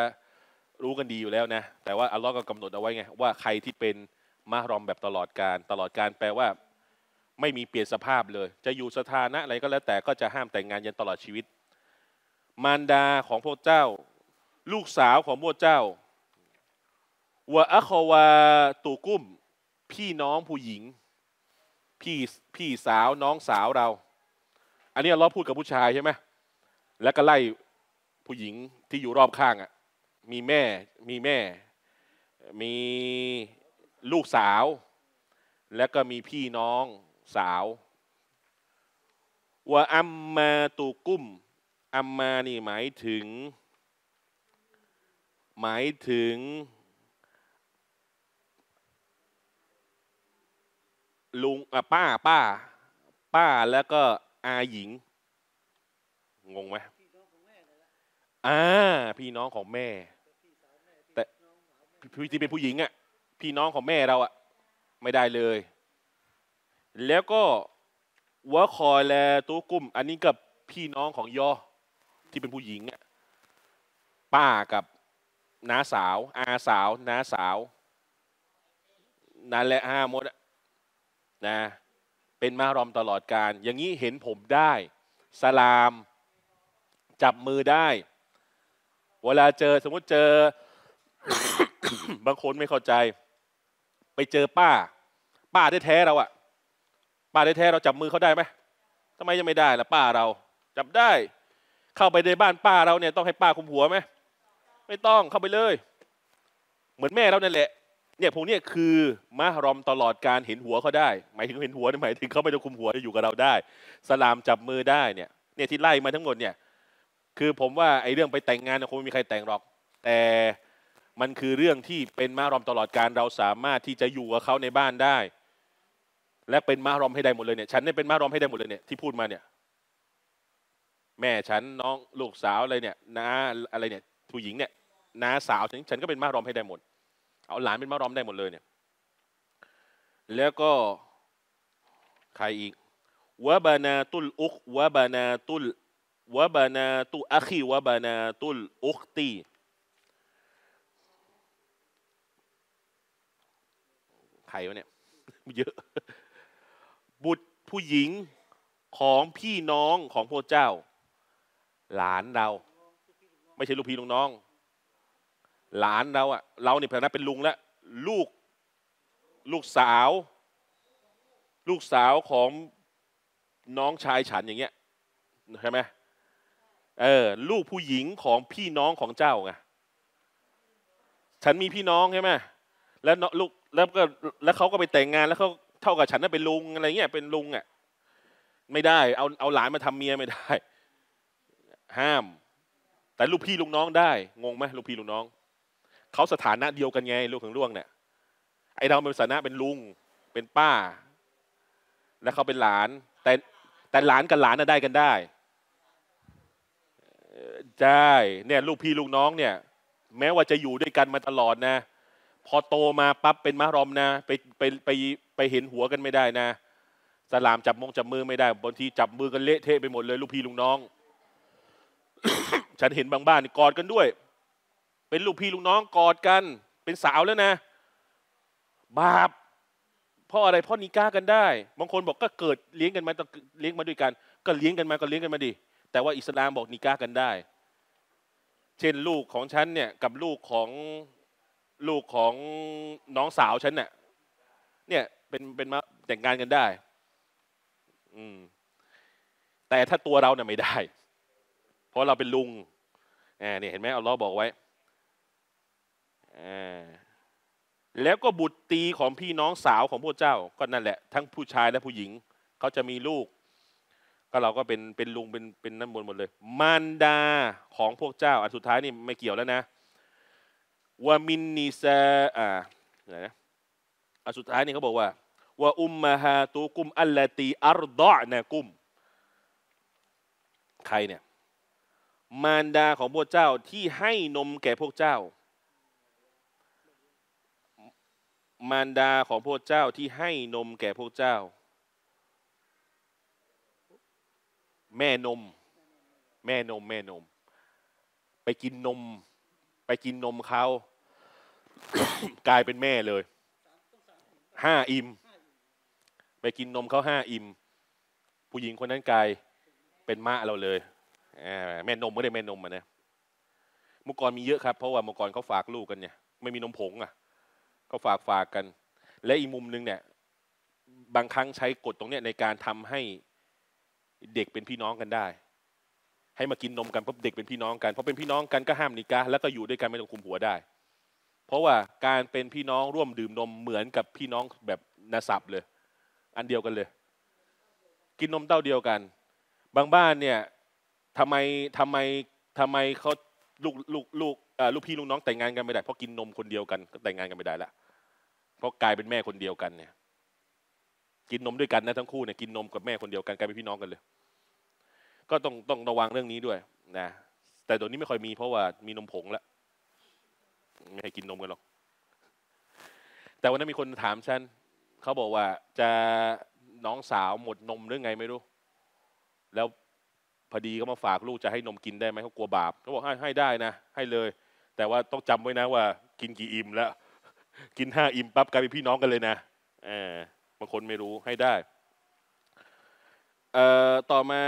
รู้กันดีอยู่แล้วนะแต่ว่าอัลลอฮ์ก็กำหนดเอาไว้ไงว่าใครที่เป็นมะฮ์รอมแบบตลอดการแปลว่าไม่มีเปลี่ยนสภาพเลยจะอยู่สถานะอะไรก็แล้วแต่ก็จะห้ามแต่งงานยันตลอดชีวิตมารดาของพวกเจ้าลูกสาวของพวกเจ้าวะอะคอวาตูกุ้มพี่น้องผู้หญิงพี่สาวน้องสาวเราอันนี้อัลลอฮ์พูดกับผู้ชายใช่ไหมแล้วก็ไล่ผู้หญิงที่อยู่รอบข้างอ่ะมีแม่มีลูกสาวแล้วก็มีพี่น้องสาวว่าอัมมาตูกุ้มอัมมานี่หมายถึงลุงป้าแล้วก็อาหญิงงงไหมพี่น้องของแม่แต่ที่เป็นผู้หญิงอ่ะพี่น้องของแม่เราอ่ะไม่ได้เลยแล้วก็วะคอแลตัวกุ้มอันนี้กับพี่น้องของยอที่เป็นผู้หญิงอ่ะป้ากับน้าสาวอาสาวน้าสาวนั่นแหละห้ามหมดนะเป็นมะฮ์รอมตลอดการอย่างนี้เห็นผมได้สลามจับมือได้เวลาเจอสมมุติเจอ บางคนไม่เข้าใจไปเจอป้าแท้ๆเราอะป้าแท้ๆเราจับมือเขาได้ไหมทำไมจะไม่ได้ล่ะป้าเราจับได้เข้าไปในบ้านป้าเราเนี่ยต้องให้ป้าคุมหัวไหมไม่ต้องเข้าไปเลยเหมือนแม่เรานั่นแหละเนี่ยพวกนี้คือมะฮ์รอมตลอดการเห็นหัวเขาได้หมายถึงเห็นหัวหมายถึงเขาไม่ต้องคุมหัวอยู่กับเราได้สลามจับมือได้เนี่ยที่ไล่มาทั้งหมดเนี่ยคือผมว่าไอ้เรื่องไปแต่งงานคงไม่มีใครแต่งหรอกแต่มันคือเรื่องที่เป็นมะฮ์รอมตลอดการเราสามารถที่จะอยู่กับเขาในบ้านได้และเป็นมะฮ์รอมให้ได้หมดเลยเนี่ยฉันเนี่ยเป็นมะฮ์รอมให้ได้หมดเลยเนี่ยที่พูดมาเนี่ยแม่ฉันน้องลูกสาวอะไรเนี่ยน้าอะไรเนี่ยผู้หญิงเนี่ยน้าสาวฉันก็เป็นมะฮ์รอมให้ได้หมดเอาหลานเป็นมะฮ์รอมได้หมดเลยเนี่ยแล้วก็ใครอีกวะบานาตุลอุกวะบานาตุอัคีวะบานาตุลอุกตีใครวะเนี่ยเยอะบุตรผู้หญิงของพี่น้องของพระเจ้าหลานเราไม่ใช่ลูกพี่ลูกน้องหลานเราอะเราเนี่ยนะเป็นลุงแล้วลูกสาวของน้องชายฉันอย่างเงี้ยใช่ไหมลูกผู้หญิงของพี่น้องของเจ้าไงฉันมีพี่น้องใช่ไหมแล้วลูกแล้วเขาก็ไปแต่งงานแล้วเขาเท่ากับฉันนั่นเป็นลุงอะไรเงี้ยเป็นลุงอะไม่ได้เอาหลานมาทำเมียไม่ได้ห้ามแต่ลูกพี่ลูกน้องได้งงไหมลูกพี่ลูกน้องเขาสถานะเดียวกันไงลูกถึงล่วงเนี่ยไอเราเป็นสถานะเป็นลุงเป็นป้าและเขาเป็นหลานแต่หลานกับหลานน่ะได้กันได้เนี่ยลูกพี่ลูกน้องเนี่ยแม้ว่าจะอยู่ด้วยกันมาตลอดนะพอโตมาปั๊บเป็นมะฮ์รอมนะไปเห็นหัวกันไม่ได้นะสลามจับมือไม่ได้บางทีจับมือกันเละเทะไปหมดเลยลูกพี่ลูกน้อง ฉันเห็นบางบ้านกอดกันด้วยเป็นลูกพี่ลูกน้องกอดกันเป็นสาวแล้วนะบาปเพราะอะไรเพราะนิก้ากันได้บางคนบอกก็เกิดเลี้ยงกันมาเลี้ยงมาด้วยกันก็เลี้ยงกันมาดิแต่ว่าอิสลามบอกนิก้ากันได้ เช่นลูกของฉันเนี่ยกับลูกของน้องสาวฉันเนี่ยเป็นมาแต่งงานกันได้แต่ถ้าตัวเราเนี่ยไม่ได้เพราะเราเป็นลุงเนี่ยเห็นไหมอัลลอฮ์บอกไว้แล้วก็บุตรตีของพี่น้องสาวของพวกเจ้าก็นั่นแหละทั้งผู้ชายและผู้หญิงเขาจะมีลูกก็เราก็เป็นลุงเป็นนั่นบนหมดเลยมารดาของพวกเจ้าอันสุดท้ายนี่ไม่เกี่ยวแล้วนะวามินนีซาอะไรนะอันสุดท้ายนี่เขาบอกว่าวะอุมมาฮาตูกุมอัลลตีอัรดะนะกุมใครเนี่ยมารดาของพวกเจ้าที่ให้นมแก่พวกเจ้ามารดาของพวกเจ้าที่ให้นมแก่พวกเจ้าแม่นมไปกินนมเขา กลายเป็นแม่เลยห้าอิมไปกินนมเขาห้าอิมผู้หญิงคนนั้นกลายเป็นมะเราเลยแม่นมไม่ได้แม่นมนะเมื่อก่อนมีเยอะครับเพราะว่าเมื่อก่อนเขาฝากลูกกันเนี่ยไม่มีนมผงก็ฝากกันและอีกมุมนึงเนี่ยบางครั้งใช้กฎตรงเนี้ยในการทำให้เด็กเป็นพี่น้องกันได้ให้มากินนมกันเพราะเด็กเป็นพี่น้องกันเพราะเป็นพี่น้องกันก็ห้ามนิกะห์แล้วก็อยู่ด้วยกันไม่ต้องคุมหัวได้เพราะว่าการเป็นพี่น้องร่วมดื่มนมเหมือนกับพี่น้องแบบนาสับเลยอันเดียวกันเลยกินนมเต้าเดียวกันบางบ้านเนี่ยทำไมเขาลูกพี่ลูกน้องแต่งงานกันไม่ได้เพราะกินนมคนเดียวกันก็แต่งงานกันไม่ได้ละเพราะกลายเป็นแม่คนเดียวกันเนี่ยกินนมด้วยกันนะทั้งคู่เนี่ยกินนมกับแม่คนเดียวกันกลายเป็นพี่น้องกันเลยก็ต้องระวังเรื่องนี้ด้วยนะแต่ตอนนี้ไม่ค่อยมีเพราะว่ามีนมผงแล้วไม่ให้กินนมกันหรอกแต่วันนั้นมีคนถามฉันเขาบอกว่าจะน้องสาวหมดนมหรือไงไม่รู้แล้วพอดีก็มาฝากลูกจะให้นมกินได้ไหมเขากลัวบาปเขาบอกให้ได้นะให้เลยแต่ว่าต้องจำไว้นะว่ากินกี่อิ่มแล้วกินห้าอิ่มปั๊บกลายเป็นพี่น้องกันเลยนะบางคนไม่รู้ให้ได้ต่อมา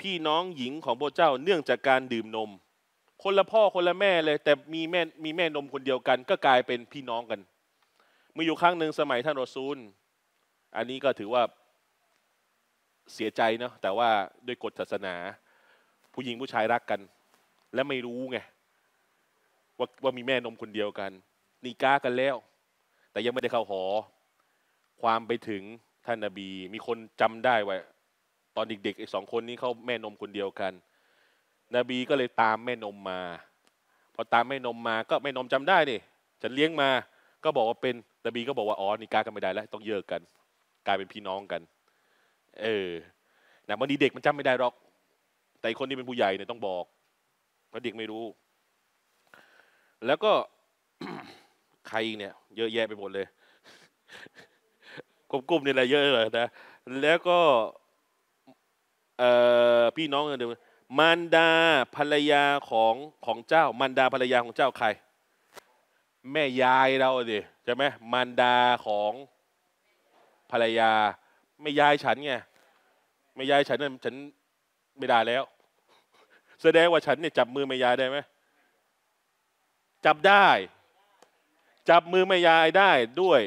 พี่น้องหญิงของพวกเจ้าเนื่องจากการดื่มนมคนละพ่อคนละแม่เลยแต่มีแม่นมคนเดียวกันก็กลายเป็นพี่น้องกันมีอยู่ครั้งหนึ่งสมัยท่านรอซูลอันนี้ก็ถือว่าเสียใจเนาะแต่ว่าด้วยกฎศาสนาผู้หญิงผู้ชายรักกันและไม่รู้ไงว่ามีแม่นมคนเดียวกันนิกากันแล้วแต่ยังไม่ได้เข้าหอความไปถึงท่านนบีมีคนจำได้ว่าตอนเด็กๆ2 คนนี้เขาแม่นมคนเดียวกันนบีก็เลยตามแม่นมมาพอตามแม่นมมาก็แม่นมจำได้ดิฉันเลี้ยงมาก็บอกว่าเป็นนบีก็บอกว่าอ๋อนิกากันไม่ได้แล้วต้องเลิกกันกลายเป็นพี่น้องกันนะบางทีเด็กมันจำไม่ได้หรอกแต่คนที่เป็นผู้ใหญ่เนี่ยต้องบอกเพราะเด็กไม่รู้แล้วก็ ใครเนี่ยเยอะแยะไปหมดเลย กลุ่มๆเนี่ยอะไรเยอะเลยนะแล้วก็พี่น้องเดิมมารดาภรรยาของเจ้ามารดาภรรยาของเจ้าใครแม่ยายเราดิใช่ไหมมารดาของภรรยาไม่ยายฉันไงไม่ยายฉันเนี่ยฉันไม่ได้แล้วแสดงว่าฉันเนี่ยจับมือไม่ยายได้ไหมจับได้จับมือไม่ยายได้ด้วย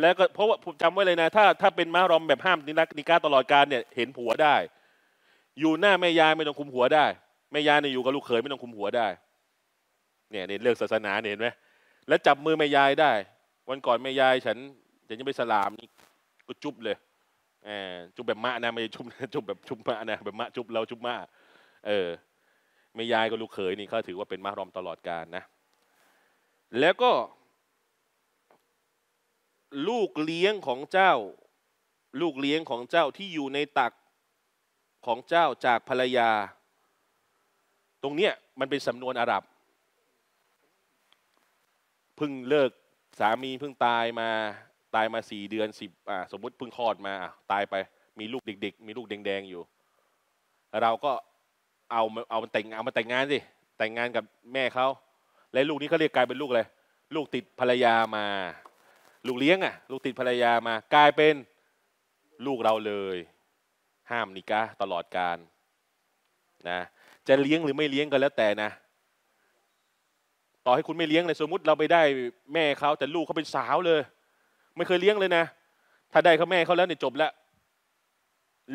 แล้วก็เพราะว่าผมจำไว้เลยนะถ้าเป็นมารอมแบบห้ามนิกาตลอดการเนี่ยเห็นผัวได้อยู่หน้าแม่ยายไม่ต้องคุมหัวได้แม่ยายเนี่ยอยู่กับลูกเขยไม่ต้องคุมหัวได้เนี่ยเรื่องศาสนาเห็นไหมแล้วจับมือแม่ยายได้วันก่อนแม่ยายฉันจะไปสลามนี่ก็จุบเลยจุบแบบมะนะไม่จุบแบบจุบมะนะแบบมะจุบเราจุบมะแม่ยายกับลูกเขยนี่เขาถือว่าเป็นมารอมตลอดการนะแล้วก็ลูกเลี้ยงของเจ้าที่อยู่ในตักของเจ้าจากภรรยาตรงเนี้ยมันเป็นสำนวนอาหรับเพิ่งเลิกสามีเพิ่งตายมา4 เดือน10สมมติเพิ่งคลอดมาตายไปมีลูกเด็กๆมีลูกแดงๆอยู่เราก็เอามาแต่งงานสิแต่งงานกับแม่เขาและลูกนี้เขาเรียกกลายเป็นลูกอะไรลูกติดภรรยามาลูกเลี้ยงลูกติดภรรยามากลายเป็นลูกเราเลยห้ามนิกะห์ตลอดการนะจะเลี้ยงหรือไม่เลี้ยงก็แล้วแต่นะ ต่อให้คุณไม่เลี้ยงเลยสมมติเราไปได้แม่เขาแต่ลูกเขาเป็นสาวเลยไม่เคยเลี้ยงเลยนะถ้าได้เขาแม่เขาแล้วเนี่ยจบละ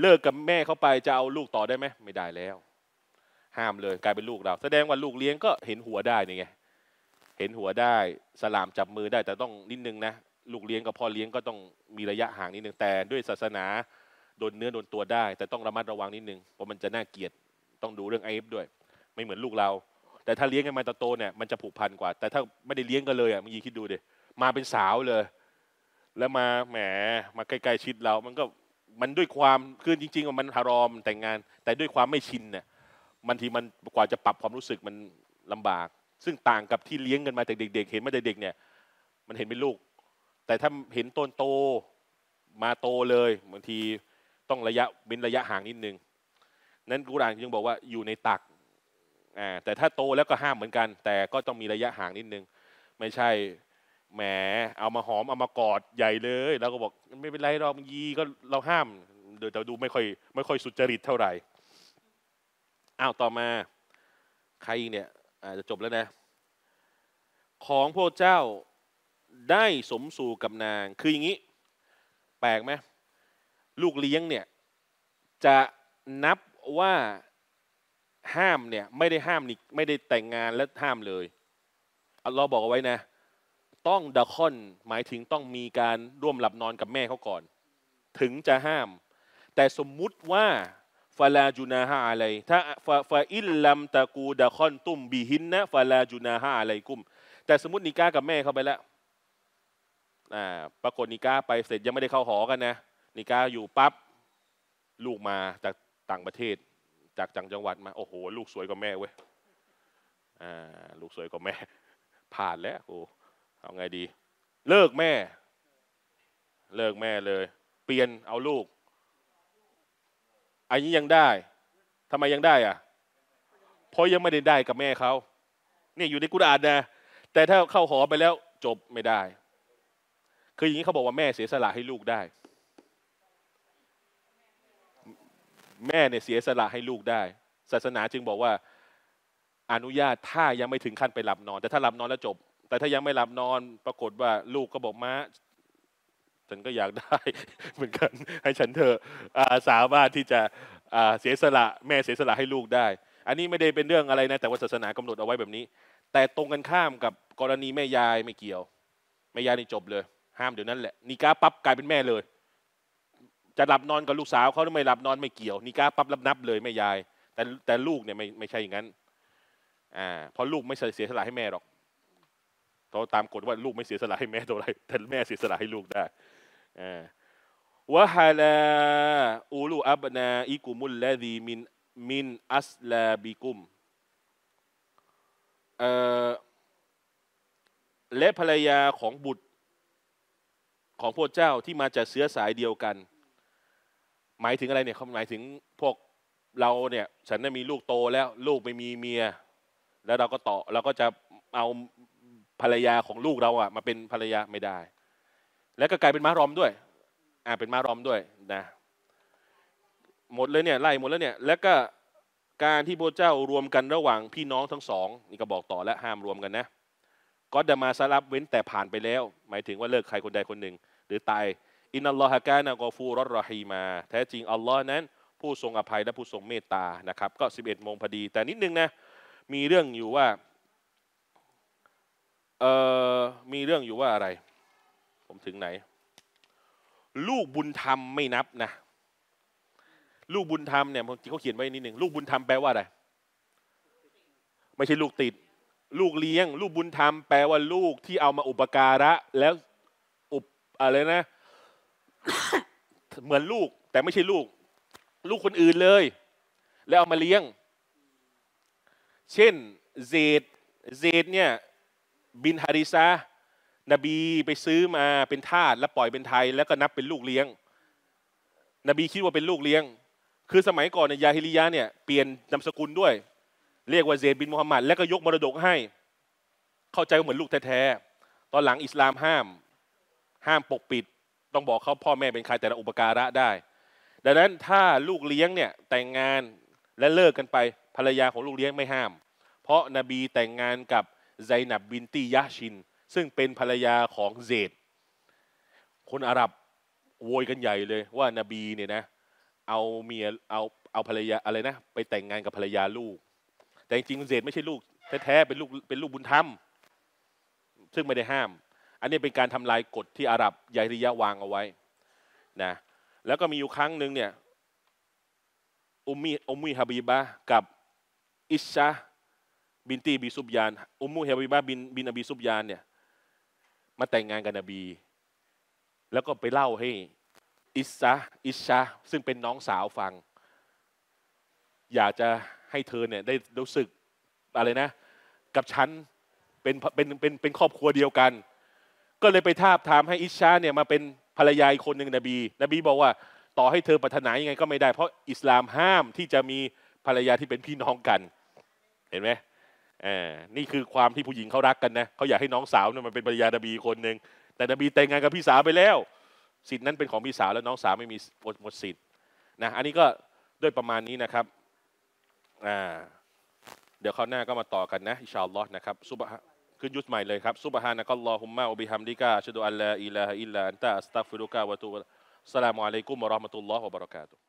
เลิกกับแม่เขาไปจะเอาลูกต่อได้ไหมไม่ได้แล้วห้ามเลยกลายเป็นลูกเราแสดงว่าลูกเลี้ยงก็เห็นหัวได้นี่ไงเห็นหัวได้สลามจับมือได้แต่ต้องนิดนึงนะลูกเลี้ยงกับพ่อเลี้ยงก็ต้องมีระยะห่างนิดนึงแต่ด้วยศาสนาโดนเนื้อโดนตัวได้แต่ต้องระมัดระวังนิดนึงเพราะมันจะน่าเกลียดต้องดูเรื่องไอเอฟด้วยไม่เหมือนลูกเราแต่ถ้าเลี้ยงกันมาโตเนี่ยมันจะผูกพันกว่าแต่ถ้าไม่ได้เลี้ยงกันเลยอ่ะมึงคิดดูดิมาเป็นสาวเลยแล้วมาแหมมาใกล้ๆชิดเรามันก็มันด้วยความคือจริงๆมันฮารอมแต่งงานแต่ด้วยความไม่ชินเนี่ยบางทีมันกว่าจะปรับความรู้สึกมันลำบากซึ่งต่างกับที่เลี้ยงกันมาแต่เด็กๆเห็นมาแต่เด็กเนี่ยมันเห็นเป็นลูกแต่ถ้าเห็นต้นโตมาโตเลยบางทีต้องระยะเป็นระยะห่างนิดนึงนั้นกุรอานยังบอกว่าอยู่ในตักแต่ถ้าโตแล้วก็ห้ามเหมือนกันแต่ก็ต้องมีระยะห่างนิดนึงไม่ใช่แหมเอามาหอมเอามากอดใหญ่เลยแล้วก็บอกไม่เป็นไรเรายีก็เราห้ามเดี๋ยวดูไม่ค่อยสุจริตเท่าไหร่อ้าวต่อมาใครเนี่ยจะจบแล้วนะของพระเจ้าได้สมสู่กับนางคืออย่างนี้แปลกไหมลูกเลี้ยงเนี่ยจะนับว่าห้ามเนี่ยไม่ได้ห้ามนี่ไม่ได้แต่งงานและห้ามเลยอัลลอฮ์บอกเอาไว้นะต้องดะคอนหมายถึงต้องมีการร่วมหลับนอนกับแม่เขาก่อนถึงจะห้ามแต่สมมุติว่าฟาลาจูนาฮาอะไรถ้าฟาอิลลัมตะกูดะคอนตุ้มบีหินนะฟาลาจูนาฮาอะไรกุมแต่สมมตินิก้ากับแม่เขาไปแล้วปรากฏนิก้าไปเสร็จยังไม่ได้เข้าหอกันนะนิก้าอยู่ปั๊บลูกมาจากต่างประเทศจากต่างจังหวัดมาโอ้โหลูกสวยกว่าแม่เว้ยลูกสวยกว่าแม่ผ่านแล้วโอ้เอาไงดีเลิกแม่เลยเปลี่ยนเอาลูกอันนี้ยังได้ทำไมยังได้อ่ะเพราะยังไม่ได้ได้กับแม่เขาเนี่ยอยู่ในกุรอานนะแต่ถ้าเข้าหอไปแล้วจบไม่ได้คืออย่างนี้เขาบอกว่าแม่เสียสละให้ลูกได้แม่เนี่ยเสียสละให้ลูกได้ศาสนาจึงบอกว่าอนุญาตถ้ายังไม่ถึงขั้นไปหลับนอนแต่ถ้าหลับนอนแล้วจบแต่ถ้ายังไม่หลับนอนปรากฏว่าลูกก็บอกม้าฉันก็อยากได้เหมือนกันให้ฉันเธอสามารถที่จะเสียสละแม่เสียสละให้ลูกได้อันนี้ไม่ได้เป็นเรื่องอะไรนะแต่ว่าศาสนากำหนดเอาไว้แบบนี้แต่ตรงกันข้ามกับกรณีแม่ยายไม่เกี่ยวแม่ยายนี่จบเลยห้ามเดี๋ยวนั้นแหละนิก้าปั๊บกลายเป็นแม่เลยจะหลับนอนกับลูกสาวเขาไม่หลับนอนไม่เกี่ยวนิก้าปั๊บรับนับเลยแม่ยายแต่ลูกเนี่ยไม่ใช่อย่างนั้นเพราะลูกไม่เสียสละให้แม่หรอกเขาตามกฎว่าลูกไม่เสียสละให้แม่ตัวอะไรแต่แม่เสียสละให้ลูกได้วะฮาลาอูลูอับนาอิกุมุลละดีมินอัสลาบิกุมและภรรยาของบุตรของพวกเจ้าที่มาจากเชื้อสายเดียวกันหมายถึงอะไรเนี่ยเขาหมายถึงพวกเราเนี่ยฉันได้มีลูกโตแล้วลูกไม่มีเมียแล้วเราก็จะเอาภรรยาของลูกเราอ่ะมาเป็นภรรยาไม่ได้แล้วก็กลายเป็นม้ารอมด้วยเป็นม้ารอมด้วยนะหมดเลยเนี่ยไล่หมดแล้วเนี่ยแล้วก็การที่พระเจ้ารวมกันระหว่างพี่น้องทั้งสองนี่ก็บอกต่อและห้ามรวมกันนะก็ดามาสลับเว้นแต่ผ่านไปแล้วหมายถึงว่าเลิกใครคนใดคนหนึ่งหรือตายอินนัลลอฮะกานะกอฟูรอรฮีมาแท้จริงอัลลอฮ์นั้นผู้ทรงอภัยและผู้ทรงเมตตานะครับก็11โมงพอดีแต่นิดนึงนะมีเรื่องอยู่ว่าอะไรผมถึงไหนลูกบุญธรรมไม่นับนะลูกบุญธรรมเนี่ยเขาเขียนไว้นิดหนึ่งลูกบุญธรรมแปลว่าอะไรไม่ใช่ลูกติดลูกเลี้ยงลูกบุญธรรมแปลว่าลูกที่เอามาอุปการะแล้วอะไรนะ เหมือนลูกแต่ไม่ใช่ลูกคนอื่นเลยแล้วเอามาเลี้ยงเช่นเซดเนี่ยบินฮาริซะนบีไปซื้อมาเป็นทาสแล้วปล่อยเป็นไทยแล้วก็นับเป็นลูกเลี้ยงนบีคิดว่าเป็นลูกเลี้ยงคือสมัยก่อนในยาฮิลิยะเนี่ยเปลี่ยนนามสกุลด้วยเรียกว่าเซดบินมุฮัมมัดแล้วก็ยกมรดกให้เข้าใจว่าเหมือนลูกแท้ๆตอนหลังอิสลามห้ามปกปิดต้องบอกเขาพ่อแม่เป็นใครแต่ละอุปการะได้ดังนั้นถ้าลูกเลี้ยงเนี่ยแต่งงานและเลิกกันไปภรรยาของลูกเลี้ยงไม่ห้ามเพราะนบีแต่งงานกับ ไซนับบินตียะชินซึ่งเป็นภรรยาของเซดคนอาหรับโวยกันใหญ่เลยว่านบีเนี่ยนะเอาภรรยาอะไรนะไปแต่งงานกับภรรยาลูกแต่จริงๆเซดไม่ใช่ลูกแท้ๆเป็นลูกบุญธรรมซึ่งไม่ได้ห้ามอันนี้เป็นการทำลายกฎที่อาหรับยาฮิลิยะห์วางเอาไว้นะแล้วก็มีอยู่ครั้งหนึ่งเนี่ยอุมมีฮะบีบะห์กับอิชชะห์บินตีบีซุบยานอุมมูฮะบีบะห์บินอบีซุบยานเนี่ยมาแต่งงานกับนบีแล้วก็ไปเล่าให้อิชชะห์ซึ่งเป็นน้องสาวฟังอยากจะให้เธอเนี่ยได้รู้สึกอะไรนะกับฉันเป็นครอบครัวเดียวกันก็เลยไปทาบทามให้อิชชะห์เนี่ยมาเป็นภรรยาอีกคนหนึ่งนบีบอกว่าต่อให้เธอปรารถนายังไงก็ไม่ได้เพราะอิสลามห้ามที่จะมีภรรยาที่เป็นพี่น้องกันเห็นไหมนี่คือความที่ผู้หญิงเขารักกันนะเขาอยากให้น้องสาวเนี่ยมันเป็นภรรยานบีคนหนึ่งแต่นบีแต่งงานกับพี่สาวไปแล้วสิทธินั้นเป็นของพี่สาวแล้วน้องสาวไม่มีหมดสิทธินะอันนี้ก็ด้วยประมาณนี้นะครับเดี๋ยวคราวหน้าก็มาต่อกันนะอินชาอัลลอฮ์นะครับซุบฮาขึ้นยุทธใหม่เลยครับซุบฮานะกัลลอฮุมมะวะบิฮัมดิกะอัชฮะดูอัลลาอิลาฮะอิลลัลลอฮ์อันตะอัสตัฆฟิรุกะวะอะตูบุ อัสสลามุอะลัยกุม วะเราะห์มะตุลลอฮ์ วะบะเราะกาตุฮ์